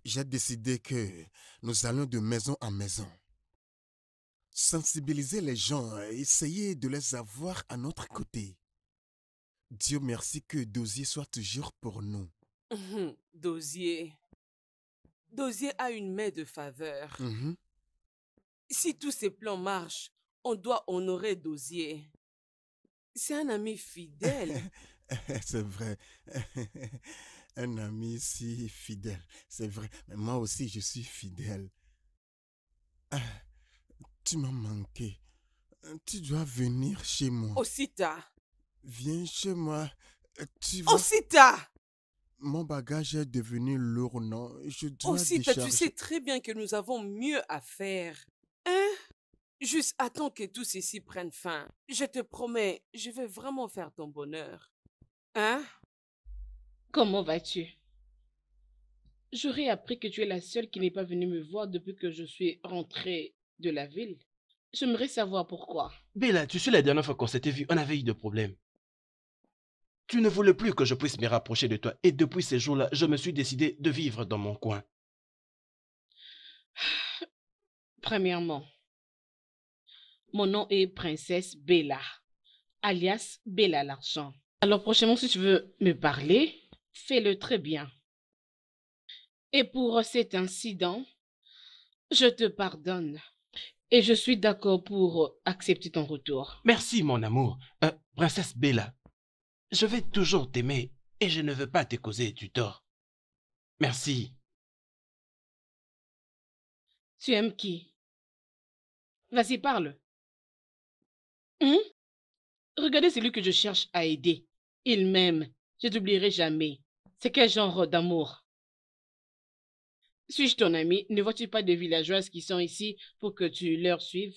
J'ai décidé que nous allons de maison en maison. Sensibiliser les gens, essayer de les avoir à notre côté. Dieu merci que Dosier soit toujours pour nous. Dosier a une main de faveur. Si tous ces plans marchent, on doit honorer Dosier. C'est un ami fidèle. C'est vrai. Un ami si fidèle. C'est vrai. Mais moi aussi, je suis fidèle. Ah, tu m'as manqué. Tu dois venir chez moi. Osita. Viens chez moi. Tu vas... Osita! Mon bagage est devenu lourd, non? Je dois Osita, décharger. Tu sais très bien que nous avons mieux à faire. Hein? Juste attends que tout ceci prenne fin. Je te promets, je vais vraiment faire ton bonheur. Hein? Comment vas-tu? J'aurais appris que tu es la seule qui n'est pas venue me voir depuis que je suis rentrée de la ville. J'aimerais savoir pourquoi. Bella, tu sais, la dernière fois qu'on s'était vus, on avait eu des problèmes. Tu ne voulais plus que je puisse me rapprocher de toi et depuis ces jours-là, je me suis décidée de vivre dans mon coin. Premièrement, mon nom est Princesse Bella, alias Bella l'Argent. Alors prochainement, si tu veux me parler, fais-le très bien. Et pour cet incident, Je te pardonne. Et je suis d'accord pour accepter ton retour. Merci, mon amour. Princesse Bella, je vais toujours t'aimer et je ne veux pas te causer du tort. Merci. Tu aimes qui? Vas-y, parle. Regardez celui que je cherche à aider. Il m'aime. Je t'oublierai jamais. C'est quel genre d'amour? Suis-je ton ami? Ne vois-tu pas des villageoises qui sont ici pour que tu leur suives?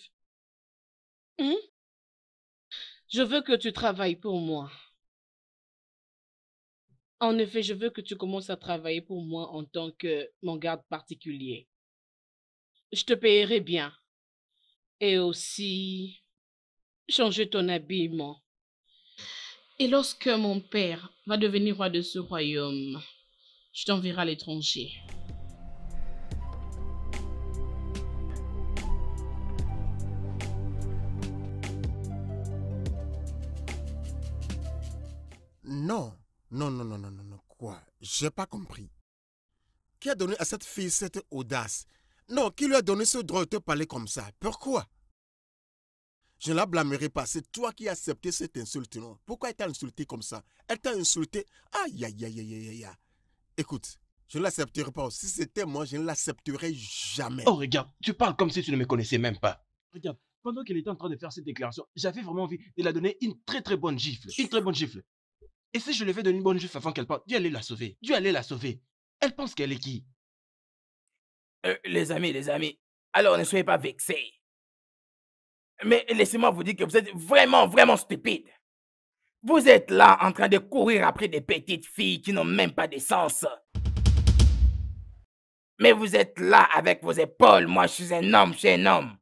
Je veux que tu travailles pour moi. En effet, je veux que tu commences à travailler pour moi en tant que mon garde particulier. Je te payerai bien. Et aussi, changer ton habillement. Et lorsque mon père va devenir roi de ce royaume, je t'enverrai à l'étranger. Non. Non, quoi? J'ai pas compris. Qui a donné à cette fille cette audace? Non, qui lui a donné ce droit de te parler comme ça? Pourquoi? Je ne la blâmerai pas, c'est toi qui as accepté cette insulte, non? Pourquoi elle t'a insulté comme ça? Elle t'a insulté? Aïe. Écoute, je ne l'accepterai pas. Si c'était moi, je ne l'accepterai jamais. Oh, regarde, tu parles comme si tu ne me connaissais même pas. Regarde, pendant qu'elle était en train de faire cette déclaration, j'avais vraiment envie de la donner une très bonne gifle. Une très bonne gifle. Et si je lui fais donner une bonne gifle avant qu'elle parte, Dieu allait la sauver. Dieu allait la sauver. Elle pense qu'elle est qui? Les amis, alors ne soyez pas vexés. Mais laissez-moi vous dire que vous êtes vraiment stupide. Vous êtes là en train de courir après des petites filles qui n'ont même pas de sens. Mais vous êtes là avec vos épaules. Moi, je suis un homme chez un homme.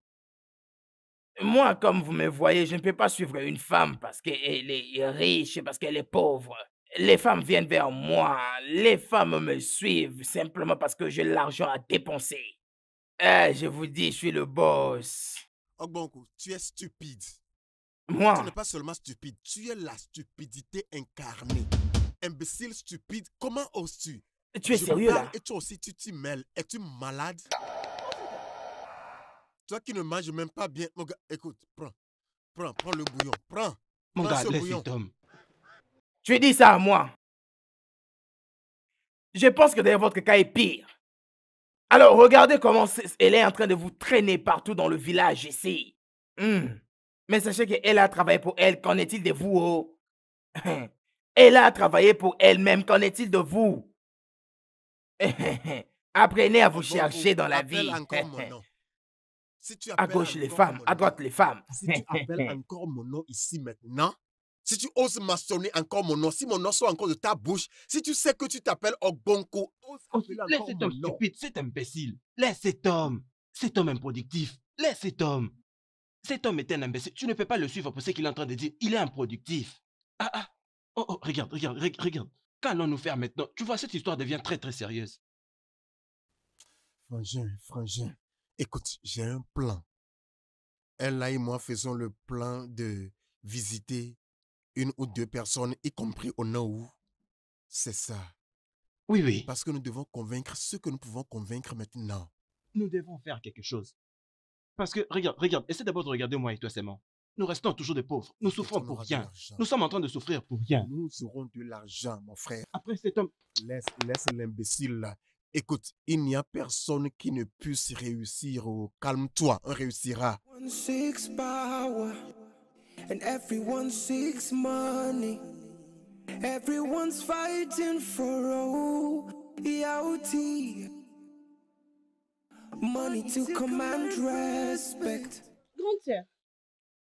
Moi, comme vous me voyez, je ne peux pas suivre une femme parce qu'elle est riche, parce qu'elle est pauvre. Les femmes viennent vers moi. Les femmes me suivent simplement parce que j'ai l'argent à dépenser. Je vous dis, je suis le boss. Ogbonko, tu es stupide. Moi? Tu n'es pas seulement stupide, tu es la stupidité incarnée. Imbécile stupide, comment oses-tu? Tu es sérieux là? Et toi aussi, tu t'y mêles. Es-tu malade? Toi qui ne manges même pas bien, mon gars, écoute, prends le bouillon, prends. Mon gars, laisse cet homme. Tu dis ça à moi. Je pense que d'ailleurs votre cas est pire. Alors, regardez comment elle est en train de vous traîner partout dans le village ici. Mais sachez qu'elle a travaillé pour elle, qu'en est-il de vous, oh? Elle a travaillé pour elle-même, qu'en est-il de vous? Apprenez à vous chercher dans la vie. Encore mon nom. Si tu à gauche les femmes, à droite les femmes. Si tu appelles encore mon nom ici maintenant, si tu oses mentionner encore mon nom, si mon nom sort encore de ta bouche, si tu sais que tu t'appelles Ogbonko, ose laisse cet homme stupide, cet imbécile. Laisse cet homme improductif. Laisse cet homme. Cet homme est un imbécile. Tu ne peux pas le suivre pour ce qu'il est en train de dire. Il est improductif. Oh, regarde. Qu'allons-nous faire maintenant? Tu vois, cette histoire devient très sérieuse. Frangin. Écoute, j'ai un plan. Ella et moi faisons le plan de visiter une ou deux personnes, y compris au Nord. C'est ça. Oui. Parce que nous devons convaincre ceux que nous pouvons convaincre maintenant. Nous devons faire quelque chose. Parce que, regarde, essaie d'abord de regarder moi et toi seulement. Nous restons toujours des pauvres. Nous souffrons pour rien. Nous sommes en train de souffrir pour rien. Nous aurons de l'argent, mon frère. Après cet homme... Laisse l'imbécile là. Écoute, il n'y a personne qui ne puisse réussir. Oh, calme-toi, on réussira. Grande sœur,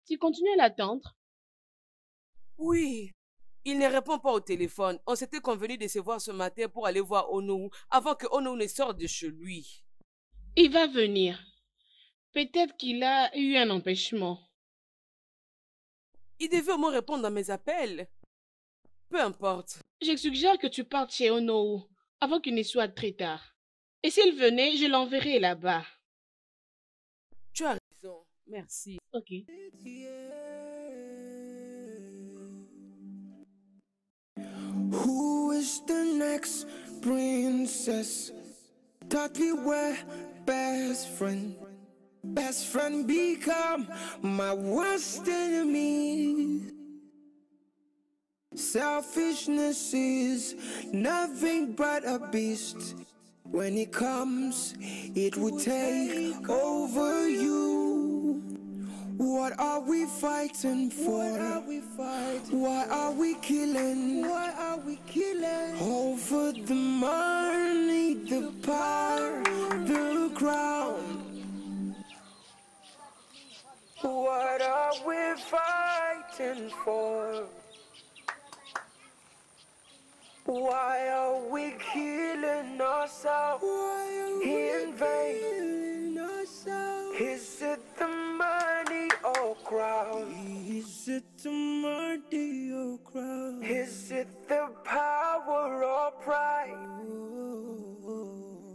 tu continues à l'attendre? Oui. Il ne répond pas au téléphone. On s'était convenu de se voir ce matin pour aller voir Ono avant que Ono ne sorte de chez lui. Il va venir. Peut-être qu'il a eu un empêchement. Il devait au moins répondre à mes appels. Peu importe. Je suggère que tu partes chez Ono avant qu'il ne soit très tard. Et s'il venait, je l'enverrai là-bas. Tu as raison. Merci. Ok. Who is the next princess? Thought we were best friend become my worst enemy. Selfishness is nothing but a beast. When it comes, it will take over you. What are we fighting for? Why are we killing? Over the money, the power, the crown. What are we fighting for? Why are we killing ourselves in vain? Is it the money or crown? Is it the money or crown? Is it the power or pride?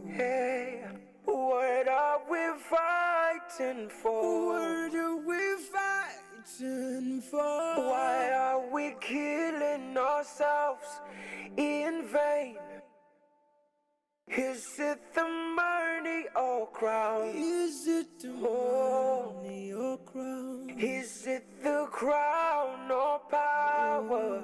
Hey, what are we fighting for? What are we fighting for? Why are we killing ourselves in vain? Is it the money or crown? Is it the money or crown? Is it the crown or power?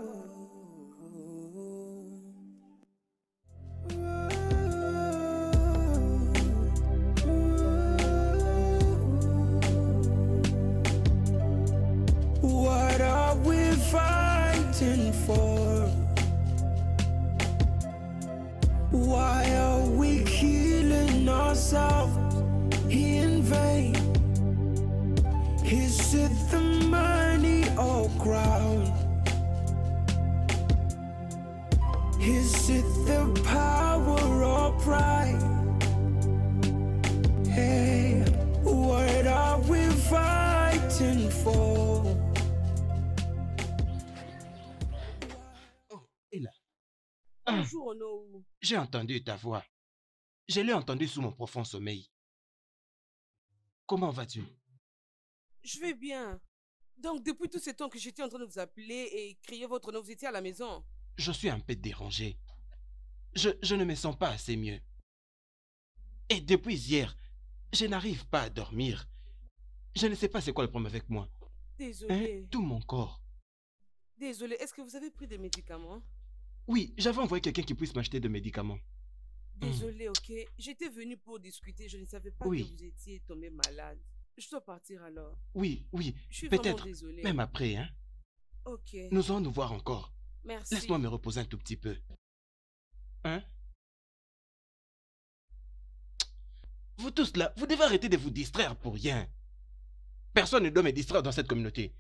What are we fighting for? Why are we killing ourselves in vain? Is it the money or crown? Is it the power or pride? Hey, what are we fighting for? Ah, j'ai entendu ta voix. Je l'ai entendue sous mon profond sommeil. Comment vas-tu? Je vais bien. Donc, depuis tout ce temps que j'étais en train de vous appeler et crier votre nom, vous étiez à la maison. Je suis un peu dérangé. Je ne me sens pas assez mieux. Et depuis hier, je n'arrive pas à dormir. Je ne sais pas c'est quoi le problème avec moi. Désolé. Hein? Tout mon corps. Désolé. Est-ce que vous avez pris des médicaments? Oui, j'avais envoyé quelqu'un qui puisse m'acheter des médicaments. Désolée, ok. J'étais venue pour discuter. Je ne savais pas que vous étiez tombé malade. Je dois partir alors. Oui, oui. Je suis peut-être même après, hein. Ok. Nous allons nous voir encore. Merci. Laisse-moi me reposer un tout petit peu. Hein? Vous tous là, vous devez arrêter de vous distraire pour rien. Personne ne doit me distraire dans cette communauté.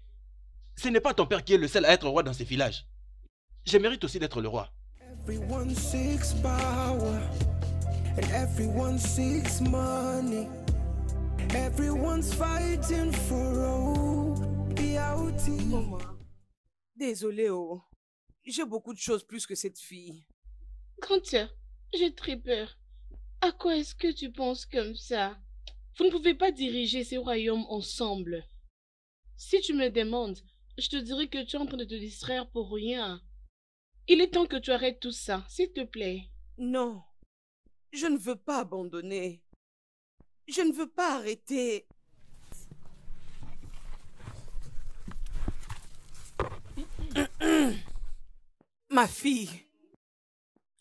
Ce n'est pas ton père qui est le seul à être roi dans ces villages. Je mérite aussi d'être le roi. Everyone seeks power and everyone seeks money. Everyone's fighting for all the outie. Maman, désolé, oh. J'ai beaucoup de choses plus que cette fille. Grande-sœur, j'ai très peur. À quoi est-ce que tu penses comme ça? Vous ne pouvez pas diriger ces royaumes ensemble. Si tu me demandes, je te dirais que tu es en train de te distraire pour rien. Il est temps que tu arrêtes tout ça, s'il te plaît. Non, je ne veux pas abandonner. Je ne veux pas arrêter. Ma fille,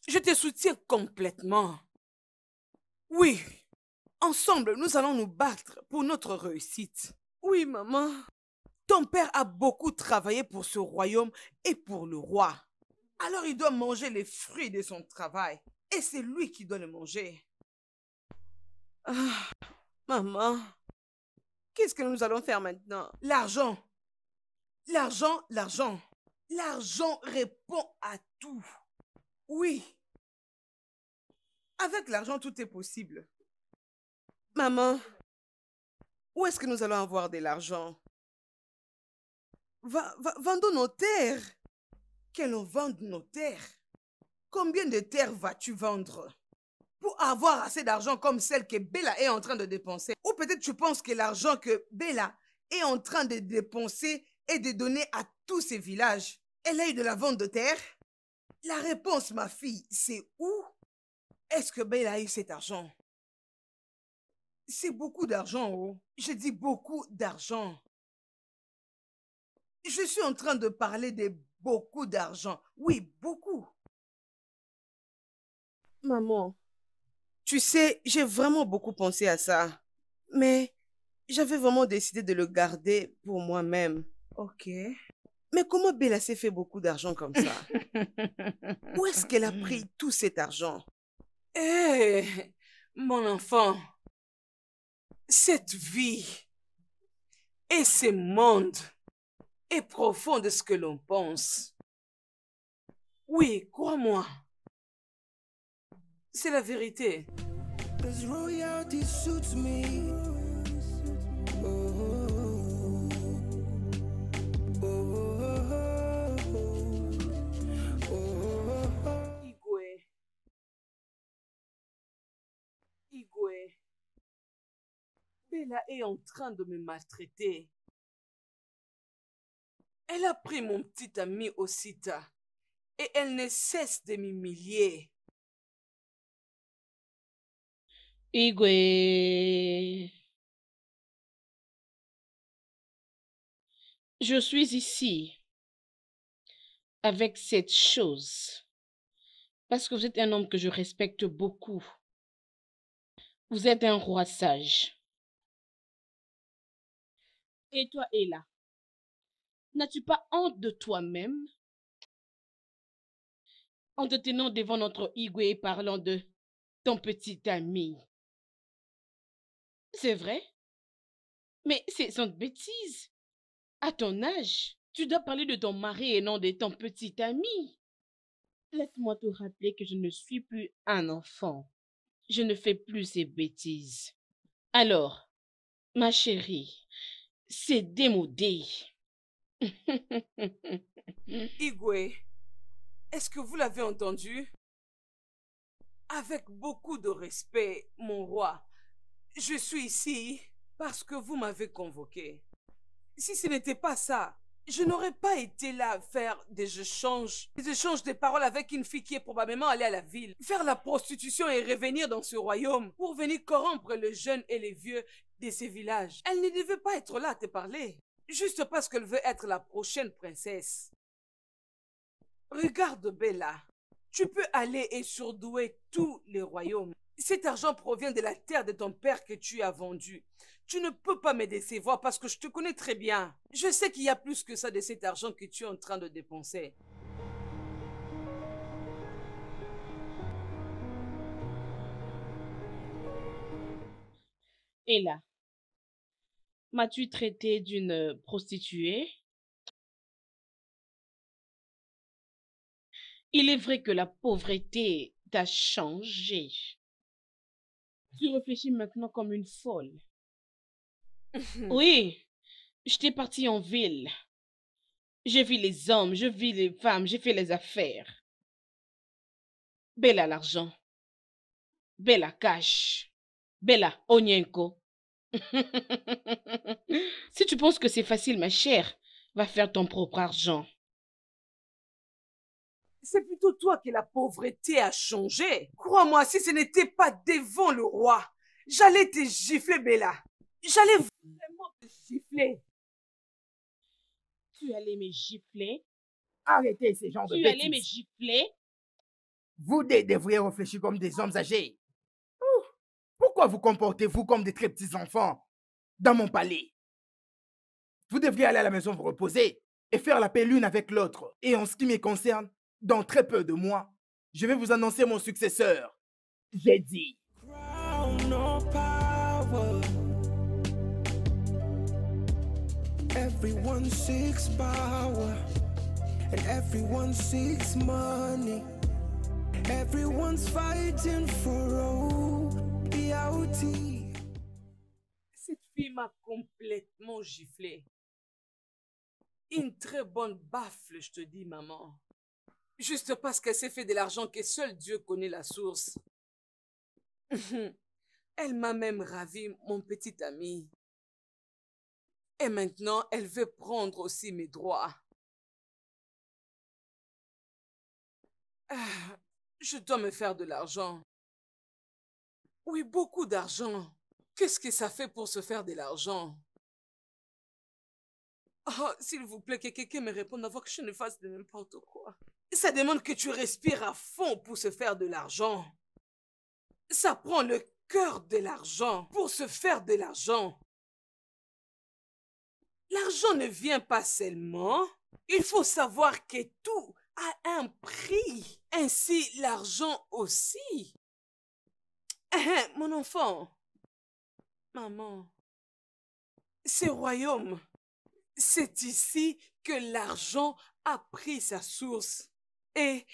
je te soutiens complètement. Oui, ensemble, nous allons nous battre pour notre réussite. Oui, maman. Ton père a beaucoup travaillé pour ce royaume et pour le roi. Alors il doit manger les fruits de son travail. Et c'est lui qui doit le manger. Ah, maman, qu'est-ce que nous allons faire maintenant? L'argent. L'argent, l'argent. L'argent répond à tout. Oui. Avec l'argent, tout est possible. Maman, où est-ce que nous allons avoir de l'argent? Vendons nos terres. Que l'on vende nos terres. Combien de terres vas-tu vendre pour avoir assez d'argent comme celle que Bella est en train de dépenser? Ou peut-être tu penses que l'argent que Bella est en train de dépenser est de donner à tous ces villages. Elle a eu de la vente de terres? La réponse, ma fille, c'est où est-ce que Bella a eu cet argent? C'est beaucoup d'argent, oh. Je dis beaucoup d'argent. Je suis en train de parler de beaucoup d'argent. Oui, beaucoup. Maman, tu sais, j'ai vraiment beaucoup pensé à ça. Mais j'avais vraiment décidé de le garder pour moi-même. Ok. Mais comment Bella s'est fait beaucoup d'argent comme ça? Où est-ce qu'elle a pris tout cet argent? Hé, hey, mon enfant, cette vie et ce monde est profond de ce que l'on pense. Oui, crois-moi, c'est la vérité. Igwe, Bella est en train de me maltraiter. Elle a pris mon petit ami Osita et elle ne cesse de m'humilier. Igwe, je suis ici avec cette chose parce que vous êtes un homme que je respecte beaucoup. Vous êtes un roi sage. Et toi, Ella, n'as-tu pas honte de toi-même en te tenant devant notre Igwe et parlant de ton petit ami? C'est vrai, mais c'est une bêtise. À ton âge, tu dois parler de ton mari et non de ton petit ami. Laisse-moi te rappeler que je ne suis plus un enfant. Je ne fais plus ces bêtises. Alors, ma chérie, c'est démodé. Igwe, est-ce que vous l'avez entendu? Avec beaucoup de respect, mon roi, je suis ici parce que vous m'avez convoqué. Si ce n'était pas ça, je n'aurais pas été là à faire des échanges de paroles avec une fille qui est probablement allée à la ville, faire la prostitution et revenir dans ce royaume pour venir corrompre les jeunes et les vieux de ces villages. Elle ne devait pas être là à te parler, juste parce qu'elle veut être la prochaine princesse. Regarde Bella, tu peux aller et surdouer tous les royaumes. Cet argent provient de la terre de ton père que tu as vendue. Tu ne peux pas me décevoir parce que je te connais très bien. Je sais qu'il y a plus que ça de cet argent que tu es en train de dépenser. Et là, m'as-tu traité d'une prostituée? Il est vrai que la pauvreté t'a changé. Tu réfléchis maintenant comme une folle. Oui, j'étais partie en ville. J'ai vu les hommes, j'ai vu les femmes, j'ai fait les affaires. Bella l'argent. Bella cash. Bella Onyenko. Si tu penses que c'est facile, ma chère, va faire ton propre argent. C'est plutôt toi que la pauvreté a changé. Crois-moi, si ce n'était pas devant le roi, j'allais te gifler, Bella. J'allais vraiment te gifler. Tu allais me gifler? Arrêtez ces gens de bêtises. Tu allais me gifler? Vous devriez réfléchir comme des hommes âgés. Pourquoi vous comportez-vous comme des très petits enfants dans mon palais? Vous devriez aller à la maison vous reposer et faire la paix l'une avec l'autre. Et en ce qui me concerne, dans très peu de mois, je vais vous annoncer mon successeur. J'ai dit. Everyone seeks power, and everyone seeks money. Everyone's fighting for all the outie. Cette fille m'a complètement giflé. Une très bonne baffle, je te dis, maman. Juste parce qu'elle s'est fait de l'argent que seul Dieu connaît la source. Elle m'a même ravi mon petit ami. Et maintenant, elle veut prendre aussi mes droits. Ah, je dois me faire de l'argent. Oui, beaucoup d'argent. Qu'est-ce que ça fait pour se faire de l'argent? Oh, s'il vous plaît, que quelqu'un me réponde avant que je ne fasse de n'importe quoi. Ça demande que tu respires à fond pour se faire de l'argent. Ça prend le cœur de l'argent pour se faire de l'argent. L'argent ne vient pas seulement. Il faut savoir que tout a un prix. Ainsi, l'argent aussi. Mon enfant, maman, ce royaume, c'est ici que l'argent a pris sa source. Et...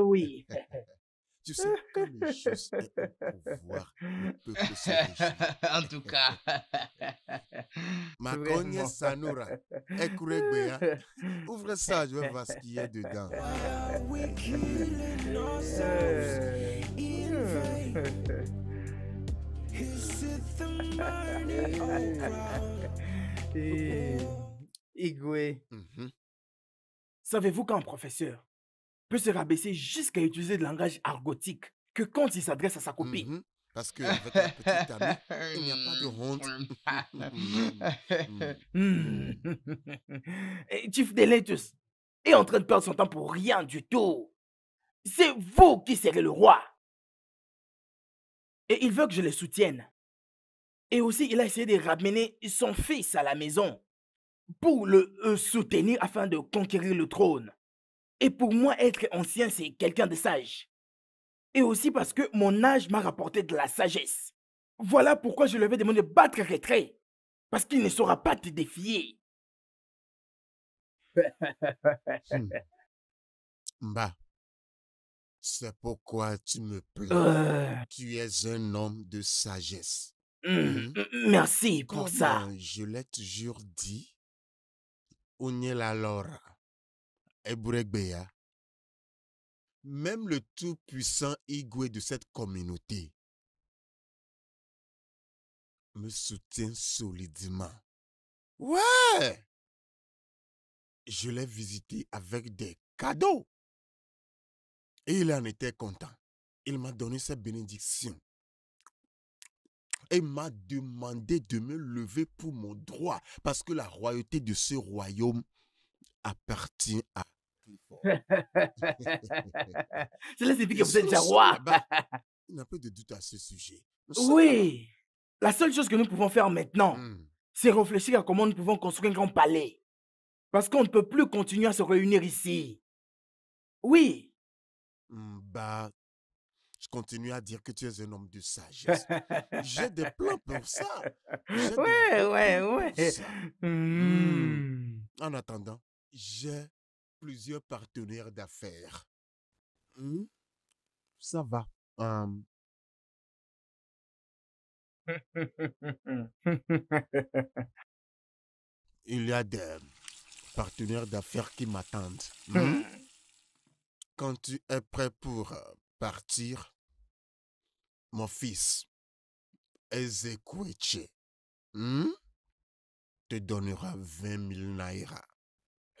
Oui. Tu sais, comme les choses au pouvoir, le peuple se réjouit. En tout cas. Ma cogne Sanura, Ekuregbea, ouvre ça, je vais voir ce qu'il y a dedans. Igwe. Savez-vous quand, professeur, peut se rabaisser jusqu'à utiliser le langage argotique que quand il s'adresse à sa copine. Parce que avec la petite amie, il n'y a pas de honte. Chief Donatus est en train de perdre son temps pour rien du tout. C'est vous qui serez le roi. Et il veut que je le soutienne. Et aussi, il a essayé de ramener son fils à la maison pour le soutenir afin de conquérir le trône. Et pour moi, être ancien, c'est quelqu'un de sage. Et aussi parce que mon âge m'a rapporté de la sagesse. Voilà pourquoi je lui avais demandé de battre retrait. Parce qu'il ne saura pas te défier. Mba, c'est pourquoi tu me plains. Tu es un homme de sagesse. Merci pour ça. Je l'ai toujours dit. On est la Laura. Même le tout-puissant Igwe de cette communauté me soutient solidement. Ouais! Je l'ai visité avec des cadeaux. Et il en était content. Il m'a donné sa bénédiction. et m'a demandé de me lever pour mon droit parce que la royauté de ce royaume appartient à Clifford. Cela signifie que vous êtes déjà roi. Il y a un peu de doute à ce sujet. Oui, la seule chose que nous pouvons faire maintenant, c'est réfléchir à comment nous pouvons construire un grand palais. Parce qu'on ne peut plus continuer à se réunir ici. Oui. Bah, je continue à dire que tu es un homme de sagesse. J'ai des plans pour ça. Ouais. En attendant, j'ai plusieurs partenaires d'affaires. Ça va. Il y a des partenaires d'affaires qui m'attendent. Quand tu es prêt pour partir, mon fils, Ezekwetche, te donnera 20 000 naira.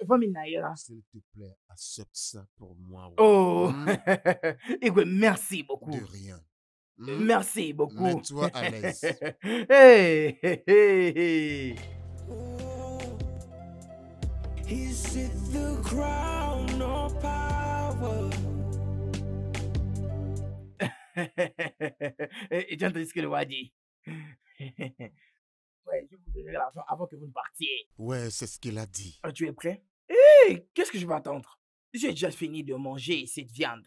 20 000 naira. S'il te plaît, accepte ça pour moi. Oh, Igwe, merci beaucoup. De rien. Merci beaucoup. Mets-toi à l'aise. Hey. Is it the crown or power? Et j'entends ce que le roi dit. Ouais, je vous donnerai l'argent avant que vous ne partiez. Ouais, c'est ce qu'il a dit. Ah, tu es prêt? Hey, qu'est-ce que je vais attendre? J'ai déjà fini de manger cette viande.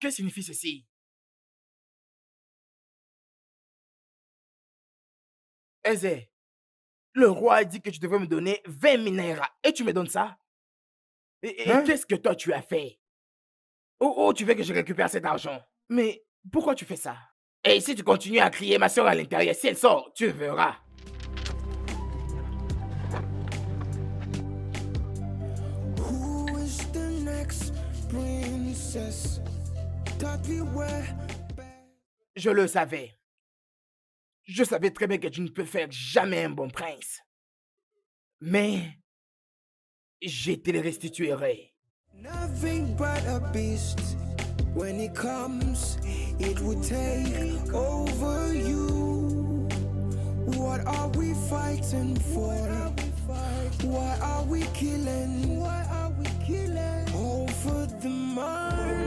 Que signifie ceci? Eze, le roi a dit que tu devais me donner 20 000 naira et tu me donnes ça? Et qu'est-ce que toi tu as fait? Oh, tu veux que je récupère cet argent? Mais pourquoi tu fais ça? Et si tu continues à crier ma soeur à l'intérieur, si elle sort, tu verras. Who is the next princess? Je le savais. Je savais très bien que tu ne peux faire jamais un bon prince. Mais je te le restituerai. Nothing but a beast. When it comes, it will take over you. What are we fighting for? Why are we killing? Why are we killing? Over the money.